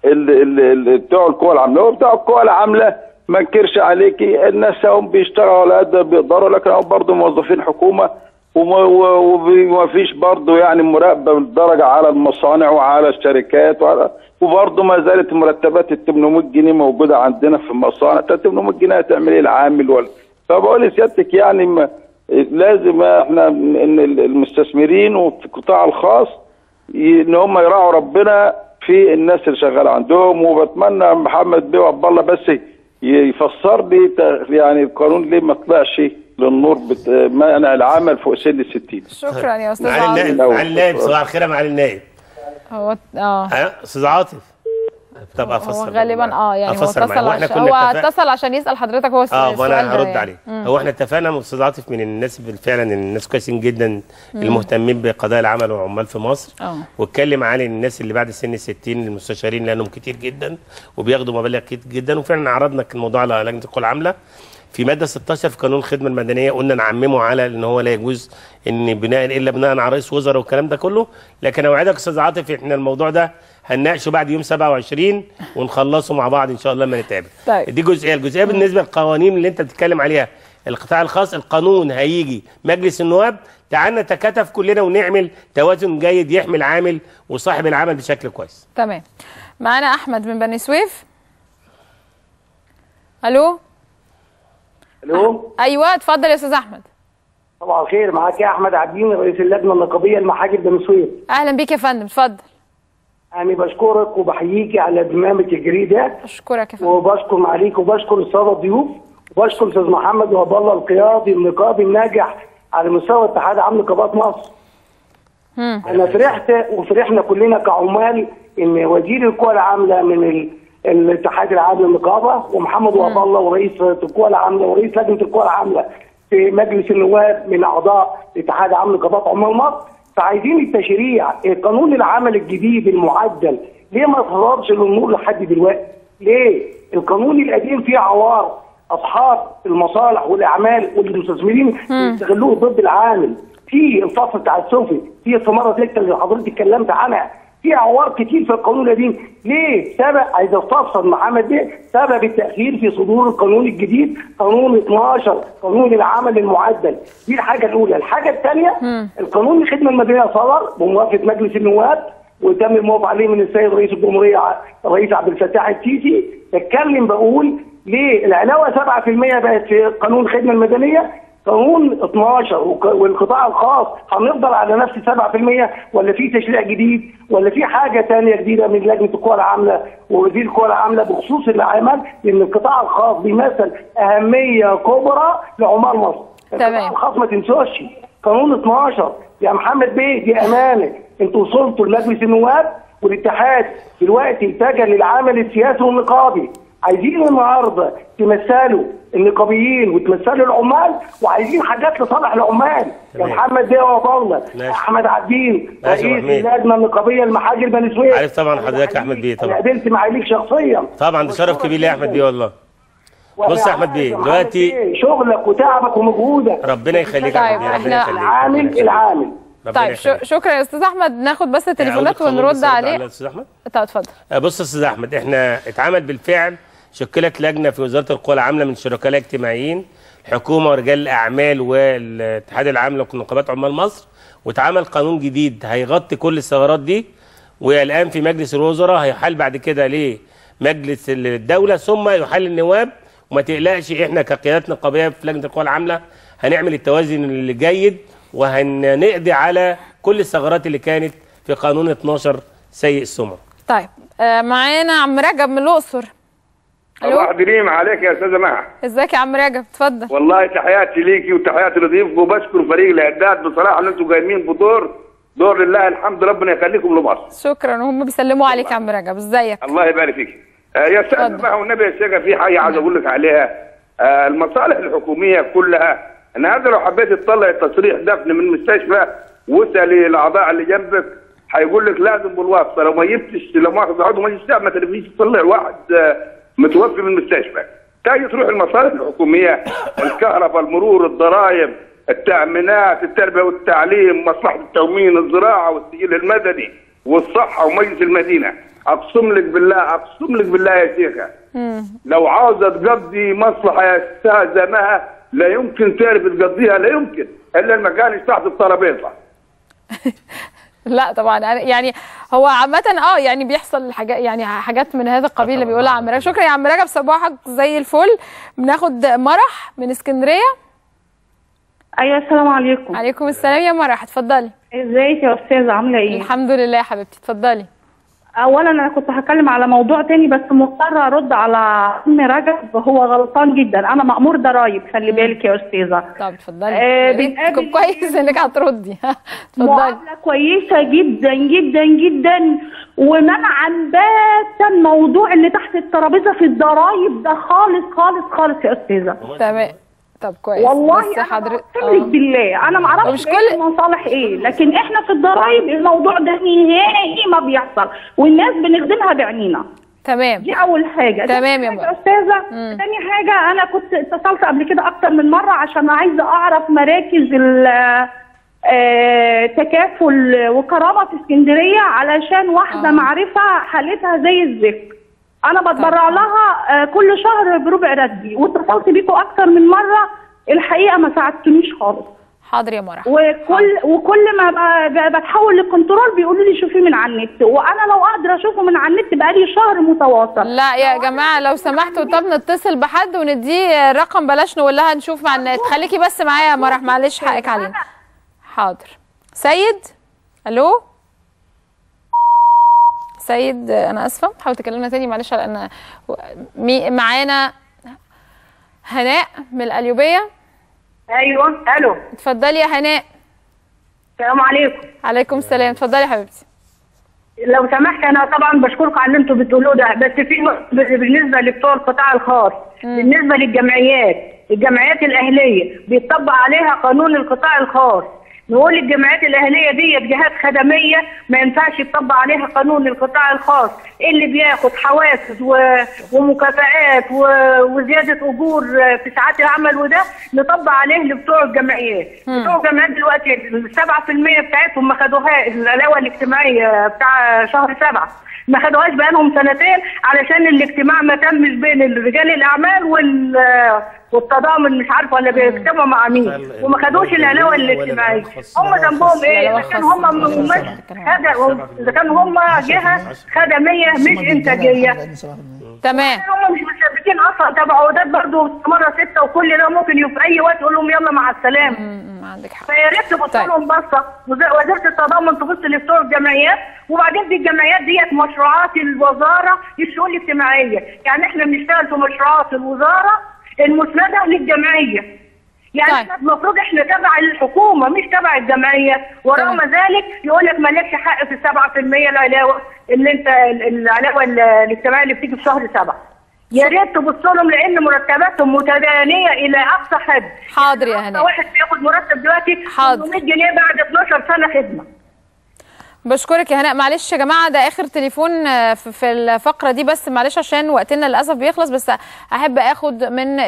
بتوع القوى العامله. هو بتوع القوى العامله ما انكرش عليكي الناس هم بيشتغلوا على قد ما بيقدروا، لكن هم برضه موظفين حكومه وما فيش برضه يعني مراقبه بالدرجه على المصانع وعلى الشركات وعلى، وبرضه ما زالت مرتبات ال 800 جنيه موجوده عندنا في المصانع. 800 جنيه هتعمل ايه العامل ولا؟ فبقول لسيادتك يعني لازم احنا ان المستثمرين وفي القطاع الخاص ان هم يراعوا ربنا في الناس اللي شغاله عندهم. وبتمنى محمد وهب الله بس يفسر لي يعني القانون ليه ما طلعش للنور مانع العمل فوق سن 60. شكرا يا استاذ عاطف. مع النائب صباح الخير. مع النائب هو استاذ عاطف. طب افصل غالبا يعني هو اتصل عشان يسال حضرتك. هو وانا هرد يعني عليه. هو احنا اتفقنا مع استاذ عاطف من الناس فعلا، الناس كويسين جدا المهتمين بقضايا العمل والعمال في مصر، واتكلم عن الناس اللي بعد سن 60 المستشارين لانهم كتير جدا وبياخدوا مبالغ كتير جدا. وفعلا عرضنا الموضوع على لجنه القوى العامله في ماده 16 في قانون الخدمه المدنيه، قلنا نعممه على ان هو لا يجوز ان بناء الا بناء على رئيس وزراء والكلام ده كله. لكن اوعدك استاذ عاطف احنا الموضوع ده هنناقشه بعد يوم 27 ونخلصه مع بعض ان شاء الله لما نتقابل. طيب. دي جزئيه. الجزئيه بالنسبه للقوانين اللي انت بتتكلم عليها القطاع الخاص، القانون هيجي مجلس النواب، تعالى نتكاتف كلنا ونعمل توازن جيد يحمي العامل وصاحب العمل بشكل كويس. تمام. معانا احمد من بني سويف. الو. الو. ايوه اتفضل يا استاذ احمد. صباح الخير. معاك يا احمد عبدين رئيس اللجنه النقابيه المحاجب بني سويف. اهلا بيك يا فندم اتفضل. يعني بشكرك وبحييكي على برنامج الجريده. اشكرك يا فندم. وبشكر معاليك وبشكر الساده الضيوف وبشكر استاذ محمد وهب الله القيادي النقابي الناجح على مستوى اتحاد عام نقابات مصر. انا فرحت وفرحنا كلنا كعمال ان وزير القوى العامله من الاتحاد العام للنقابه ومحمد وهب الله ورئيس القوى العامله ورئيس لجنه القوى العامله في مجلس النواب من اعضاء اتحاد عام نقابات عمال مصر. فعايزين التشريع قانون العمل الجديد المعدل ليه ما اتعرضش للنور لحد دلوقتي؟ ليه؟ القانون القديم فيه عوار اصحاب المصالح والاعمال والمستثمرين بيستغلوه ضد العامل. في الفصل بتاع السفلي، في الثمره 6 اللي حضرتك اتكلمت عنها، في عوار كتير في القانون القديم. ليه؟ سبب عايز استفسر محمد ده سبب التاخير في صدور القانون الجديد قانون 12 قانون العمل المعدل. دي الحاجه الاولى. الحاجه الثانيه القانون الخدمه المدنيه صدر بموافقه مجلس النواب وتم الموافقه عليه من السيد رئيس الجمهوريه الرئيس عبد الفتاح السيسي. بتكلم بقول ليه العلاوه 7% بقت في قانون الخدمه المدنيه قانون 12 والقطاع الخاص هنفضل على نفس 7% ولا في تشريع جديد ولا في حاجه ثانيه جديده من لجنه القوى العامله ووزير القوى العامله بخصوص العمل؟ لان القطاع الخاص بيمثل اهميه كبرى لعمال مصر. القطاع الخاص ما تنسوش قانون 12 يا محمد بيه، دي امانه انتوا وصلتوا لمجلس النواب والاتحاد دلوقتي اتجه للعمل السياسي والنقابي. عايزين النهارده تمثلوا النقابيين وتمثلوا العمال وعايزين حاجات لصالح العمال. يا محمد ده وبالله احمد عبدين رئيس اللجنه النقابيه المحاجر بني سويف. عارف طبعا حضرتك احمد بيه طبعا. قابلت معاليك شخصيا. طبعا ده شرف كبير ليا يا احمد بيه والله. بص يا احمد بيه دلوقتي شغلك وتعبك ومجهودك ربنا يخليك يا احمد بيه. العامل العامل. طيب شكرا يا استاذ احمد. ناخد بس التليفونات ونرد عليه. استاذ احمد اتفضل. بص يا استاذ احمد احنا اتعمل بالفعل شكلت لجنه في وزاره القوى العامله من شركاء الاجتماعيين الحكومه ورجال الاعمال والاتحاد العام لنقابات عمال مصر، واتعمل قانون جديد هيغطي كل الثغرات دي. والان في مجلس الوزراء هيحال بعد كده لمجلس الدوله ثم يحال النواب. وما تقلقش احنا كقيادات نقابيه في لجنه القوى العامله هنعمل التوازن الجيد وهنقضي على كل الثغرات اللي كانت في قانون 12 سيء السمعه. طيب معانا عم رجب من الاقصر. صباح دريم عليك يا استاذه مها. ازيك يا عم رجب اتفضل. والله تحياتي ليكي وتحياتي لضيوفك وبشكر فريق الاعداد بصراحه ان انتم قايمين بدور لله الحمد ربنا يخليكم لمصر. شكرا وهم بيسلموا عليك يا عم رجب. ازيك؟ الله يبارك فيك. يا استاذه مها والنبي يا شيخه في حاجه عايز اقول لك عليها. المصالح الحكوميه كلها النهارده لو حبيت تطلع التصريح دفن من المستشفى واسال الاعضاء اللي جنبك هيقول لك لازم بالواسطه. لو ما جبتش لو مؤاخذه عضو مجلس الشعب ما تقدرش تطلع واحد متوفي من المستشفى. تاجي تروح المصالح الحكوميه الكهرباء المرور الضرائب التامينات التربيه والتعليم مصلحه التموين الزراعه والسجل المدني والصحه ومجلس المدينه. اقسم لك بالله اقسم لك بالله يا شيخه لو عاوزه تقضي مصلحه يا استاذه مها لا يمكن تعرف تقضيها، لا يمكن الا المكان تحت الترابيزه. لا طبعا يعني هو عامه يعني بيحصل حاجات، يعني حاجات من هذا القبيل اللي بيقولها عم رجب. شكرا يا عم رجب، صباحك زي الفل. بناخد مرح من اسكندريه. ايوه السلام عليكم. عليكم السلام يا مرح، اتفضلي. ازيك يا استاذه، عامله ايه؟ الحمد لله يا حبيبتي، اتفضلي. اولا انا كنت هتكلم على موضوع تاني بس مضطره ارد على عم رجب، هو غلطان جدا، انا مأمور ضرايب، خلي بالك يا استاذه. طب اتفضلي. بنقابل كويس انك هتردي. اتفضلي. معامله كويسه جدا جدا جدا، ومنعا باتا موضوع اللي تحت الترابيزه في الضرايب ده خالص خالص خالص يا استاذه. تمام. طب كويس. والله بس حضرتك بالله انا ما اعرفش المصالح ايه، لكن احنا في الضرايب الموضوع ده نهائي ما بيحصل، والناس بنخدمها بعينينا. تمام، دي اول حاجه. تمام يا استاذه. ثاني حاجه، انا كنت اتصلت قبل كده اكتر من مره عشان عايزه اعرف مراكز تكافل وكرامه في اسكندريه، علشان واحده معرفه حالتها زي الزفت، انا بتبرع لها كل شهر بربع ردي، واتصلت بيكوا اكتر من مره، الحقيقه ما ساعدتنيش خالص. حاضر يا مرحبا. وكل ما بتحول للكنترول بيقولوا لي شوفيه من على النت، وانا لو اقدر اشوفه من على النت بقالي شهر متواصل. لا يا جماعه لو سمحتوا، طب نتصل بحد ونديه رقم، بلاش نقول لها نشوف مع النت. خليكي بس معايا يا مرحبا، معلش حقك علينا. حاضر. سيد، الو سيد، انا اسفه، حاول تكلمنا تاني معلش، لان معانا هناء من القليوبيه. ايوه الو، اتفضلي يا هناء. السلام عليكم. عليكم السلام، اتفضلي يا حبيبتي. لو سمحت، انا طبعا بشكركم على اللي انتوا بتقولوه ده، بس في بالنسبه لبتوع القطاع الخاص، بالنسبه للجمعيات، الجمعيات الاهليه بيطبق عليها قانون القطاع الخاص. نقول الجمعيات الاهليه دي جهات خدميه ما ينفعش يطبق عليها قانون القطاع الخاص، اللي بياخد حوافز ومكافآت وزياده اجور في ساعات العمل، وده نطبق عليه لبتوع الجمعيات. بتوع الجمعيات دلوقتي 7% بتاعتهم ما خدوها، العلاوه الاجتماعيه بتاع شهر 7 ما خدوهاش بقالهم سنتين، علشان الاجتماع ما تمش بين رجال الاعمال والتضامن، مش عارفه ولا بيجتمعوا مع مين، وما خدوش العلاوه الاجتماعيه. هم ذنبهم ايه؟ اذا كانوا هم اذا كانوا هم جهه خدميه مش انتاجيه. تمام. هم مش مثبتين اصلا تبع عقودات برضه مستمره 6، وكل ده ممكن في اي وقت يقول لهم يلا مع السلامه. عندك حق. فيا ريت تبص لهم بصه، وزاره التضامن تبص لبتوع الجمعيات، وبعدين دي الجمعيات ديت مشروعات الوزاره للشؤون الاجتماعيه، يعني احنا بنشتغل في مشروعات الوزاره المسنده للجمعيه. يعني احنا المفروض احنا تبع الحكومه مش تبع الجمعيه، ورغم ذلك يقول لك مالكش حق في 7% العلاوه اللي انت العلاوه الاجتماعيه اللي بتيجي في شهر 7. يا ريت تبص لهم لان مرتباتهم متدانيه الى اقصى حد. حاضر يا هنا. واحد بياخد مرتب دلوقتي 800 جنيه بعد 12 سنه خدمه. بشكرك يا هناء. معلش يا جماعه ده اخر تليفون في الفقره دي، بس معلش عشان وقتنا للاسف بيخلص، بس احب اخد من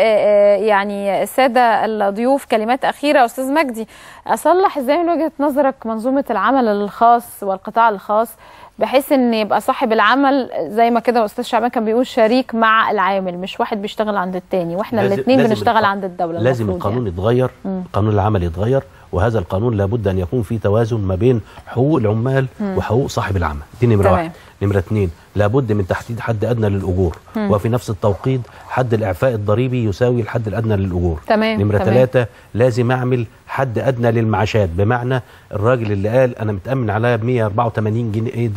يعني الساده الضيوف كلمات اخيره. استاذ مجدي، اصلح ازاي من وجهه نظرك منظومه العمل الخاص والقطاع الخاص بحيث ان يبقى صاحب العمل زي ما كده استاذ شعبان كان بيقول شريك مع العامل، مش واحد بيشتغل عند التاني، واحنا الاثنين بنشتغل عند الدوله. لازم القانون يتغير، قانون العمل يتغير، وهذا القانون لابد ان يكون فيه توازن ما بين حقوق العمال وحقوق صاحب العمل. دي نمره 1. نمره 2، لابد من تحديد حد ادنى للاجور، وفي نفس التوقيت حد الاعفاء الضريبي يساوي الحد الادنى للاجور. نمره 3، لازم اعمل حد ادنى للمعاشات، بمعنى الراجل اللي قال انا متامن عليا ب 184 جنيه ايه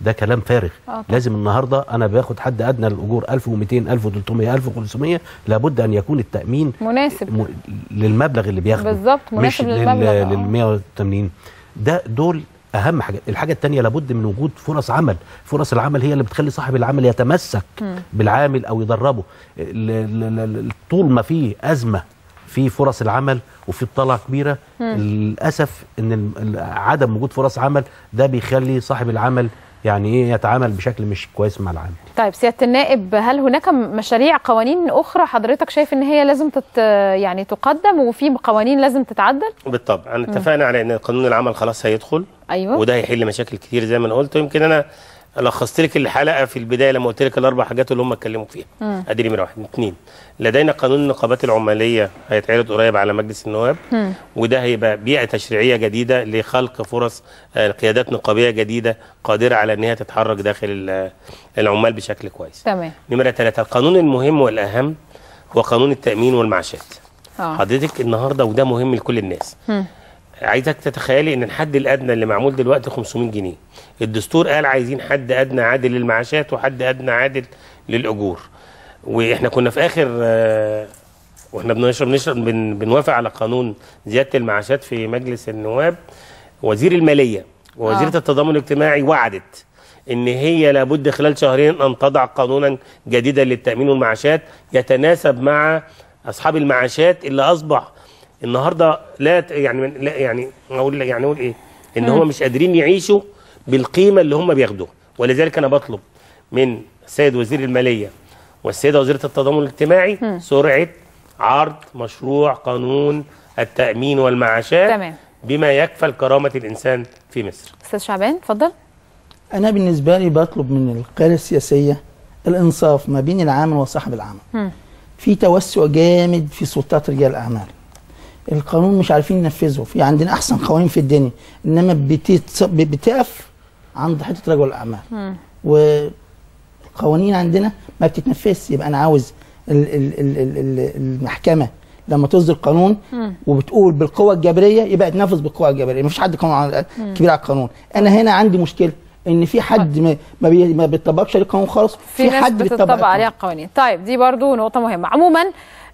ده كلام فارغ. لازم النهارده انا باخد حد ادنى للاجور 1200 1300 1500، لابد ان يكون التامين مناسب للمبلغ اللي بياخده بالظبط، مناسب للمبلغ لل 180 ده. دول اهم حاجه. الحاجه الثانيه، لابد من وجود فرص عمل. فرص العمل هي اللي بتخلي صاحب العمل يتمسك بالعامل او يدربه. طول ما في ازمه في فرص العمل وفي طلعة كبيره، للاسف ان عدم وجود فرص عمل ده بيخلي صاحب العمل يعني ايه يتعامل بشكل مش كويس مع العامل. طيب سياده النائب، هل هناك مشاريع قوانين اخرى حضرتك شايف ان هي لازم يعني تقدم، وفي قوانين لازم تتعدل؟ بالطبع اتفقنا على ان قانون العمل خلاص هيدخل. ايوه، وده هيحل مشاكل كتير زي ما انا قلت. يمكن انا لخصت لك الحلقه في البدايه لما قلت لك الاربع حاجات اللي هم اتكلموا فيها. ادي نمره 1، 2 لدينا قانون النقابات العماليه هيتعرض قريب على مجلس النواب، وده هيبقى بيئه تشريعيه جديده لخلق فرص قيادات نقابيه جديده قادره على ان هي تتحرك داخل العمال بشكل كويس. تمام. نمره 3، القانون المهم والاهم هو قانون التامين والمعاشات. حضرتك النهارده وده مهم لكل الناس. عايزك تتخيلي ان الحد الادنى اللي معمول دلوقتي 500 جنيه، الدستور قال عايزين حد ادنى عادل للمعاشات وحد ادنى عادل للاجور، واحنا كنا في اخر واحنا بنوافق على قانون زياده المعاشات في مجلس النواب، وزير الماليه ووزيره التضامن الاجتماعي وعدت ان هي لابد خلال شهرين ان تضع قانونا جديدا للتامين والمعاشات يتناسب مع اصحاب المعاشات اللي اصبح النهارده اقول ايه؟ ان هم مش قادرين يعيشوا بالقيمه اللي هم بياخدوها، ولذلك انا بطلب من السيد وزير الماليه والسيده وزيره التضامن الاجتماعي سرعه عرض مشروع قانون التامين والمعاشات. تمام. بما يكفل كرامه الانسان في مصر. استاذ شعبان اتفضل. انا بالنسبه لي بطلب من القياده السياسيه الانصاف ما بين العامل وصاحب العمل. في توسع جامد في سلطات رجال الاعمال. القانون مش عارفين ننفذه، في عندنا احسن قوانين في الدنيا، انما بتقف عند حته رجل الاعمال، والقوانين عندنا ما بتتنفذش. يبقى انا عاوز المحكمه لما تصدر قانون وبتقول بالقوه الجبريه يبقى يتنفذ بالقوه الجبريه، مفيش حد قانون كبير على القانون. انا هنا عندي مشكله ان في حد ما بيطبقش القانون خالص، في حد بيطبق عليها القوانين. طيب دي برضو نقطه مهمه. عموما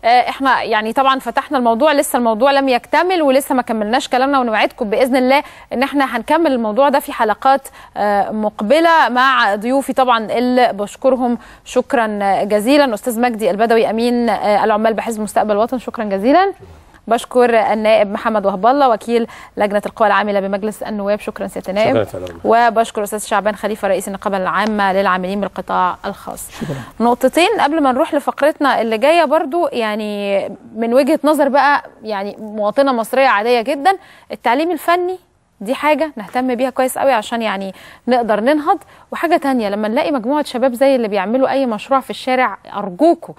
احنا يعني طبعا فتحنا الموضوع، لسه الموضوع لم يكتمل ولسه ما كملناش كلامنا، ونوعدكم باذن الله ان احنا هنكمل الموضوع ده في حلقات مقبله مع ضيوفي طبعا اللي بشكرهم شكرا جزيلا. استاذ مجدي البدوي امين العمال بحزب مستقبل الوطن شكرا جزيلا. بشكر النائب محمد وهب الله وكيل لجنه القوى العامله بمجلس النواب شكرا سياده النائب. وبشكر استاذ شعبان خليفه رئيس النقابه العامه للعاملين بالقطاع الخاص. شكرا. نقطتين قبل ما نروح لفقرتنا اللي جايه برضو، يعني من وجهه نظر بقى يعني مواطنه مصريه عاديه جدا، التعليم الفني دي حاجه نهتم بيها كويس قوي عشان يعني نقدر ننهض، وحاجه ثانيه لما نلاقي مجموعه شباب زي اللي بيعملوا اي مشروع في الشارع ارجوكم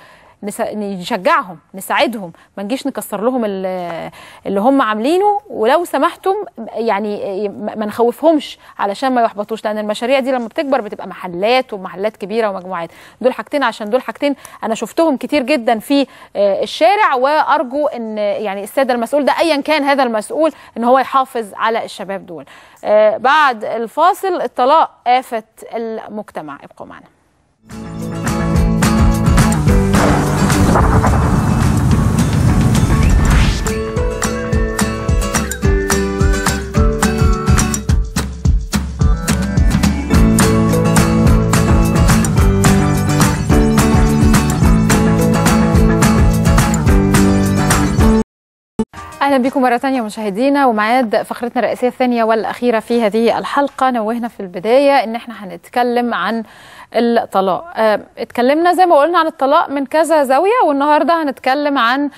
نشجعهم نساعدهم، ما نجيش نكسر لهم اللي هم عاملينه، ولو سمحتم يعني ما نخوفهمش علشان ما يحبطوش، لان المشاريع دي لما بتكبر بتبقى محلات ومحلات كبيره ومجموعات. دول حاجتين عشان دول حاجتين انا شفتهم كتير جدا في الشارع، وارجو ان يعني الساده المسؤول ده ايا كان هذا المسؤول ان هو يحافظ على الشباب دول. بعد الفاصل الطلاق آفة المجتمع، ابقوا معنا. اهلا بكم مره ثانيه مشاهدينا، ومعاد فقرتنا الرئيسيه الثانيه والاخيره في هذه الحلقه. نوهنا في البدايه ان احنا هنتكلم عن الطلاق. اتكلمنا زي ما قلنا عن الطلاق من كذا زاويه، والنهارده هنتكلم عن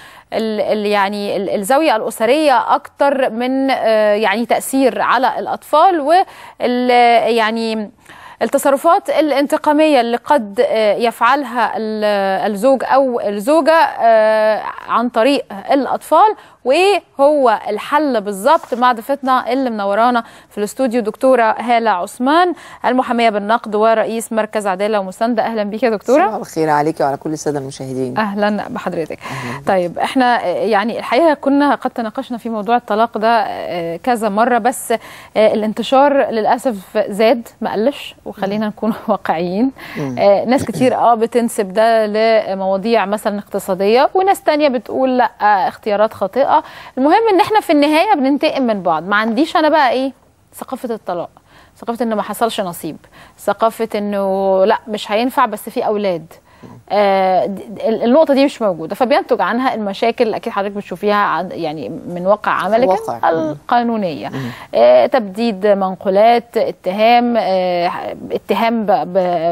يعني الزاويه الاسريه اكتر من يعني تاثير على الاطفال، و يعني التصرفات الانتقامية اللي قد يفعلها الزوج أو الزوجة عن طريق الأطفال، وإيه هو الحل بالظبط. مع ضيفتنا اللي منورانا في الاستوديو دكتورة هالة عثمان المحامية بالنقد ورئيس مركز عدالة ومساندة. أهلا بيك يا دكتورة. صباح الخير عليك وعلى كل السادة المشاهدين. أهلا بحضرتك. أهلاً. طيب احنا يعني الحقيقة كنا قد تناقشنا في موضوع الطلاق ده كذا مرة، بس الانتشار للأسف زاد ما قلش، وخلينا نكون واقعيين. ناس كتير بتنسب ده لمواضيع مثلا اقتصاديه، وناس تانية بتقول لا اختيارات خاطئه. المهم ان احنا في النهايه بننتقم من بعض. ما عنديش انا بقى ايه ثقافه الطلاق، ثقافه انه ما حصلش نصيب، ثقافه انه لا مش هينفع بس في اولاد. النقطه دي مش موجوده، فبينتج عنها المشاكل اللي اكيد حضرتك بتشوفيها يعني من واقع عملك القانونيه. تبديد منقولات، اتهام، اتهام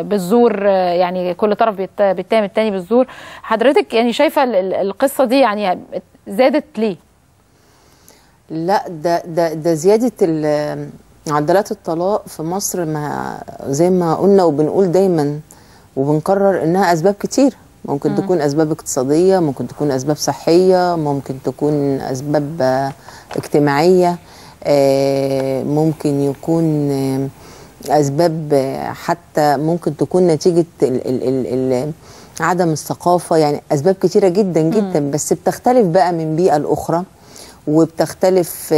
بالزور، يعني كل طرف بيتهم الثاني بالزور. حضرتك يعني شايفه القصه دي يعني زادت ليه؟ لا ده زياده معدلات الطلاق في مصر ما زي ما قلنا وبنقول دايما وبنكرر انها اسباب كتير، ممكن تكون اسباب اقتصاديه، ممكن تكون اسباب صحيه، ممكن تكون اسباب اجتماعيه، ممكن يكون اسباب حتى ممكن تكون نتيجه عدم الثقافه، يعني اسباب كتيره جدا جدا بس بتختلف بقى من بيئه لاخرى وبتختلف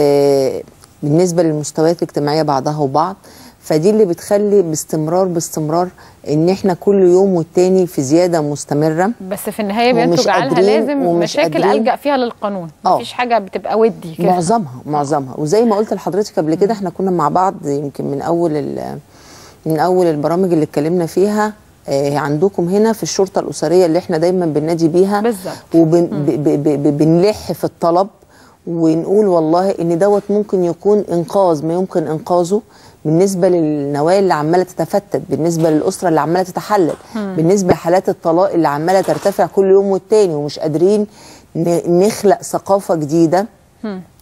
بالنسبه للمستويات الاجتماعيه بعضها وبعض، فدي اللي بتخلي باستمرار ان احنا كل يوم والتاني في زياده مستمره، بس في النهايه بينتج عنها لازم مشاكل الجا فيها للقانون، مفيش حاجه بتبقى ودي كده معظمها. وزي ما قلت لحضرتك قبل كده احنا كنا مع بعض يمكن من اول البرامج اللي اتكلمنا فيها عندكم هنا في الشرطه الاسريه اللي احنا دايما بننادي بيها وبنلح في الطلب ونقول والله ان دوت ممكن يكون انقاذ ما يمكن انقاذه بالنسبه للنوايا اللي عماله تتفتت، بالنسبه للاسره اللي عماله تتحلل، بالنسبه لحالات الطلاق اللي عماله ترتفع كل يوم والتاني، ومش قادرين نخلق ثقافه جديده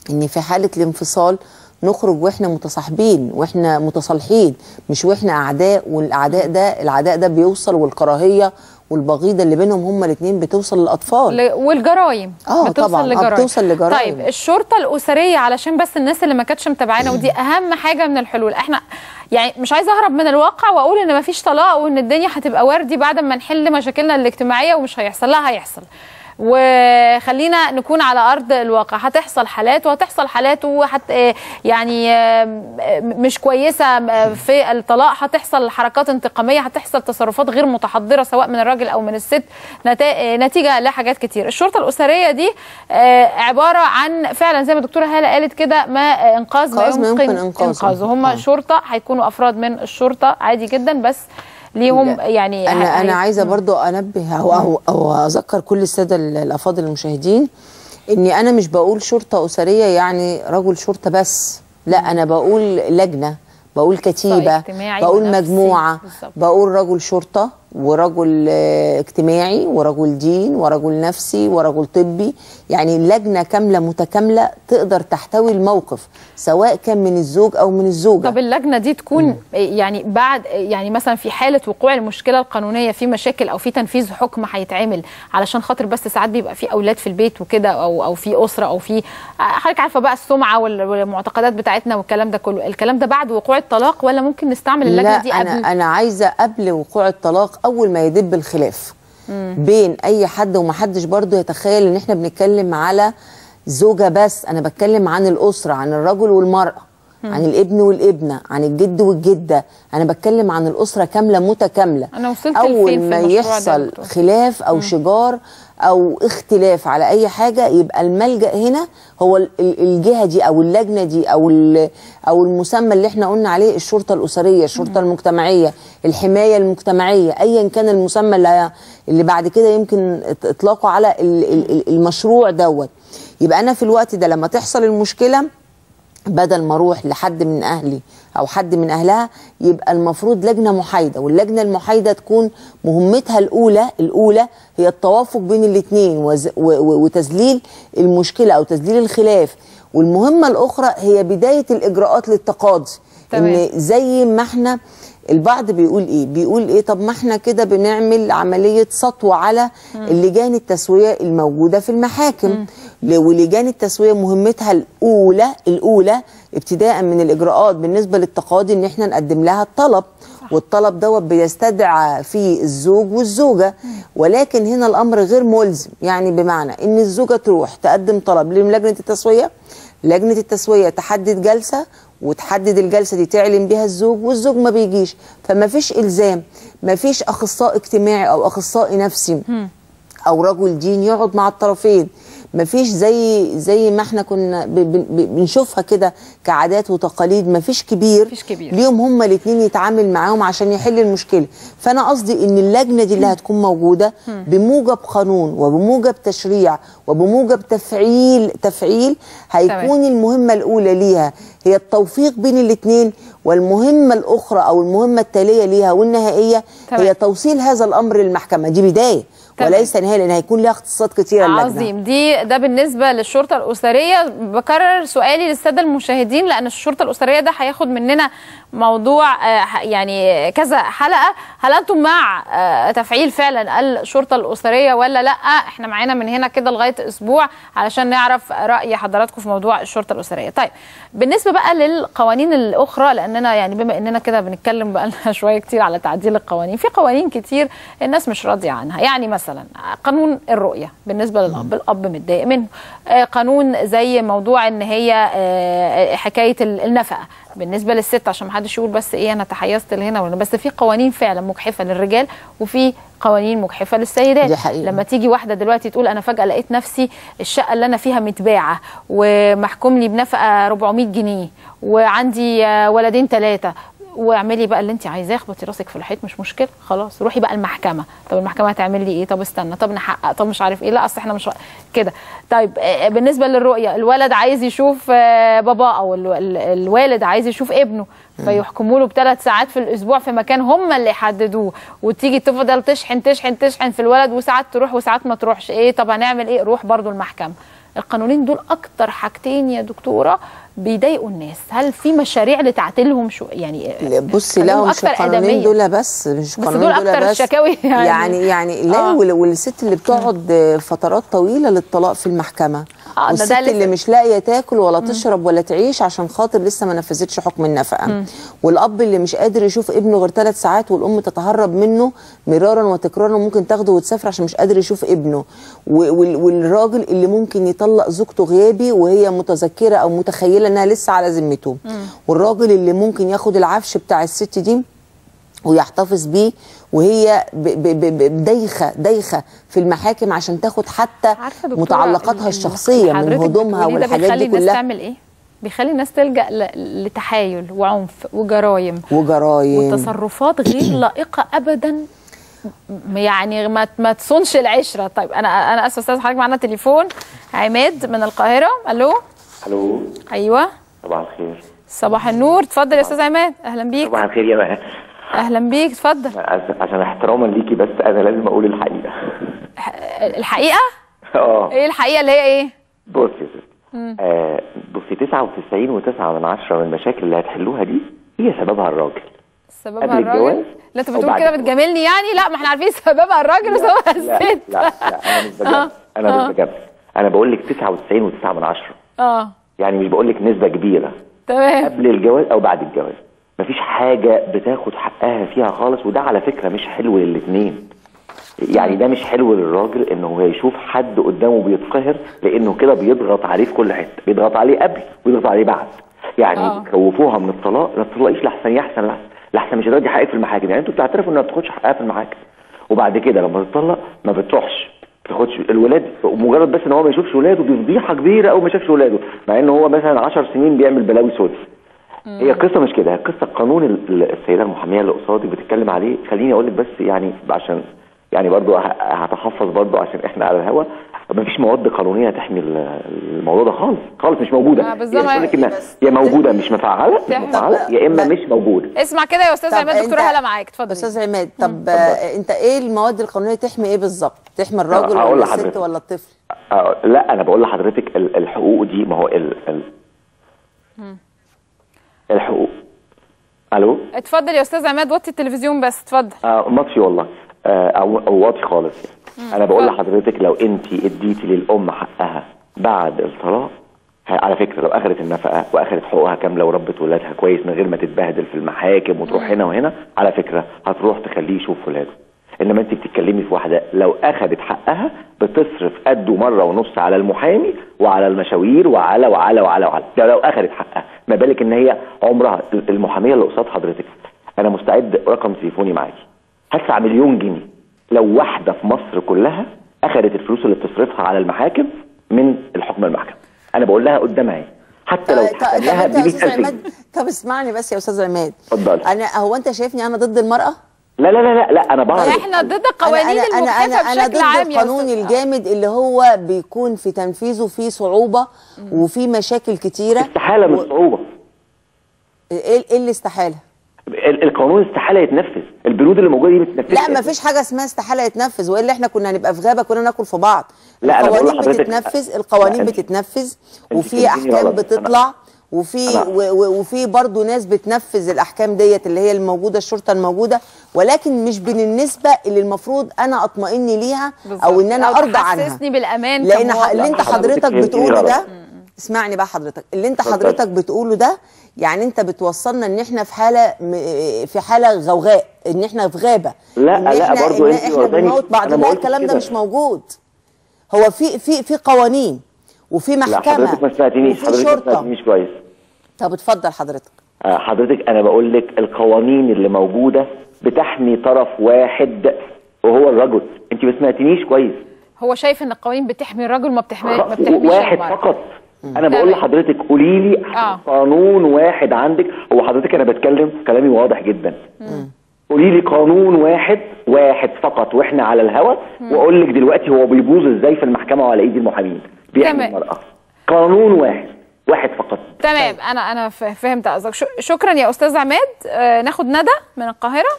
ان في حاله الانفصال نخرج واحنا متصاحبين واحنا متصالحين، مش واحنا اعداء، والاعداء ده بيوصل، والكراهيه والبغيضه اللي بينهم هما الاثنين بتوصل للاطفال والجرائم بتوصل لجرائم. طيب الشرطه الاسريه علشان بس الناس اللي ما كانتش متابعانا، ودي اهم حاجه من الحلول، احنا يعني مش عايزه اهرب من الواقع واقول ان ما فيش طلاق وان الدنيا هتبقى وردي بعد ما نحل مشاكلنا الاجتماعيه، ومش هيحصل، لا هيحصل، وخلينا نكون على ارض الواقع، هتحصل حالات وهتحصل حالات يعني مش كويسه في الطلاق، هتحصل حركات انتقاميه، هتحصل تصرفات غير متحضره سواء من الراجل او من الست نتيجه لحاجات كتير. الشرطه الاسريه دي عباره عن فعلا زي ما الدكتوره هاله قالت كده ما انقاذ ما يمكن انقاذه، هم شرطه هيكونوا افراد من الشرطه عادي جدا بس ليهم يعني انا عايزه برضو انبه او اذكر كل الساده الافاضل المشاهدين اني انا مش بقول شرطه اسريه يعني رجل شرطه بس، لا انا بقول لجنه، بقول كتيبه، بقول مجموعه، بقول رجل شرطه ورجل اجتماعي ورجل دين ورجل نفسي ورجل طبي، يعني لجنه كامله متكامله تقدر تحتوي الموقف سواء كان من الزوج او من الزوجه. طب اللجنه دي تكون يعني بعد يعني مثلا في حاله وقوع المشكله القانونيه في مشاكل او في تنفيذ حكم هيتعمل، علشان خاطر بس ساعات بيبقى في اولاد في البيت وكده او في اسره او في حضرتك عارفه بقى السمعه والمعتقدات بتاعتنا والكلام ده كله، الكلام ده بعد وقوع الطلاق ولا ممكن نستعمل اللجنه دي قبل؟ انا عايزه قبل وقوع الطلاق اول ما يدب الخلاف بين اي حد، ومحدش برضو يتخيل ان احنا بنتكلم على زوجه بس، انا بتكلم عن الاسره، عن الرجل والمراه، عن الابن والابنه، عن الجد والجده، انا بتكلم عن الاسره كامله متكامله. انا وصلت اول ما يحصل خلاف او شجار او اختلاف على اي حاجه يبقى الملجأ هنا هو الجهه دي او اللجنه دي او المسمى اللي احنا قلنا عليه، الشرطه الاسريه، الشرطه المجتمعيه، الحمايه المجتمعيه، ايا كان المسمى اللي بعد كده يمكن اطلاقه على المشروع دوت. يبقى انا في الوقت ده لما تحصل المشكله بدل ما اروح لحد من اهلي او حد من اهلها يبقى المفروض لجنه محايده، واللجنه المحايده تكون مهمتها الاولى هي التوافق بين الاثنين وتذليل المشكله او تذليل الخلاف، والمهمه الاخرى هي بدايه الاجراءات للتقاضي. ان زي ما احنا البعض بيقول ايه طب ما احنا كده بنعمل عمليه سطو على اللجان التسويه الموجوده في المحاكم، ولجان التسويه مهمتها الاولى ابتداء من الاجراءات بالنسبه للتقاضي ان احنا نقدم لها الطلب، والطلب دوت بيستدعى فيه الزوج والزوجه، ولكن هنا الامر غير ملزم، يعني بمعنى ان الزوجه تروح تقدم طلب للجنه التسويه، لجنه التسويه تحدد جلسه وتحدد الجلسه دي تعلن بها الزوج، والزوج ما بيجيش، فما فيش الزام، ما فيش اخصائي اجتماعي او اخصائي نفسي او رجل دين يقعد مع الطرفين، ما فيش زي ما احنا كنا بنشوفها كده كعادات وتقاليد، ما فيش كبير ليهم هما الاثنين يتعامل معاهم عشان يحل المشكله. فانا قصدي ان اللجنه دي اللي هتكون موجوده بموجب قانون وبموجب تشريع وبموجب تفعيل هيكون المهمه الاولى ليها هي التوفيق بين الاثنين، والمهمه الاخرى او المهمه التاليه ليها والنهائيه هي توصيل هذا الامر للمحكمه. دي بدايه، وليس نهائي، لان هيكون لها اختصاصات كتيره اللجنه. عظيم. ده بالنسبه للشرطه الاسريه. بكرر سؤالي للساده المشاهدين، لان الشرطه الاسريه ده هياخد مننا موضوع يعني كذا حلقه. هل انتم مع تفعيل فعلا الشرطه الاسريه ولا لا؟ احنا معانا من هنا كده لغايه اسبوع علشان نعرف راي حضراتكم في موضوع الشرطه الاسريه. طيب بالنسبه بقى للقوانين الاخرى، لاننا يعني بما اننا كده بنتكلم بقى لنا شويه كتير على تعديل القوانين، في قوانين كتير الناس مش راضيه عنها. يعني مثلا قانون الرؤيه بالنسبه للاب، الاب متضايق منه. قانون زي موضوع ان هي حكايه النفقه بالنسبه للست، عشان ما حدش يقول بس ايه انا تحيزت لهنا ولا. بس في قوانين فعلا مجحفه للرجال وفي قوانين مجحفه للسيدات. لما تيجي واحده دلوقتي تقول انا فجاه لقيت نفسي الشقه اللي انا فيها متباعه ومحكوم لي بنفقه 400 جنيه وعندي ولدين 3، واعملي بقى اللي انت عايزاه، اخبطي راسك في الحيط مش مشكله، خلاص روحي بقى المحكمه. طب المحكمه هتعمل لي ايه؟ طب استنى، طب نحقق، طب مش عارف ايه، لا اصل احنا مش كده. طيب بالنسبه للرؤيه، الولد عايز يشوف بابا او الوالد عايز يشوف ابنه، فيحكموا له ب3 ساعات في الاسبوع في مكان هم اللي يحددوه، وتيجي تفضل تشحن تشحن تشحن في الولد، وساعات تروح وساعات ما تروحش. ايه طب هنعمل ايه؟ روح برضو المحكمه. القانونين دول اكتر حاجتين يا دكتوره بيضايقوا الناس. هل في مشاريع لتعديلهم؟ شو يعني بصي لهم القانونين دول بس، مش قانونين دول اكتر الشكاوي يعني لا. والست اللي بتقعد فترات طويله للطلاق في المحكمه، والست اللي مش لاقيه تاكل ولا تشرب ولا تعيش عشان خاطر لسه ما نفذتش حكم النفقه، والاب اللي مش قادر يشوف ابنه غير 3 ساعات، والام تتهرب منه مرارا وتكرارا، ممكن تاخده وتسافر عشان مش قادر يشوف ابنه، والراجل اللي ممكن يطلق زوجته غيابي وهي متذكره او متخيله لانها لسه على ذمته، والراجل اللي ممكن ياخد العفش بتاع الست دي ويحتفظ بيه وهي دايخه في المحاكم عشان تاخد حتى متعلقاتها الشخصيه من هدومها والحاجات دي كلها. تعمل ايه؟ بيخلي الناس تلجأ لتحايل وعنف وجرايم وتصرفات غير لائقه ابدا، يعني ما تصونش العشره. طيب انا اسفه استاذ، حضرتك معانا تليفون. عماد من القاهره، الو. الو. ايوه صباح الخير. صباح النور، اتفضل يا استاذ عماد، اهلا بيك. صباح الخير يا بقى. اهلا بيك، اتفضل. عشان احتراما ليكي بس انا لازم اقول الحقيقه. الحقيقه؟ ايه الحقيقه اللي هي ايه؟ بصي يا ستي، بصي 99.9 من المشاكل اللي هتحلوها دي هي سببها الراجل. سببها الراجل؟ لا انت بتقول كده بتجاملني يعني؟ لا ما احنا عارفين سببها الراجل وسببها الست. لا انا مش بجامل، انا مش بجامل، انا بقول لك 99.9. يعني مش بقول لك نسبة كبيرة. تمام. قبل الجواز أو بعد الجواز مفيش حاجة بتاخد حقها فيها خالص، وده على فكرة مش حلو للاتنين. يعني ده مش حلو للراجل إنه هو يشوف حد قدامه بيتقهر، لأنه كده بيضغط عليه في كل حتة، بيضغط عليه قبل ويضغط عليه بعد. يعني خوفوها من الطلاق، ما تطلقيش لأحسن يحسن لأحسن مش هتاخدي حقك في المحاكم، يعني أنتوا بتعترفوا إنها ما بتاخدش حقها في المحاكم. وبعد كده لما تطلق ما بتروحش تاخدش الولاد، مجرد بس ان هو ما يشوفش ولاده دي فضيحه كبيره قوي ما يشوفش ولاده، مع ان هو مثلا 10 سنين بيعمل بلاوي سودة. هي القصه مش كده، هي القصه القانون السيده المحاميه اللي قصادي بتتكلم عليه. خليني اقول لك بس يعني عشان يعني برضه هتحفظ برضه عشان احنا على الهوا، ما فيش مواد قانونيه تحمي الموضوع ده خالص خالص، مش موجوده. يا موجوده مش مفعله، يا اما مش موجوده. اسمع كده يا استاذ عماد، دكتوره هلا معاك، اتفضل. استاذ عماد، طب انت ايه المواد القانونيه تحمي ايه بالظبط؟ تحمي الراجل ولا الست ولا الطفل؟ لا انا بقول لحضرتك الحقوق دي، ما هو الحقوق. الو اتفضل يا استاذ عماد، وطي التلفزيون بس، اتفضل. مطفي والله، او واطي خالص يعني. انا بقول لحضرتك لو انت اديتي للام حقها بعد الطلاق، على فكره لو اخذت النفقه واخذت حقوقها كامله وربت ولادها كويس من غير ما تتبهدل في المحاكم وتروح هنا وهنا، على فكره هتروح تخليه يشوف ولاده. انما انت بتتكلمي في واحده لو اخذت حقها بتصرف قده 1.5 مرة على المحامي وعلى المشاوير وعلى وعلى وعلى وعلى، ده لو اخذت حقها، ما بالك ان هي عمرها. المحاميه اللي قصاد حضرتك، انا مستعد رقم تليفوني معاكي، هدفع $1,000,000 لو واحده في مصر كلها اخذت الفلوس اللي بتصرفها على المحاكم من الحكم المحكمه. انا بقول لها قدامها ايه، حتى لو اتحكم لها ب100,000. طب اسمعني بس يا استاذ عماد، اتفضلي. هو انت شايفني انا ضد المراه؟ لا لا لا لا، انا بعرض، احنا ضد القوانين المجحفه بشكل عام. انا ضد القانون الجامد اللي هو بيكون في تنفيذه في صعوبه وفي مشاكل كتيره. استحاله من الصعوبه. ايه اللي استحاله؟ القانون استحاله يتنفذ، البنود اللي موجوده دي بتتنفذ. لا ما فيش حاجه اسمها استحاله يتنفذ، والا احنا كنا هنبقى في غابه كنا ناكل في بعض. لا انا بقول لحضرتك القوانين بتتنفذ وفي احكام بتطلع وفي برضه ناس بتنفذ الاحكام ديت اللي هي الموجوده، الشرطه الموجوده، ولكن مش بالنسبه اللي المفروض انا اطمئن ليها او ان انا ارضى عنها. تحسسني بالامان. لان اللي انت حضرتك بتقوله ده، اسمعني بقى حضرتك، اللي انت حضرتك بتقوله ده يعني انت بتوصلنا ان احنا في حاله غوغاء، ان احنا في غابه. لا لا برضه انت بنموت بعض. لا الكلام ده مش موجود. هو في في في قوانين وفي محكمه. لا حضرتك ما سمعتنيش، كويس. طب اتفضل حضرتك. حضرتك انا بقول لك القوانين اللي موجوده بتحمي طرف واحد وهو الرجل، انت ما سمعتنيش كويس. هو شايف ان القوانين بتحمي الرجل ما بتحميش واحد فقط. أنا بقول لحضرتك قولي لي قانون واحد عندك. هو حضرتك أنا بتكلم كلامي واضح جدا. قولي لي قانون واحد فقط وإحنا على الهوا، وأقول لك دلوقتي هو بيبوظ إزاي في المحكمة وعلى إيد المحامين بيحمي المرأة. قانون واحد فقط. تمام، أنا فهمت قصدك. شكرا يا أستاذ عماد. ناخد ندى من القاهرة.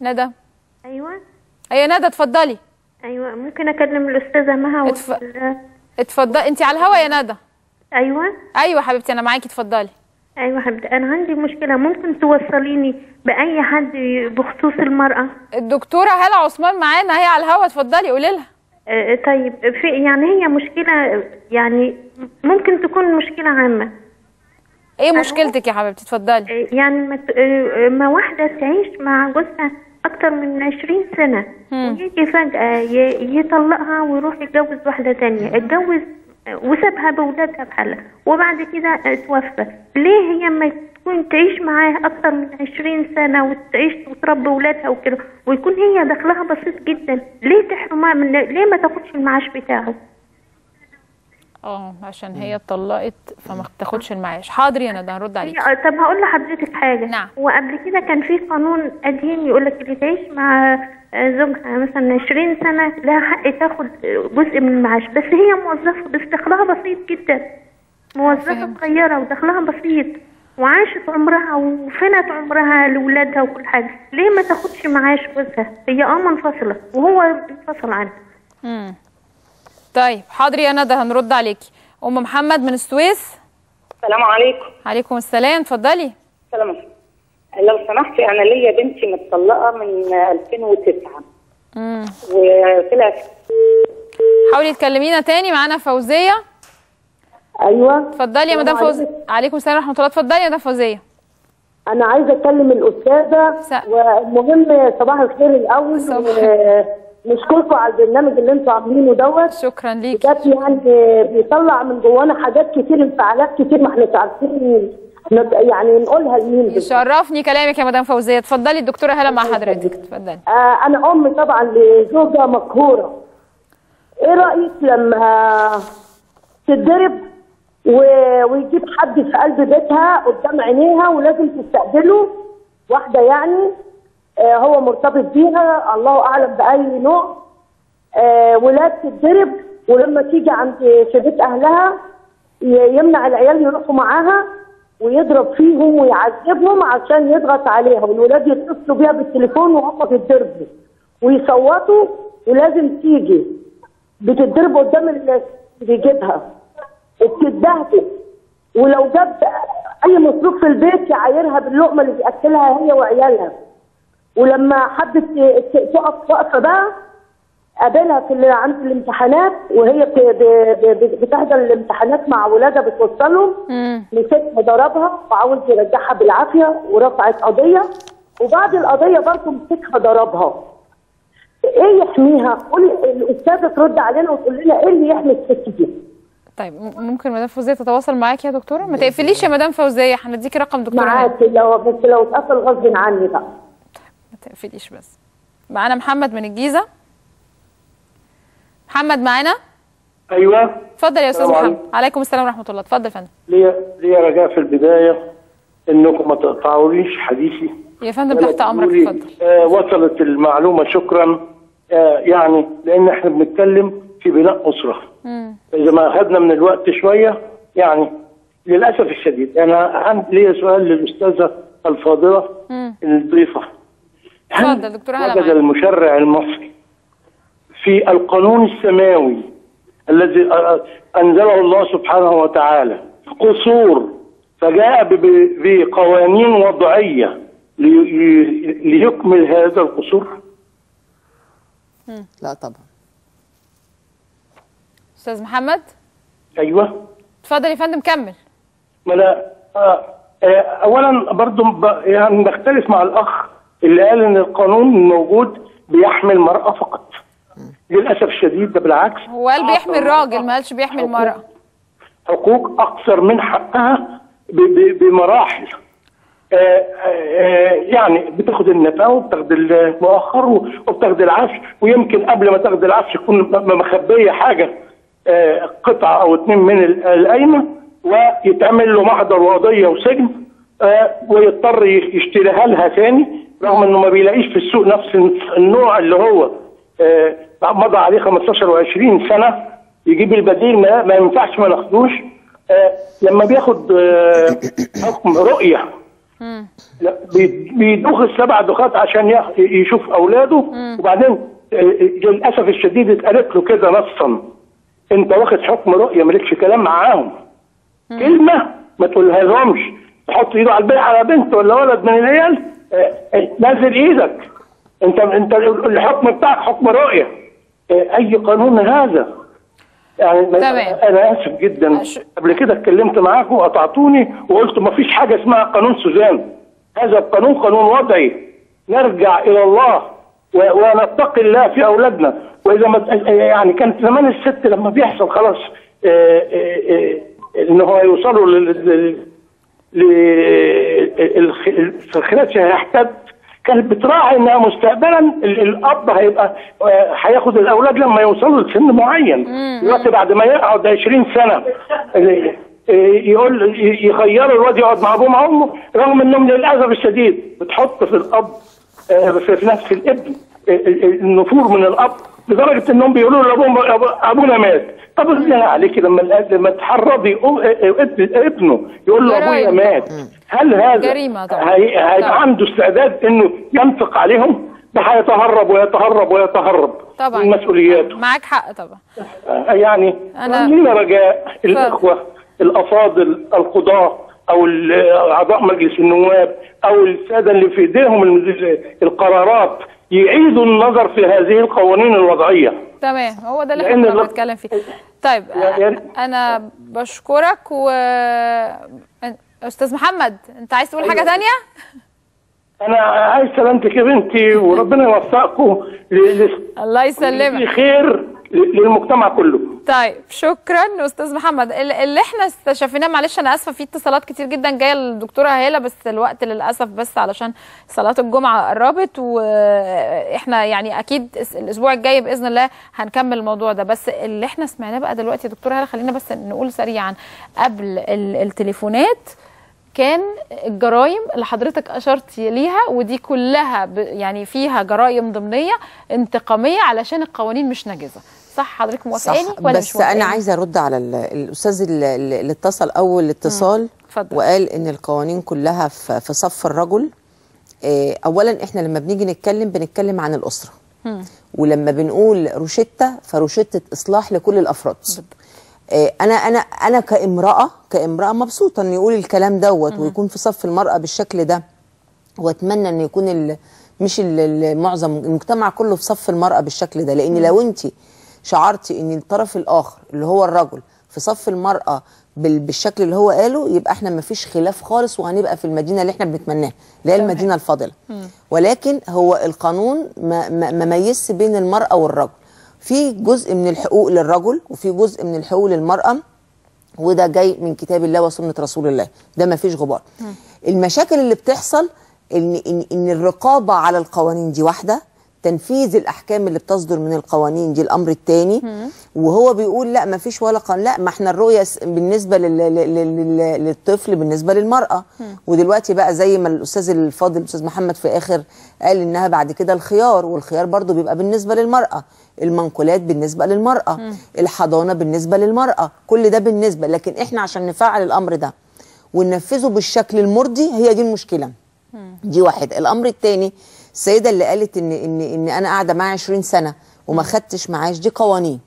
ندى. أيوه ندى اتفضلي. أيوه ممكن أكلم الأستاذة مها اتفضلي. انت على الهوا يا ندى. ايوه حبيبتي انا معاكي اتفضلي. ايوه حبيبتي انا عندي مشكله، ممكن توصليني باي حد بخصوص المراه؟ الدكتوره هالة عثمان معانا، هي على الهوا، اتفضلي قولي لها. طيب في يعني هي مشكله، يعني ممكن تكون مشكله عامه. ايه مشكلتك يا حبيبتي اتفضلي؟ يعني ما واحده تعيش مع جوزها أكتر من 20 سنة ويجي فجأة يطلقها ويروح يتجوز واحدة تانية، اتجوز وسابها بولادها بحالها وبعد كده اتوفى. ليه هي ما تكون تعيش معاه أكتر من 20 سنة وتعيش وتربي ولادها وكده، ويكون هي دخلها بسيط جدا، ليه تحرمها من، ليه ما تاخدش المعاش بتاعه؟ عشان هي اتطلقت فما تاخدش المعاش. حاضر يا ندى هنرد عليك. طب هقول لحضرتك حاجه. نعم. وقبل كده كان في قانون قديم يقول لك اللي تعيش مع زوجها مثلا 20 سنه لها حق تاخد جزء من المعاش، بس هي موظفه بس دخلها بسيط جدا، موظفه صغيره ودخلها بسيط وعاشت عمرها وفنت عمرها لاولادها وكل حاجه، ليه ما تاخدش معاش جوزها؟ هي منفصله وهو انفصل عنها. طيب حاضر يا ندى هنرد عليكي. ام محمد من السويس. السلام عليكم. عليكم السلام اتفضلي. السلام عليكم. لو سمحتي انا ليا بنتي متطلقه من 2009 وطلعت. حاولي تكلمينا تاني. معانا فوزيه. ايوه اتفضلي يا مدام فوزيه. عليكم السلام ورحمه الله. اتفضلي يا مدام فوزيه. انا عايزه اتكلم الاستاذه والمهم صباح الخير الاول. نشكركم على البرنامج اللي انتوا عاملينه دوت. شكرا ليكي. ده يعني بيطلع من جوانا حاجات كتير، انفعالات كتير ما احناش عارفين يعني نقولها لمين. يشرفني كلامك يا مدام فوزيه. اتفضلي الدكتوره هلا مع حضرتك. اتفضلي. انا ام طبعا لزوجه مقهوره. ايه رايك لما تتضرب ويجيب حد في قلب بيتها قدام عينيها ولازم تستقبله؟ واحده يعني هو مرتبط بيها الله اعلم باي نوع، ولاد تتضرب ولما تيجي عند في بيت اهلها يمنع العيال يروحوا معاها ويضرب فيهم ويعذبهم عشان يضغط عليها، والولاد يتصلوا بيها بالتليفون وهم بيتضربوا ويصوتوا ولازم تيجي بتتضرب قدام اللي بيجيبها وبتتبهدل، ولو جاب اي مصروف في البيت يعايرها باللقمه اللي بياكلها هي وعيالها، ولما حبت تقف واقفه بقى قابلها في عند الامتحانات وهي بتحضر الامتحانات مع ولادها بتوصلهم، مسكها ضربها وعاوز يرجعها بالعافيه ورفعت قضيه، وبعد القضيه برضه مسكها ضربها. ايه يحميها؟ قولي الاستاذه ترد علينا وتقول لنا ايه اللي يحمي الست دي. طيب ممكن مدام فوزيه تتواصل معاكي يا دكتوره؟ ما تقفليش يا مدام فوزيه، هنديكي رقم دكتوره معاكي لو اتقفل غصب عني بقى. تقفليش بس. معانا محمد من الجيزه. محمد معانا. ايوه اتفضل يا استاذ محمد. عليكم السلام ورحمه الله. اتفضل يا فندم. ليا رجاء في البدايه انكم ما تقطعوليش حديثي يا فندم. تحت امرك اتفضل. وصلت المعلومه شكرا. يعني لان احنا بنتكلم في بناء اسره، اذا ما اخذنا من الوقت شويه يعني للاسف الشديد. انا عندي ليا سؤال للاستاذه الفاضله الضيفه. اتفضل دكتور هلا. وجد المشرع المصري في القانون السماوي الذي انزله الله سبحانه وتعالى قصور، فجاء بقوانين وضعيه ليكمل هذا القصور؟ لا طبعا. استاذ محمد. ايوه اتفضل يا فندم كمل. ما لا اولا برضو يعني بختلف مع الاخ اللي قال ان القانون الموجود بيحمي المراه فقط. للاسف الشديد ده بالعكس، هو قال بيحمي الراجل ما قالش بيحمي المراه. حقوق اكثر من حقها بمراحل. يعني بتاخد النفقه وبتاخد المؤخر وبتاخد العفش، ويمكن قبل ما تاخد العفش تكون مخبيه حاجه قطعه او اتنين من القايمه، ويتعمل له محضر وقضيه وسجن، ويضطر يشتريها لها ثاني رغم انه ما بيلاقيش في السوق نفس النوع اللي هو مضى عليه 15 و20 سنه يجيب البديل. ما ينفعش ما ناخدوش. لما بياخد حكم رؤيه بيدوخ 7 دخات عشان يشوف اولاده، وبعدين للاسف الشديد اتقالت له كده نصا: انت واخد حكم رؤيه مالكش كلام معاهم، كلمه ما تقولها لهمش، تحط ايده على بنت ولا ولد من العيال نزل ايدك، انت الحكم بتاعك حكم رؤيه. اي قانون هذا؟ يعني تمام. انا اسف جدا، قبل كده اتكلمت معاكم وقطعتوني وقلت ما فيش حاجه اسمها قانون سوزان. هذا القانون قانون وضعي، نرجع الى الله ونتقي الله في اولادنا. واذا ما يعني كانت زمان الست لما بيحصل خلاص ان هو يوصلوا الخلاف هيحتد، كانت بتراعي انها مستقبلا الاب هيبقى هياخد الاولاد لما يوصلوا لسن معين. دلوقتي بعد ما يقعد 20 سنه يقول يغيروا الواد يقعد مع ابوه مع امه، رغم انهم للاسف الشديد بتحط في الاب في نفس الابن النفور من الاب، لدرجه انهم بيقولوا لابوهم ابونا مات. طب ازاي عليكي لما تحرضي ابنه يقول له ابويا مات؟ هل هذا هيبقى عنده استعداد انه ينفق عليهم؟ ده هيتهرب ويتهرب ويتهرب من مسؤولياته. معاك حق طبعا. يعني لينا رجاء الاخوه الافاضل القضاه او اعضاء مجلس النواب او الساده اللي في ايديهم القرارات يعيدوا النظر في هذه القوانين الوضعية. تمام، هو ده اللي احنا بنتكلم فيه. طيب انا بشكرك. و استاذ محمد انت عايز تقول حاجة تانية؟ انا عايز سلامتك يا بنتي وربنا يوفقكم الله يسلمك خير للمجتمع كله. طيب شكرا استاذ محمد. اللي احنا استشفيناه، معلش انا اسفه في اتصالات كتير جدا جايه للدكتوره هاله، بس الوقت للاسف بس علشان صلاه الجمعه قربت، واحنا يعني اكيد الاسبوع الجاي باذن الله هنكمل الموضوع ده. بس اللي احنا سمعناه بقى دلوقتي يا دكتوره هاله خلينا بس نقول سريعا قبل التليفونات، كان الجرائم اللي حضرتك اشرت ليها ودي كلها يعني فيها جرائم ضمنيه انتقاميه علشان القوانين مش ناجزه، صح حضرتك موافقاني ولا مش موافقاني؟ بس انا عايزه ارد على الاستاذ اللي اتصل اول اتصال وقال ان القوانين كلها في صف الرجل. اولا احنا لما بنيجي بنتكلم عن الاسره، ولما بنقول روشته فروشته اصلاح لكل الافراد. انا كامراه مبسوطه ان يقول الكلام دوت ويكون في صف المراه بالشكل ده، واتمنى ان يكون معظم المجتمع كله في صف المراه بالشكل ده. لان لو انت شعرتي ان الطرف الاخر اللي هو الرجل في صف المراه بالشكل اللي هو قاله، يبقى احنا ما فيش خلاف خالص وهنبقى في المدينه اللي احنا بنتمناها اللي هي المدينه الفاضله. ولكن هو القانون ما ميزش بين المراه والرجل، في جزء من الحقوق للرجل وفي جزء من الحقوق للمرأة، وده جاي من كتاب الله وسنة رسول الله، ده ما فيش غبار. المشاكل اللي بتحصل إن الرقابة على القوانين دي واحدة، تنفيذ الأحكام اللي بتصدر من القوانين دي الأمر التاني. وهو بيقول لا ما فيش ولا قانون، لا ما احنا الرؤية بالنسبة للطفل بالنسبة للمرأة. ودلوقتي بقى زي ما الأستاذ الفاضل الأستاذ محمد في آخر قال إنها بعد كده الخيار، والخيار برضو بيبقى بالنسبة للمرأة، المنقولات بالنسبة للمرأة، الحضانة بالنسبة للمرأة، كل ده بالنسبة. لكن احنا عشان نفعل الأمر ده وننفذه بالشكل المرضي هي دي المشكلة. دي واحد. الامر الثاني السيده اللي قالت ان انا قاعده معاه 20 سنه وما خدتش معاش، دي قوانين.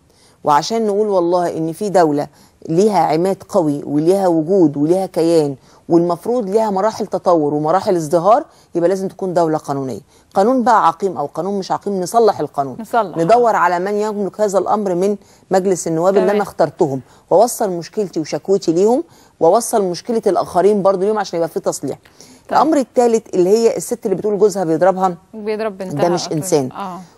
وعشان نقول والله ان في دوله ليها عماد قوي وليها وجود وليها كيان والمفروض ليها مراحل تطور ومراحل ازدهار، يبقى لازم تكون دولة قانونية. قانون بقى عقيم أو قانون مش عقيم، نصلح القانون، ندور على من يملك هذا الأمر من مجلس النواب اللي أنا اخترتهم، ووصل مشكلتي وشكوتي ليهم، ووصل مشكلة الآخرين برضو ليهم عشان يبقى في تصليح. الأمر الثالث اللي هي الست اللي بتقول جوزها بيضربها وبيضرب بنتها، ده مش إنسان.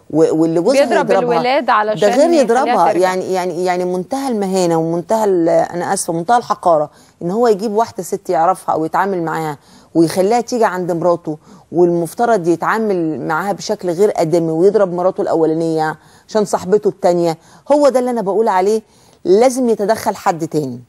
واللي جوزها بيضرب الولاد علشان ده غير يضربها، يعني منتهى المهانه ومنتهى انا اسفه منتهى الحقاره ان هو يجيب واحده ست يعرفها او يتعامل معاها ويخليها تيجي عند مراته والمفترض يتعامل معاها بشكل غير ادمي ويضرب مراته الاولانيه عشان صاحبته الثانيه. هو ده اللي انا بقول عليه لازم يتدخل حد تاني،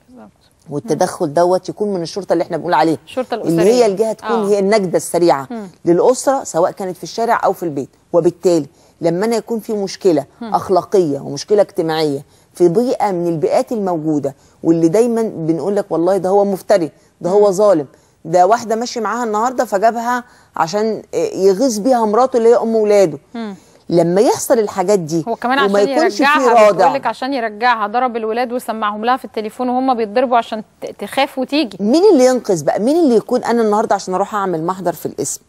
والتدخل دوت يكون من الشرطه اللي احنا بنقول عليه، الشرطه الاسريه اللي هي الجهه تكون هي النجده السريعه للاسره سواء كانت في الشارع او في البيت. وبالتالي لما أنا يكون في مشكلة أخلاقية ومشكلة اجتماعية في بيئة من البيئات الموجودة واللي دايما بنقول لك والله ده هو مفتري، ده هو ظالم، ده واحدة ماشي معاها النهاردة فجابها عشان يغيظ بيها مراته اللي هي أم ولاده. لما يحصل الحاجات دي هو كمان عشان يرجعها، بيقول لك عشان يرجعها ضرب الولاد وسمعهم لها في التليفون وهم بيتضربوا عشان تخاف وتيجي. مين اللي ينقذ بقى؟ مين اللي يكون أنا النهاردة عشان أروح أعمل محضر في القسم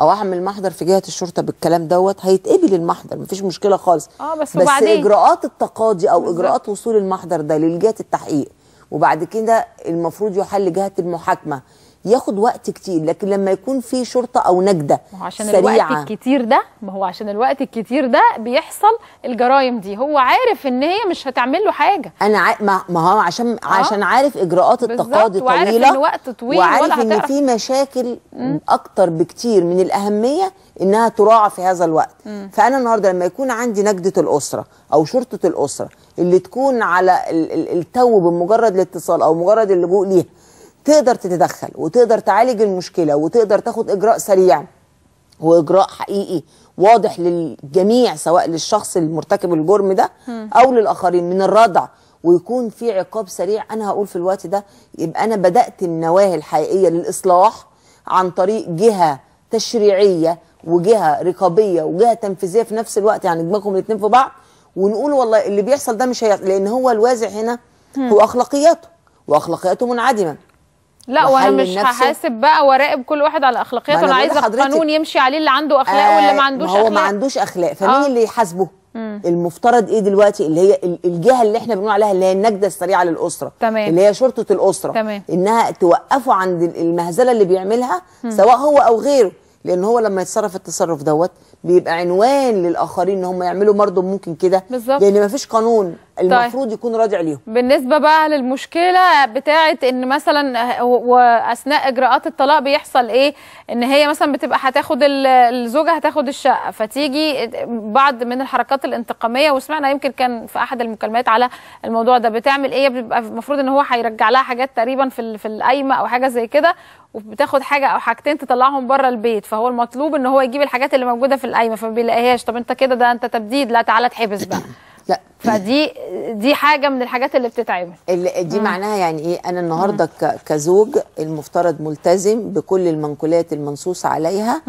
او اعمل محضر في جهه الشرطه بالكلام دوت؟ هيتقبل المحضر مفيش مشكله خالص، بس اجراءات التقاضي او اجراءات وصول المحضر ده لجهه التحقيق وبعد كده المفروض يحل جهه المحاكمه ياخد وقت كتير. لكن لما يكون في شرطه او نجده سريعه، ما هو عشان الوقت الكتير ده بيحصل الجرايم دي. هو عارف ان هي مش هتعمل له حاجه، ما هو عشان عارف اجراءات التقاضي طويله، وعارف ان الوقت طويل، وعارف ان في مشاكل اكتر بكتير من الاهميه انها تراعى في هذا الوقت. فانا النهارده لما يكون عندي نجده الاسره او شرطه الاسره اللي تكون على التو بمجرد الاتصال او مجرد اللجوء ليها تقدر تتدخل وتقدر تعالج المشكلة وتقدر تاخد إجراء سريع وإجراء حقيقي واضح للجميع سواء للشخص المرتكب الجرم ده أو للآخرين من الردع، ويكون في عقاب سريع. أنا هقول في الوقت ده يبقى أنا بدأت النواهي الحقيقية للإصلاح عن طريق جهة تشريعية وجهة رقابية وجهة تنفيذية في نفس الوقت، يعني دماغهم الاتنين في بعض، ونقول والله اللي بيحصل ده مش لأن هو الوازع هنا هو أخلاقياته، وأخلاقياته منعدمة. لا، وانا مش هحاسب بقى واراقب كل واحد على اخلاقياته، انا عايزه قانون يمشي عليه اللي عنده اخلاق واللي ما عندوش اخلاق. هو ما عندوش اخلاق، فمين اللي يحاسبه؟ المفترض ايه دلوقتي اللي هي الجهه اللي احنا بنقول عليها اللي هي النجده السريعه للاسره، اللي هي شرطه الاسره، انها توقفه عند المهزله اللي بيعملها سواء هو او غيره، لان هو لما يتصرف التصرف دوت بيبقى عنوان للاخرين ان هم يعملوا مرضى ممكن كده، لان مفيش قانون المفروض يكون راجع ليهم. بالنسبه بقى للمشكله بتاعه ان مثلا واثناء اجراءات الطلاق بيحصل ايه؟ ان هي مثلا بتبقى هتاخد الزوجه هتاخد الشقه، فتيجي بعض من الحركات الانتقاميه، وسمعنا يمكن كان في احد المكالمات على الموضوع ده، بتعمل ايه؟ بيبقى المفروض ان هو هيرجع لها حاجات تقريبا في القايمه او حاجه زي كده، وبتاخد حاجه او حاجتين تطلعهم بره البيت، فهو المطلوب ان هو يجيب الحاجات اللي موجوده في القايمه فما بيلاقيهاش. طب انت كده ده انت تبديد، لا تعالى اتحبس بقى. لا، فدي حاجه من الحاجات اللي بتتعمل دي. معناها يعني ايه؟ انا النهارده كزوج المفترض ملتزم بكل المنقولات المنصوص عليها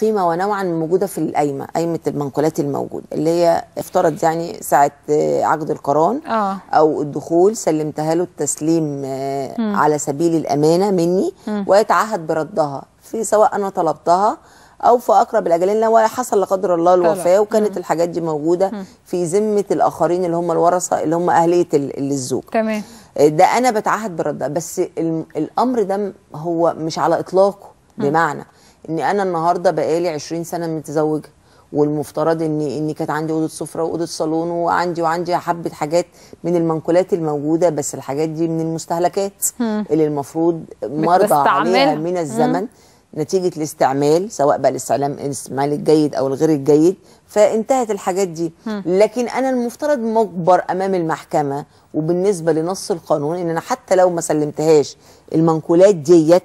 قيمه ونوعا موجوده في القايمه، قايمه المنقولات الموجوده اللي هي افترض يعني ساعه عقد القران او الدخول سلمتها له التسليم على سبيل الامانه مني، ويتعهد بردها في سواء انا طلبتها أو في أقرب الأجلين، ولا حصل لا قدر الله الوفاة، وكانت الحاجات دي موجودة في ذمة الآخرين اللي هم الورثة اللي هم أهلية الزوج. تمام، ده أنا بتعهد بردها. بس الأمر ده هو مش على إطلاقه، بمعنى إن أنا النهاردة بقالي 20 سنة متزوجة، والمفترض إني كانت عندي أوضة سفرة وأوضة صالون وعندي حبة حاجات من المنقولات الموجودة، بس الحاجات دي من المستهلكات اللي المفروض مرضى عليها من الزمن نتيجة الاستعمال سواء بقى الاستعمال الجيد أو الغير الجيد، فانتهت الحاجات دي. لكن أنا المفترض مجبر أمام المحكمة وبالنسبة لنص القانون إن أنا حتى لو ما سلمتهاش المنقولات ديت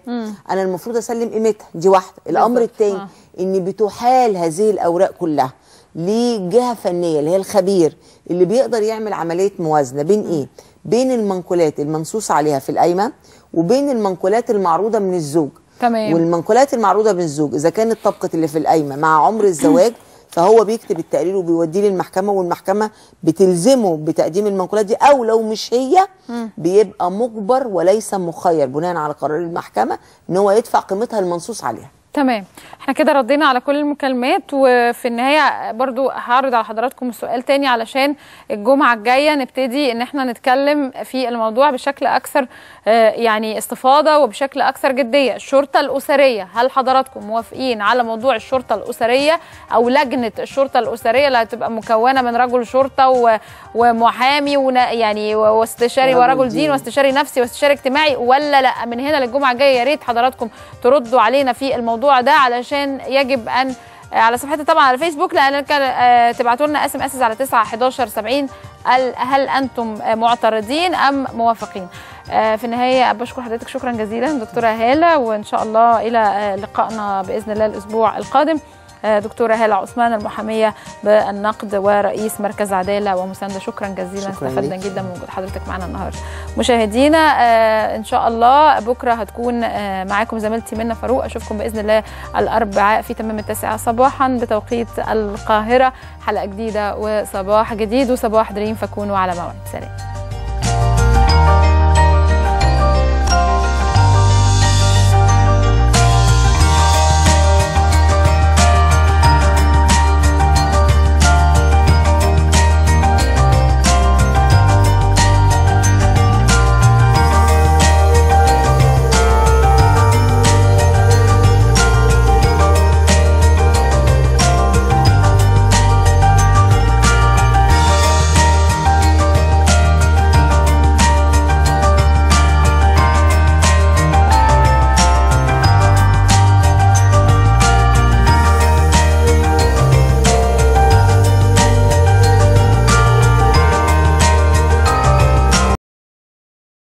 أنا المفروض أسلم قيمتها، دي واحدة. الأمر التاني إن بتحال هذه الأوراق كلها لجهة فنية اللي هي الخبير اللي بيقدر يعمل عملية موازنة بين إيه؟ بين المنقولات المنصوص عليها في القايمة وبين المنقولات المعروضة من الزوج، تمام. والمنقولات المعروضه بين الزوج، اذا كانت طبقه اللي في القايمه مع عمر الزواج فهو بيكتب التقرير وبيوديه للمحكمه، والمحكمه بتلزمه بتقديم المنقولات دي، او لو مش هي بيبقى مجبر وليس مخير بناء على قرار المحكمه ان هو يدفع قيمتها المنصوص عليها. تمام، احنا كده ردينا على كل المكالمات، وفي النهايه برضو هعرض على حضراتكم السؤال تاني علشان الجمعه الجايه نبتدي ان احنا نتكلم في الموضوع بشكل اكثر يعني استفاضه وبشكل اكثر جديه. الشرطه الاسريه، هل حضراتكم موافقين على موضوع الشرطه الاسريه او لجنه الشرطه الاسريه اللي هتبقى مكونه من رجل شرطه ومحامي يعني واستشاري ورجل دين واستشاري نفسي واستشاري اجتماعي ولا لا؟ من هنا للجمعه الجايه يا ريت حضراتكم تردوا علينا في الموضوع ده علشان يجب ان على صفحتي طبعا على فيسبوك، لان تبعتوا لنا SMS على 9 11 70، هل انتم معترضين ام موافقين؟ في النهايه بشكر حضرتك شكرا جزيلا دكتوره هاله، وان شاء الله الى لقائنا باذن الله الاسبوع القادم. دكتوره هاله عثمان المحاميه بالنقد ورئيس مركز عداله ومسانده، شكرا جزيلا، استفدنا جدا من وجود حضرتك معنا النهارده. مشاهدينا ان شاء الله بكره هتكون معاكم زميلتي منة فاروق، اشوفكم باذن الله الاربعاء في تمام 9 صباحا بتوقيت القاهره، حلقه جديده وصباح جديد وصباح دريم، فكونوا على موعد. سلام.